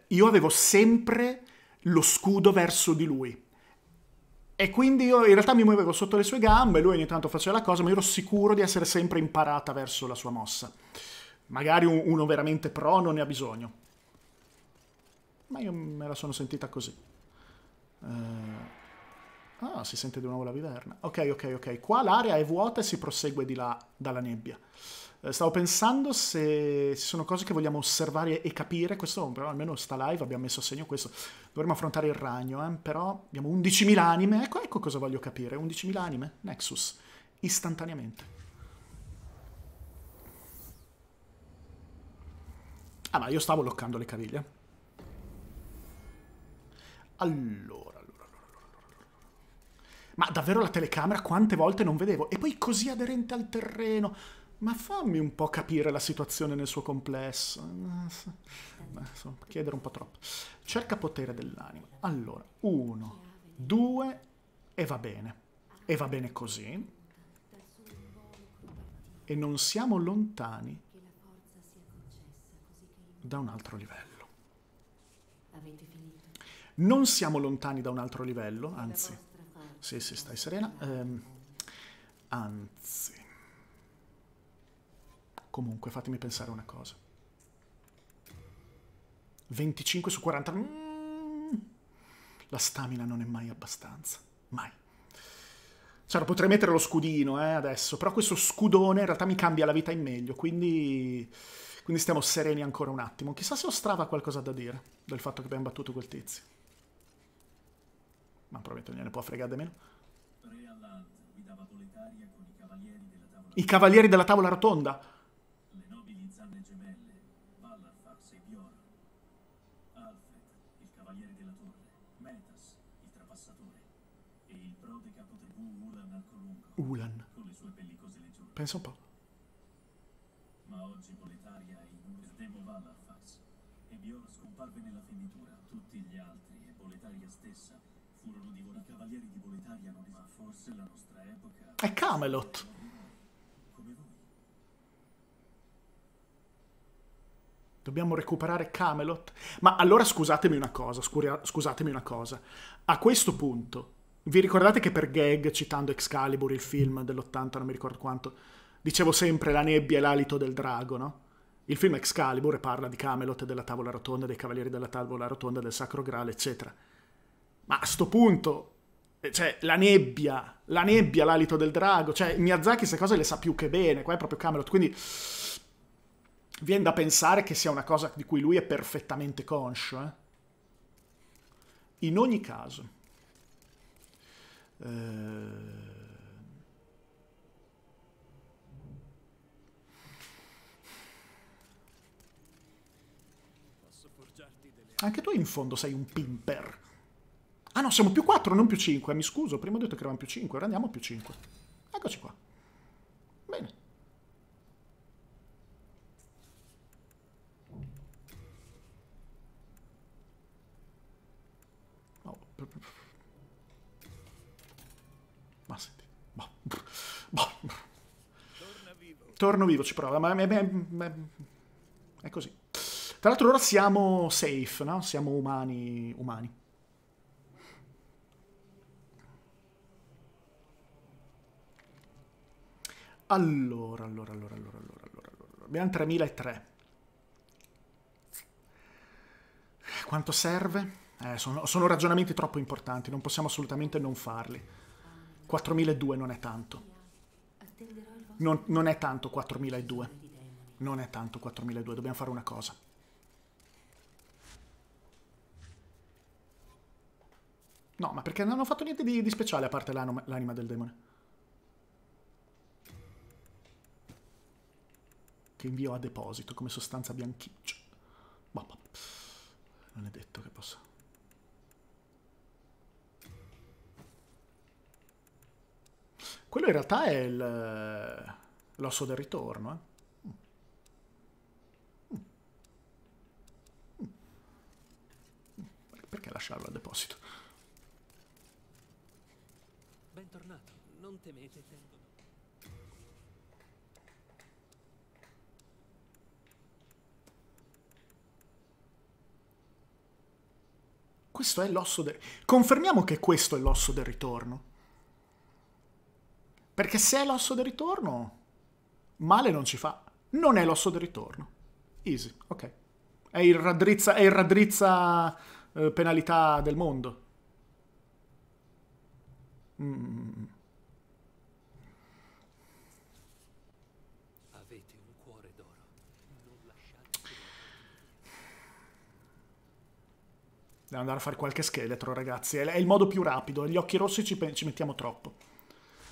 io avevo sempre lo scudo verso di lui. E quindi io in realtà mi muovevo sotto le sue gambe, lui ogni tanto faceva la cosa, ma io ero sicuro di essere sempre imparata verso la sua mossa. Magari uno veramente pro non ne ha bisogno. Ma io me la sono sentita così. Ah, si sente di nuovo la viverna. Ok, ok, ok. Qua l'area è vuota e si prosegue di là dalla nebbia. Stavo pensando se ci sono cose che vogliamo osservare e capire. Questo però almeno sta live, abbiamo messo a segno questo. Dovremmo affrontare il ragno, però abbiamo 11.000 anime. Ecco, ecco cosa voglio capire. 11.000 anime, Nexus, istantaneamente. Ah, ma io stavo bloccando le caviglie. Allora. Ma davvero la telecamera quante volte non vedevo? E poi così aderente al terreno. Ma fammi un po' capire la situazione nel suo complesso. Beh, insomma, chiedere un po' troppo. Cerca potere dell'anima. Allora, 1, 2 e va bene. E va bene così. E non siamo lontani da un altro livello. Non siamo lontani da un altro livello, anzi. Sì, stai serena. Anzi. Comunque, fatemi pensare una cosa. 25 su 40... La stamina non è mai abbastanza. Mai. Cioè, potrei mettere lo scudino, adesso. Però questo scudone in realtà mi cambia la vita in meglio, quindi... Quindi stiamo sereni ancora un attimo. Chissà se Ostrava ha qualcosa da dire del fatto che abbiamo battuto quel tizio. Ma probabilmente non ne può fregare di meno. I cavalieri della tavola rotonda? Ulan. Pensa un po'. Ma oggi Boletaria è in Urdemo Vallarfax e Bior scomparve nella finitura. Tutti gli altri e Boletaria stessa furono divorati. I cavalieri di Boletaria non ma forse la nostra epoca è Camelot. Come voi. Dobbiamo recuperare Camelot. Ma allora scusatemi una cosa, scusatemi una cosa. A questo punto vi ricordate che per gag, citando Excalibur, il film dell'80, non mi ricordo quanto, dicevo sempre la nebbia e l'alito del drago, no? Il film Excalibur parla di Camelot e della tavola rotonda, dei cavalieri della tavola rotonda, del sacro Graal, eccetera. Ma a sto punto, cioè, la nebbia, l'alito del drago, cioè, Miyazaki queste cose le sa più che bene, qua è proprio Camelot, quindi... Viene da pensare che sia una cosa di cui lui è perfettamente conscio, In ogni caso... Anche tu in fondo sei un pimper. Ah no, siamo più 4, non più 5. Mi scuso, prima ho detto che eravamo più 5, ora andiamo più 5. Eccoci qua. Bene. Oh. Ma senti, boh. Torno vivo, ci prova, ma è così. Tra l'altro ora siamo safe, no? Siamo umani. Allora. Abbiamo 3003. Quanto serve? Sono ragionamenti troppo importanti, non possiamo assolutamente non farli. 4.200 non è tanto. Non è tanto 4.200. Non è tanto 4.200. Dobbiamo fare una cosa. No, ma perché non hanno fatto niente di speciale a parte l'anima del demone. Che invio a deposito come sostanza bianchiccia. Boh. Non è detto che possa... Quello in realtà è l'osso del ritorno. Perché lasciarlo a deposito? Bentornato, non temete tempo. Questo è l'osso del... Confermiamo che questo è l'osso del ritorno. Perché se è l'osso del ritorno, male non ci fa. Non è l'osso del ritorno. Easy, ok. È il raddrizza penalità del mondo. Avete un cuore d'oro. Non lasciate. Devo andare a fare qualche scheletro, ragazzi. È il modo più rapido. Gli occhi rossi ci mettiamo troppo.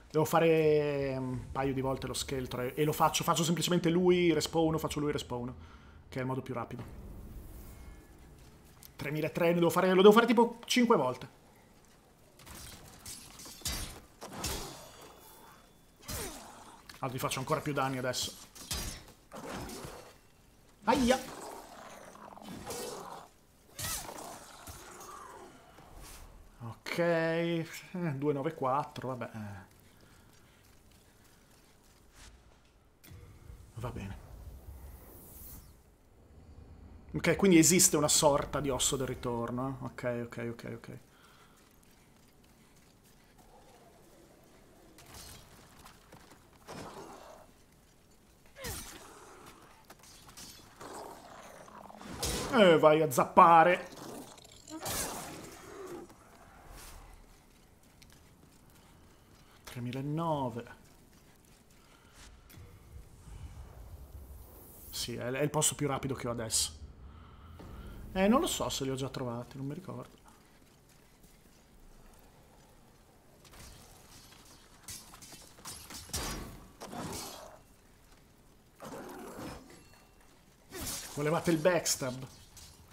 Devo fare un paio di volte lo scheletro e lo faccio. Faccio semplicemente lui, respawno, faccio lui, respawno. Che è il modo più rapido. 3003, lo devo fare tipo 5 volte. Allora gli faccio ancora più danni adesso. Aia! Ok, 294, vabbè. Va bene. Ok, quindi esiste una sorta di osso del ritorno. Ok, ok, ok, ok. E vai a zappare. $3.900. Sì, è il posto più rapido che ho adesso. Non lo so se li ho già trovati, non mi ricordo. Volevate il backstab?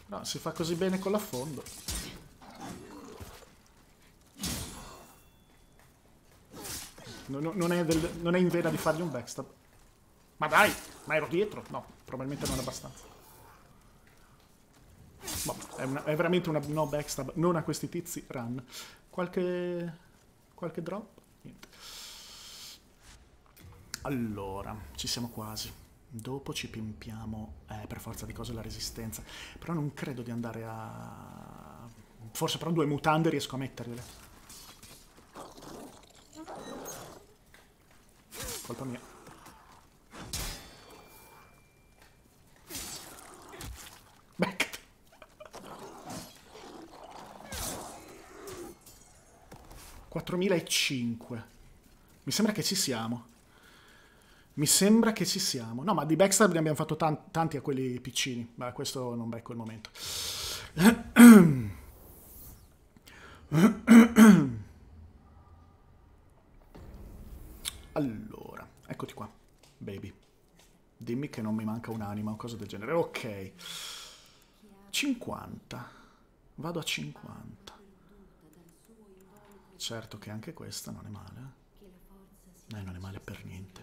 No, si fa così bene con l'affondo. Non è in vena di fargli un backstab. Ma dai, ma ero dietro? No, probabilmente non è abbastanza. Boh, è veramente una no backstab, non a questi tizi, run. Qualche drop? Niente. Allora, ci siamo quasi. Dopo ci pimpiamo, per forza di cose, la resistenza. Però non credo di andare a... Forse però 2 mutande riesco a metterle. Colpa mia. $4.005. Mi sembra che ci siamo. Mi sembra che ci siamo. No, ma di backstab ne abbiamo fatto tanti a quelli piccini. Ma questo non becco il momento. Allora, eccoti qua, baby. Dimmi che non mi manca un'anima o cosa del genere. Ok. 50. Vado a 50. Certo che anche questa non è male. Non è male per niente.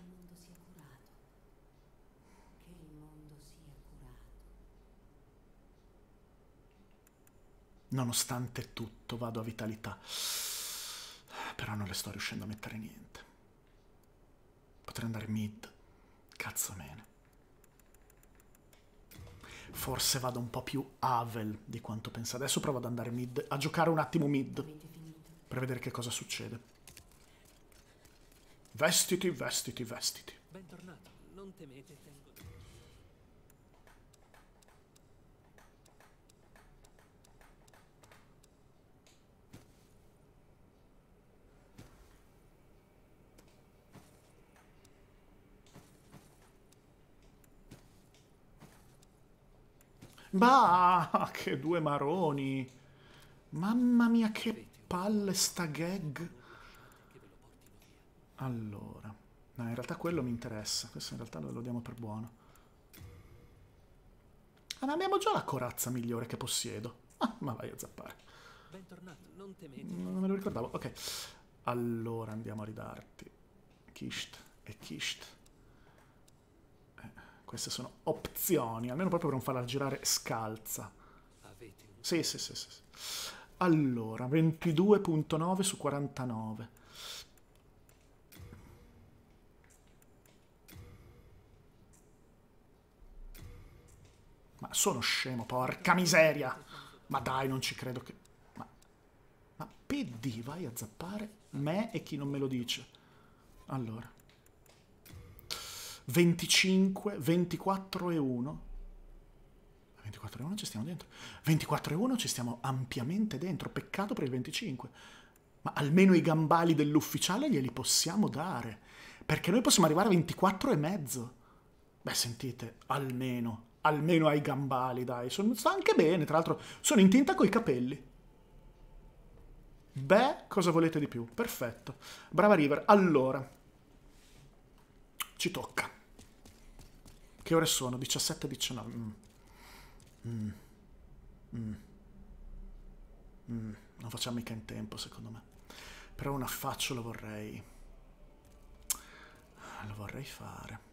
Nonostante tutto vado a vitalità. Però non le sto riuscendo a mettere niente. Potrei andare mid. Cazzo meno. Forse vado un po' più Avel di quanto penso. Adesso provo ad andare mid. A giocare un attimo mid. Per vedere che cosa succede. Vestiti, vestiti, vestiti. Bentornato, non temete, tengo. Bah, che 2 maroni. Mamma mia, che palle sta gag. Allora, no, in realtà quello mi interessa. Questo in realtà lo diamo per buono. Ah, ma abbiamo già la corazza migliore che possiedo. Ah, ma vai a zappare. Bentornato, non temete. Non me lo ricordavo. Ok. Allora andiamo a ridarti Kisht e Kisht. Queste sono opzioni, almeno proprio per non farla girare scalza. Sì, sì, sì, sì, sì. Allora, 22.9 su 49. Ma sono scemo, porca miseria! Ma dai, non ci credo che... Ma PD, vai a zappare me e chi non me lo dice. Allora. 25, 24 e 1. 24,1 ci stiamo dentro. 24,1 ci stiamo ampiamente dentro. Peccato per il 25. ma almeno i gambali dell'ufficiale glieli possiamo dare, perché noi possiamo arrivare a 24,5. Beh, sentite, almeno ai gambali, dai. Sta anche bene, tra l'altro sono in tinta coi capelli. Beh, cosa volete di più? Perfetto. Brava River. Allora, ci tocca. Che ore sono? 17-19. Non facciamo mica in tempo, secondo me. Però un affaccio lo vorrei... lo vorrei fare.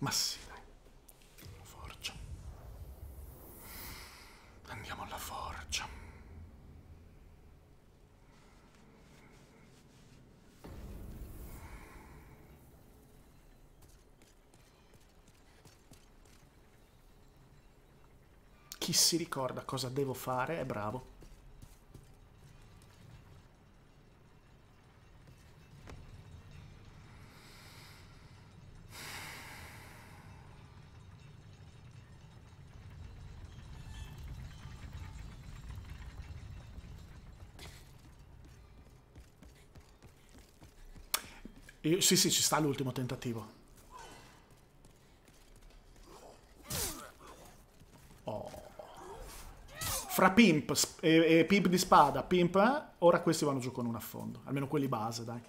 Ma sì, dai. Alla forgia. Andiamo alla forgia. Chi si ricorda cosa devo fare è bravo. Sì, ci sta l'ultimo tentativo. Fra pimp e pimp di spada, pimp, ora questi vanno giù con un affondo, almeno quelli base, dai.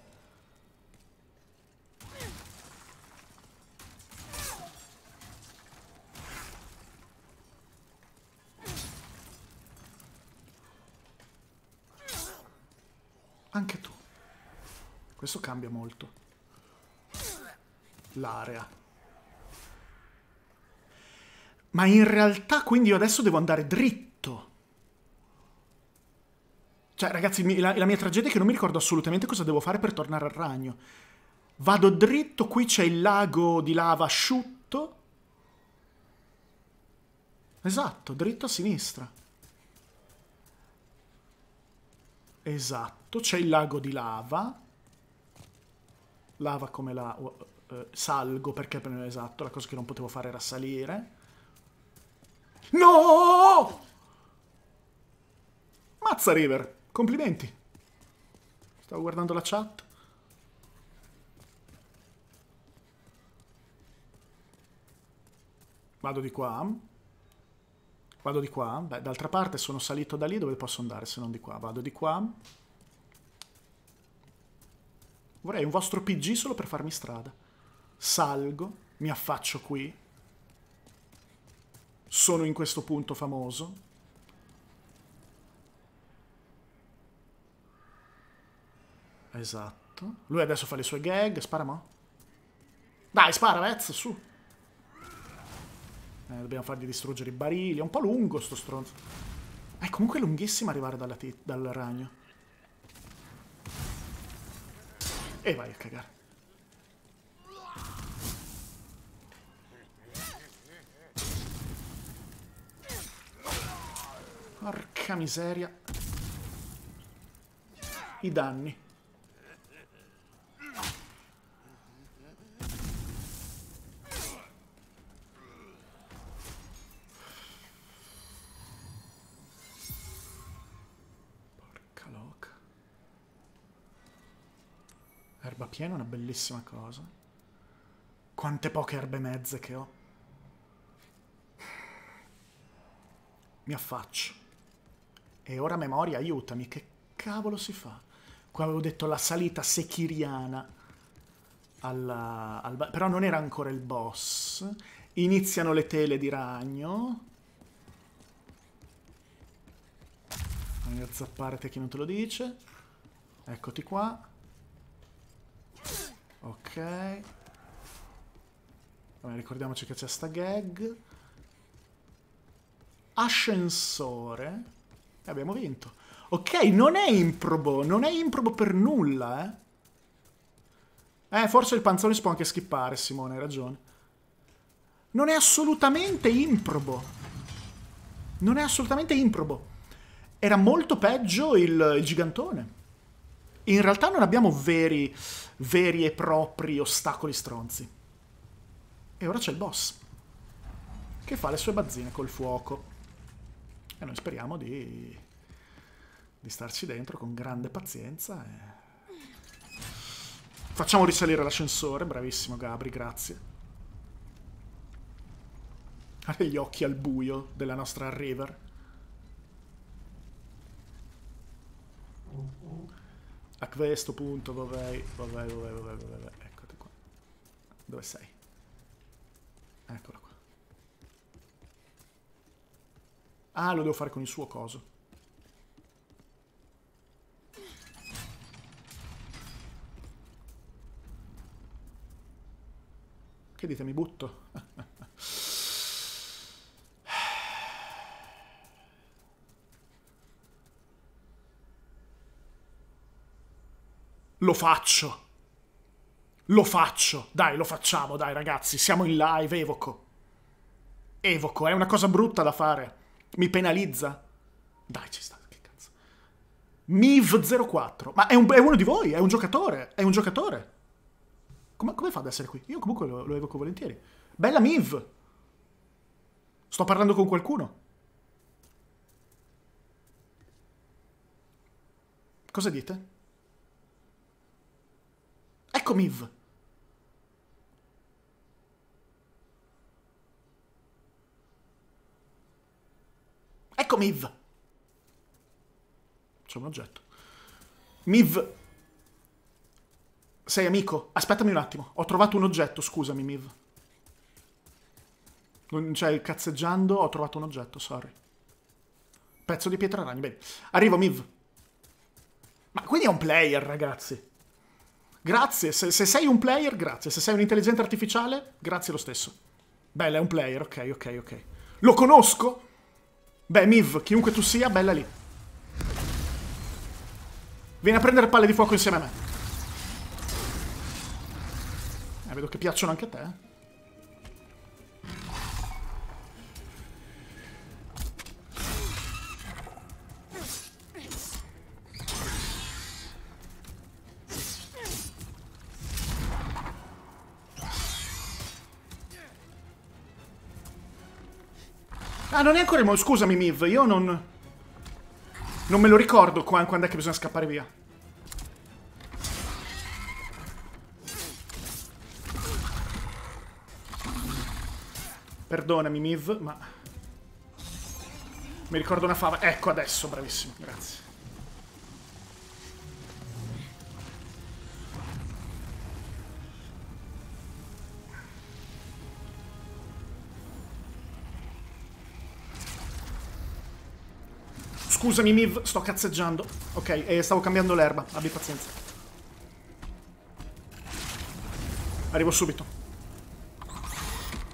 Anche tu. Questo cambia molto. L'area. Ma in realtà quindi io adesso devo andare dritto. Cioè, ragazzi, la mia tragedia è che non mi ricordo assolutamente cosa devo fare per tornare al ragno. Vado dritto, qui c'è il lago di lava asciutto. Esatto, dritto a sinistra. Esatto, c'è il lago di lava. Lava come la... salgo, perché esatto, la cosa che non potevo fare era salire. No! Mazza River, complimenti. Stavo guardando la chat. Vado di qua. Vado di qua. Beh, d'altra parte sono salito da lì, dove posso andare se non di qua? Vado di qua. Vorrei un vostro PG solo per farmi strada. Salgo, mi affaccio qui. Sono in questo punto famoso. Esatto. Lui adesso fa le sue gag. Spara mo. Dai, spara, Vez, su. Dobbiamo fargli distruggere i barili. È un po' lungo sto stronzo. È comunque lunghissimo arrivare dal ragno. E vai a cagare. Porca miseria. I danni. Erba piena è una bellissima cosa. Quante poche erbe mezze che ho. Mi affaccio. E ora memoria, aiutami. Che cavolo si fa? Qua avevo detto la salita sechiriana. Però non era ancora il boss. Iniziano le tele di ragno. Vai a zappare te chi non te lo dice. Eccoti qua. Ok. Vabbè, ricordiamoci che c'è sta gag. Ascensore. E abbiamo vinto. Ok, non è improbo. Non è improbo per nulla, eh. Forse il panzone si può anche skippare, Simone, hai ragione. Non è assolutamente improbo. Non è assolutamente improbo. Era molto peggio il gigantone. In realtà non abbiamo veri e propri ostacoli stronzi. E ora c'è il boss, che fa le sue bazzine col fuoco. E noi speriamo di di starci dentro con grande pazienza e... Facciamo risalire l'ascensore, bravissimo Gabri, grazie. Avere gli occhi al buio della nostra River. A questo punto, dov'è? Eccoti qua. Dove sei? Eccolo qua. Ah, lo devo fare con il suo coso. Che dite, mi butto? Lo faccio. Lo faccio. Dai, lo facciamo, dai ragazzi. Siamo in live, evoco. Evoco, è una cosa brutta da fare. Mi penalizza. Dai, ci sta, che cazzo. Miv04. Ma è uno di voi, è un giocatore. È un giocatore. Come fa ad essere qui? Io comunque lo evoco volentieri. Bella Miv. Sto parlando con qualcuno. Cosa dite? Ecco Miv. Ecco Miv. C'è un oggetto. Miv. Sei amico? Aspettami un attimo. Ho trovato un oggetto, scusami Miv. Cioè, cazzeggiando, ho trovato un oggetto, sorry. Pezzo di pietra ragni, bene. Arrivo Miv. Ma quindi è un player, ragazzi. Grazie, se sei un player, grazie. Se sei un'intelligenza artificiale, grazie lo stesso. Bella, è un player, ok. Lo conosco? Beh, Miv, chiunque tu sia, bella lì. Vieni a prendere palle di fuoco insieme a me. Vedo che piacciono anche a te. Ah, non è ancora morto. Scusami, Miv, io non me lo ricordo quando è che bisogna scappare via. Perdonami, Miv, ma... mi ricordo una fava. Ecco, adesso, bravissimo, grazie. Scusami Miv, sto cazzeggiando. Ok, stavo cambiando l'erba, abbi pazienza. Arrivo subito.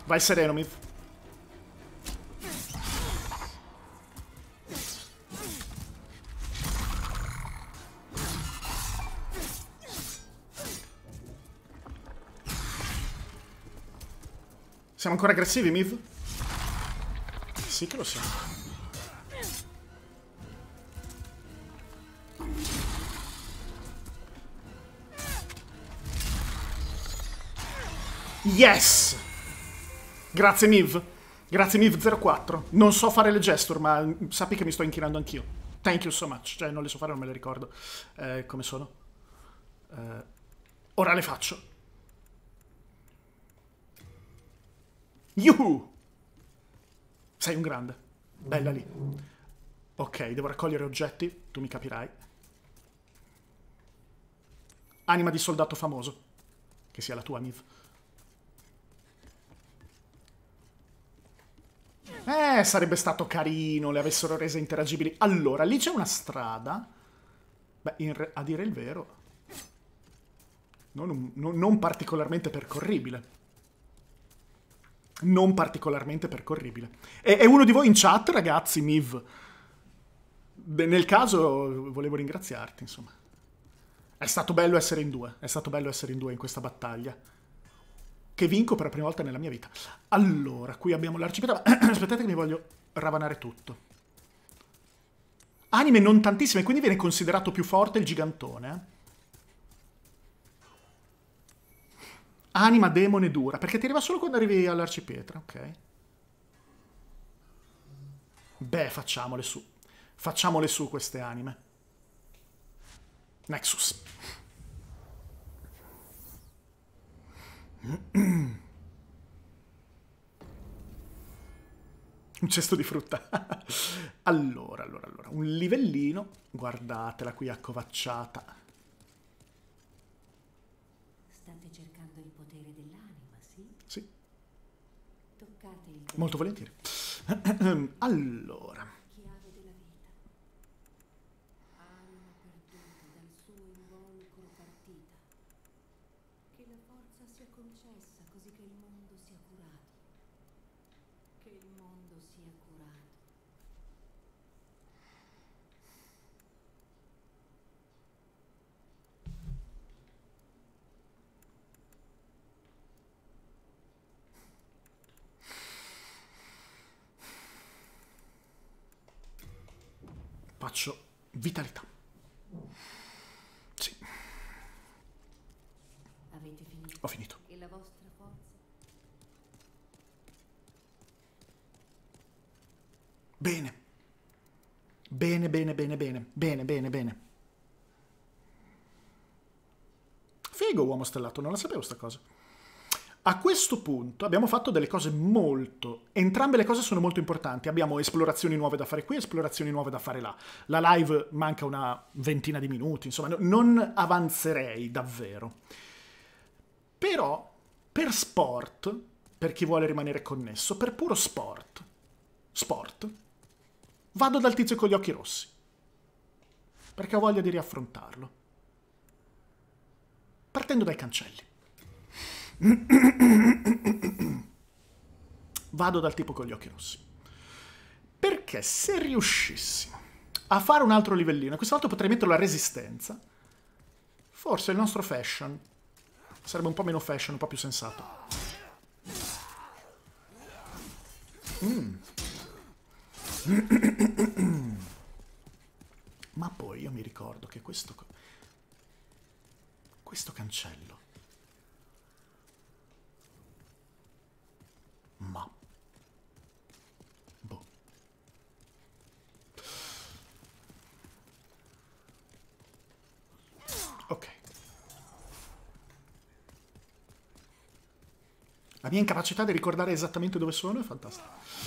Vai sereno Miv. Siamo ancora aggressivi Miv? Sì che lo siamo. Yes! Grazie Miv. Grazie Miv04. Non so fare le gesture, ma sappi che mi sto inchinando anch'io. Thank you so much. Cioè, non le so fare, non me le ricordo. Come sono? Ora le faccio. Yuhu! Sei un grande. Bella lì. Ok, devo raccogliere oggetti. Tu mi capirai. Anima di soldato famoso. Che sia la tua, Miv. Sarebbe stato carino, le avessero rese interagibili. Allora, lì c'è una strada. Beh, a dire il vero, non particolarmente percorribile. Non particolarmente percorribile. È uno di voi in chat, ragazzi, Miv? Beh, nel caso, volevo ringraziarti, insomma. È stato bello essere in due. È stato bello essere in due in questa battaglia. Che vinco per la prima volta nella mia vita. Allora, qui abbiamo l'arcipietà. Aspettate che mi voglio ravanare tutto. Anime non tantissime, quindi viene considerato più forte il gigantone. Anima demone dura, perché ti arriva solo quando arrivi all'arcipietra, ok. Beh, facciamole su. Facciamole su queste anime. Nexus. Un cesto di frutta. Allora, un livellino. Guardatela qui accovacciata. State cercando il potere dell'anima, sì? Sì. Toccate il... Molto volentieri. Allora. Chiave della vita. Anima perduta dal suo involucro partita. Che la forza sia concessa così che il mondo sia curato. Che il mondo sia curato. Faccio vitalità. Sì. Avete finito? Ho finito. E la vostra forza? Bene. Bene. Figo, uomo stellato, non la sapevo sta cosa. A questo punto abbiamo fatto delle cose molto... Entrambe le cose sono molto importanti. Abbiamo esplorazioni nuove da fare qui, esplorazioni nuove da fare là. La live manca una ventina di minuti, insomma, non avanzerei davvero. Però, per sport, per chi vuole rimanere connesso, per puro sport, vado dal tizio con gli occhi rossi. Perché ho voglia di riaffrontarlo. Partendo dai cancelli. Vado dal tipo con gli occhi rossi perché se riuscissimo a fare un altro livellino, questa volta potrei mettere la resistenza, forse il nostro fashion sarebbe un po' meno fashion, un po' più sensato. Ma poi io mi ricordo che questo cancello... Ma boh. Ok. La mia incapacità di ricordare esattamente dove sono è fantastica.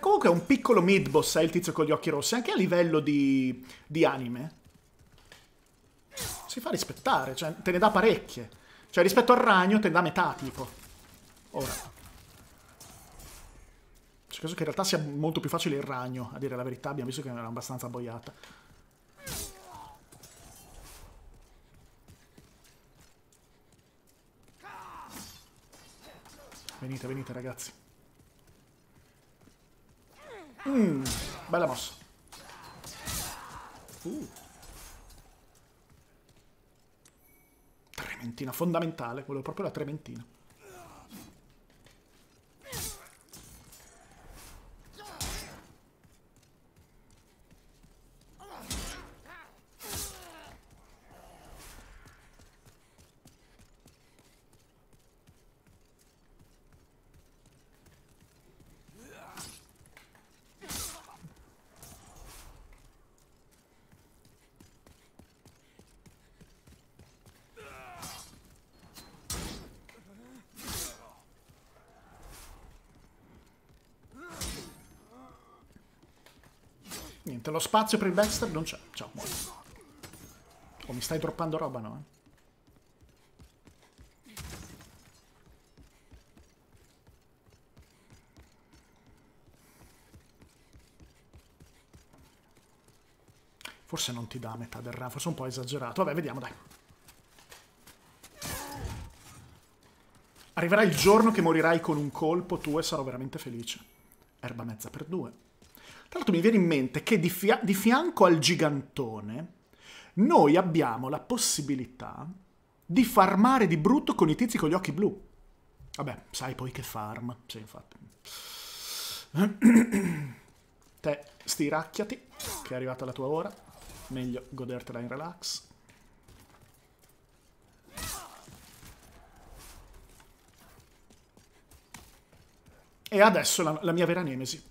Comunque è un piccolo mid-boss, il tizio con gli occhi rossi, anche a livello di anime. Si fa rispettare, cioè te ne dà parecchie. Cioè rispetto al ragno te ne dà metà, tipo. Ora. Cioè, penso che in realtà sia molto più facile il ragno, a dire la verità, abbiamo visto che era abbastanza boiata. Venite ragazzi. Bella mossa. Trementina, fondamentale. Volevo proprio la trementina. Niente, lo spazio per il backstab non c'è. Ciao, muoio. Oh, mi stai droppando roba, no? Forse non ti dà metà del run, forse un po' esagerato. Vabbè, vediamo, dai. Arriverà il giorno che morirai con un colpo tu e sarò veramente felice. Erba mezza per due. Tra l'altro mi viene in mente che di fianco al gigantone noi abbiamo la possibilità di farmare di brutto con i tizi con gli occhi blu. Vabbè, sai poi che farm. Sì, infatti. Te stiracchiati, che è arrivata la tua ora. meglio godertela in relax. E adesso la mia vera nemesi.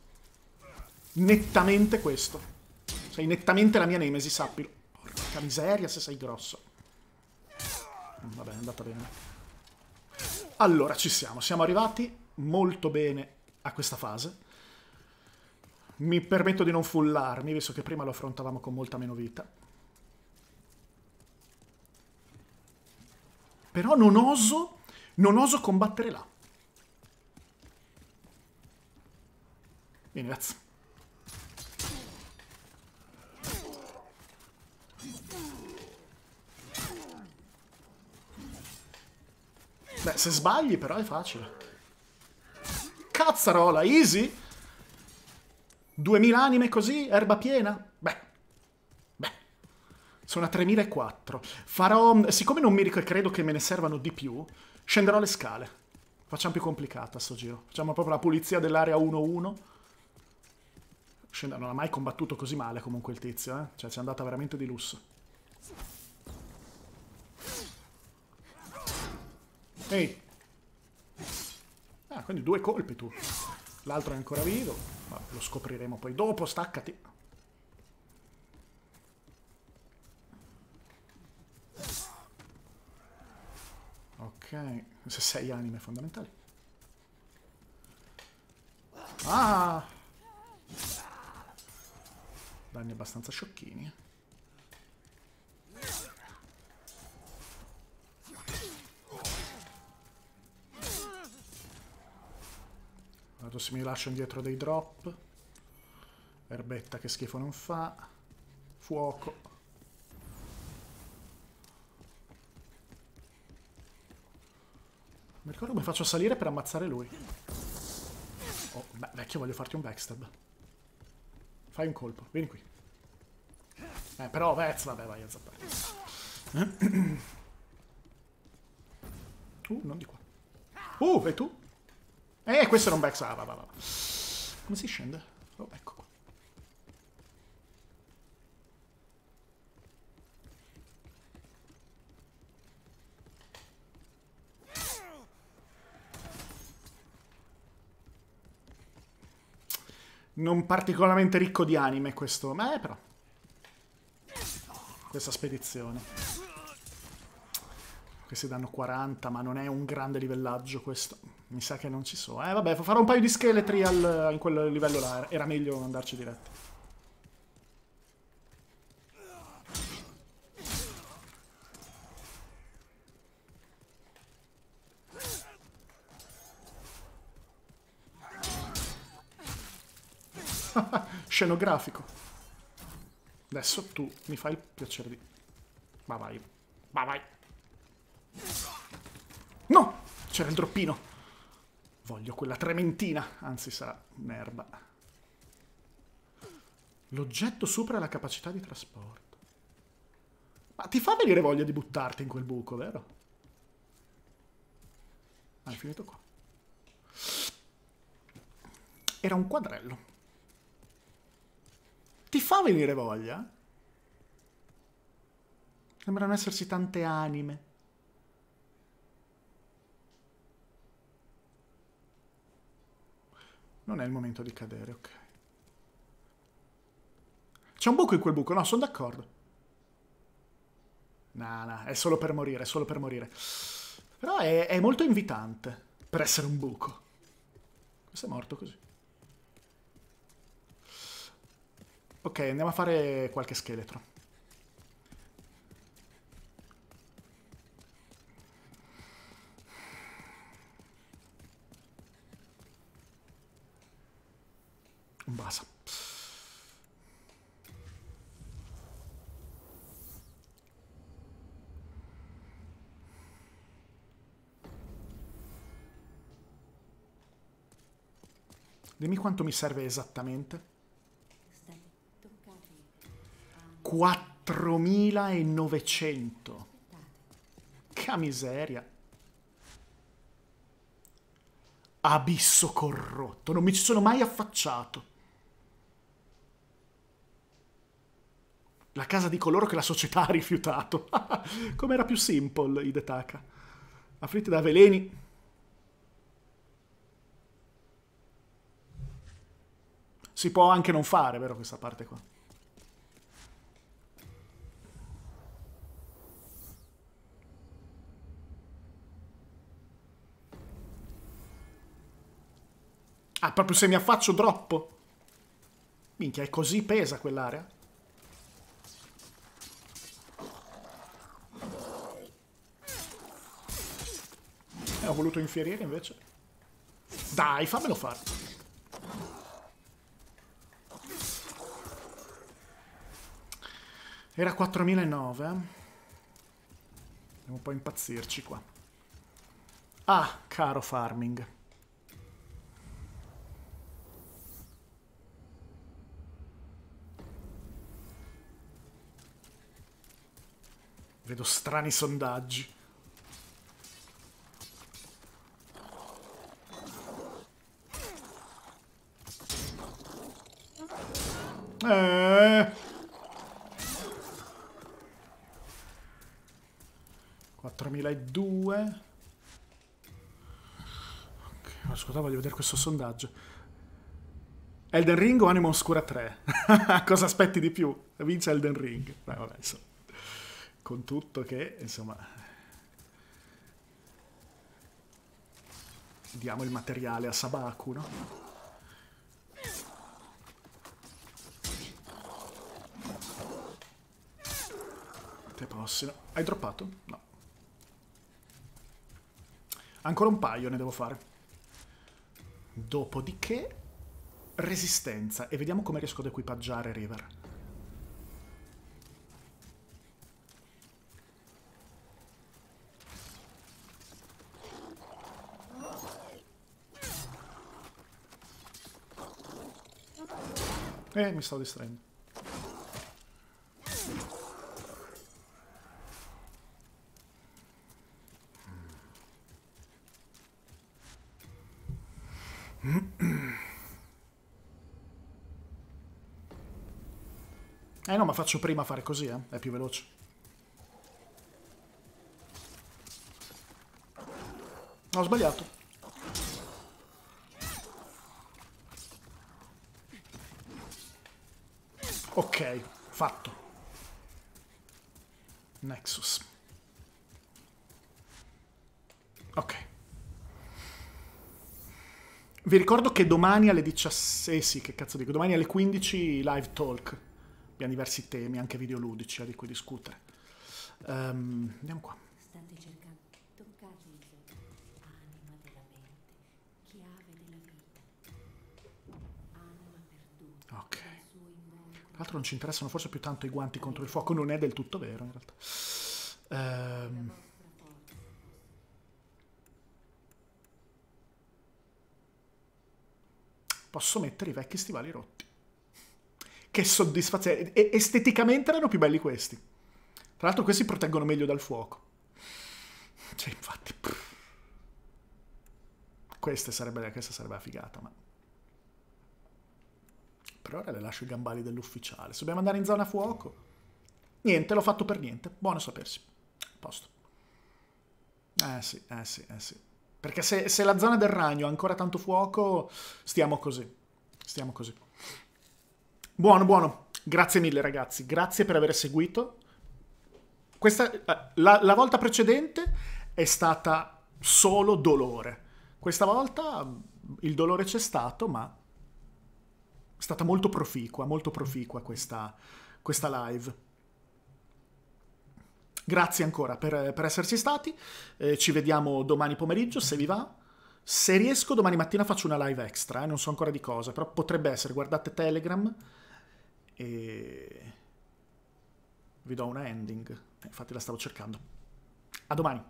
Nettamente questo. Sei nettamente la mia nemesi, sappilo. Porca miseria se sei grosso. Vabbè, è andata bene. Allora, ci siamo. Siamo arrivati molto bene a questa fase. Mi permetto di non fullarmi, visto che prima lo affrontavamo con molta meno vita. Però non oso combattere là. Bene, grazie. Beh, se sbagli però è facile. Cazzarola, easy? 2000 anime così, erba piena? Beh. Beh. Sono a 3004. Farò... Siccome non mi ricordo, credo che me ne servano di più, scenderò le scale. Facciamo più complicata sto giro. Facciamo proprio la pulizia dell'area 1-1. Non ha mai combattuto così male comunque il tizio, eh? Cioè, ci è andata veramente di lusso. Ehi! Ah, quindi 2 colpi tu. L'altro è ancora vivo. Ma lo scopriremo poi dopo, staccati. Ok, 6 anime fondamentali. Ah! Danni abbastanza sciocchini. Vado se mi lascio indietro dei drop. Erbetta che schifo non fa. Fuoco. Mi ricordo come faccio a salire per ammazzare lui. Oh, beh, vecchio, voglio farti un backstab. Fai un colpo, vieni qui. Però Vez, vabbè, vai a zappare. Non di qua. E tu? Questo era un backstab. Ah, va. Come si scende? Oh, ecco qua. Non particolarmente ricco di anime questo, ma però. Questa spedizione. Questi danno 40, ma non è un grande livellaggio questo. Mi sa che non ci so. Vabbè, farò un paio di scheletri in quel livello là. Era meglio andarci diretti. Scenografico. Adesso tu mi fai il piacere di... Ma vai. Ma vai. No! C'era il droppino. Voglio quella trementina. Anzi, sarà un'erba. L'oggetto supera la capacità di trasporto. Ma ti fa venire voglia di buttarti in quel buco, vero? Ah, è finito qua. Era un quadrello. Ti fa venire voglia? Sembrano esserci tante anime. Non è il momento di cadere, ok. C'è un buco in quel buco, no, sono d'accordo. No, è solo per morire, è solo per morire. Però è molto invitante per essere un buco. Questo è morto così. Ok, andiamo a fare qualche scheletro. Un basa. Dimmi quanto mi serve esattamente. 4900. Che miseria. Abisso corrotto. Non mi ci sono mai affacciato. La casa di coloro che la società ha rifiutato. Come era più simple, Hidetaka. Afflitti da veleni. Si può anche non fare, vero, questa parte qua. Ah, proprio se mi affaccio troppo. Minchia, è così pesa quell'area? Ho voluto infierire invece. Dai, fammelo fare. Era 4009. Andiamo un po' a impazzirci qua. Ah, caro farming. Vedo strani sondaggi. $4002. Ok, ascolta, voglio vedere questo sondaggio. Elden Ring o Anima Oscura 3? Cosa aspetti di più? Vince Elden Ring. Beh, vabbè, insomma. Con tutto che, insomma, diamo il materiale a Sabaku, no? Te possi, no? Hai droppato? No. Ancora un paio ne devo fare. Dopodiché, resistenza. E vediamo come riesco ad equipaggiare River. Mi stavo distraendo. No, ma faccio prima a fare così, eh? È più veloce. No, ho sbagliato. Ok, fatto. Nexus. Ok. Vi ricordo che domani alle 17... sì, che cazzo dico? Domani alle 15 live talk. Abbiamo diversi temi, anche videoludici, di cui discutere. Andiamo qua. State cercando. Toccate il gioco. Anima della mente. Chiave della vita. Anima perduta. Ok. Tra l'altro non ci interessano forse più tanto i guanti contro il fuoco, non è del tutto vero in realtà. Posso mettere i vecchi stivali rotti. Che soddisfazione. Esteticamente erano più belli questi. Tra l'altro questi proteggono meglio dal fuoco. Cioè, infatti... Questa sarebbe la figata, ma... Per ora le lascio i gambali dell'ufficiale. Se dobbiamo andare in zona fuoco. Niente, l'ho fatto per niente. Buono sapersi. Posto. Eh sì. Perché se la zona del ragno ha ancora tanto fuoco, stiamo così. Buono. Grazie mille, ragazzi. Grazie per aver seguito. Questa, la volta precedente è stata solo dolore. Questa volta il dolore c'è stato, ma... È stata molto proficua questa live. Grazie ancora per esserci stati. Ci vediamo domani pomeriggio, se vi va. Se riesco, domani mattina faccio una live extra. Non so ancora di cosa, però potrebbe essere. Guardate Telegram. E... Vi do una ending. Infatti la stavo cercando. A domani.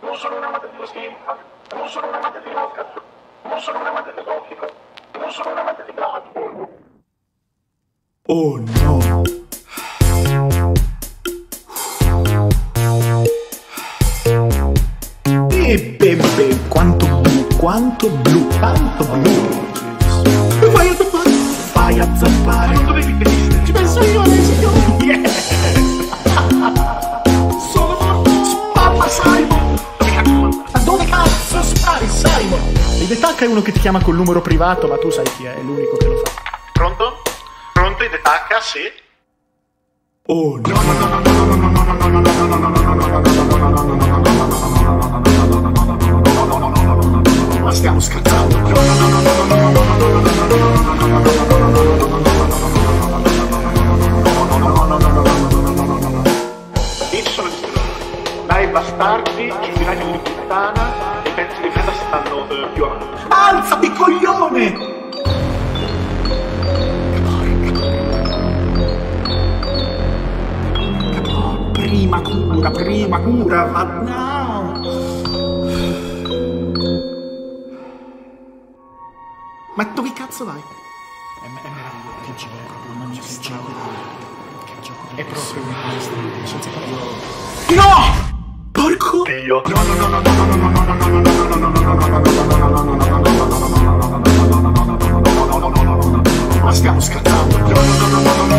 Non sono un amante dello skin-up. Non sono un amante di vodka. Non sono un amante del gotico. Oh no. Bebe, quanto blu. Vai a zappare, non dovevi crescere, ci penso. qualcuno che ti chiama col numero privato, ma tu sai chi è l'unico che lo fa. Pronto? Pronto, Hidetaka? Sì? Oh no! Ma stiamo scattando! Dai bastardi, giubilati di puttana, e pensi che me stanno più avanti. Alzati, coglione! Oh, prima cura, ma no! Ma dove cazzo vai? È meraviglioso, che gioco, non mi spiace. Che gioco, è proprio un po' senza proprio... No! Porco Dio. Ma stiamo scattando.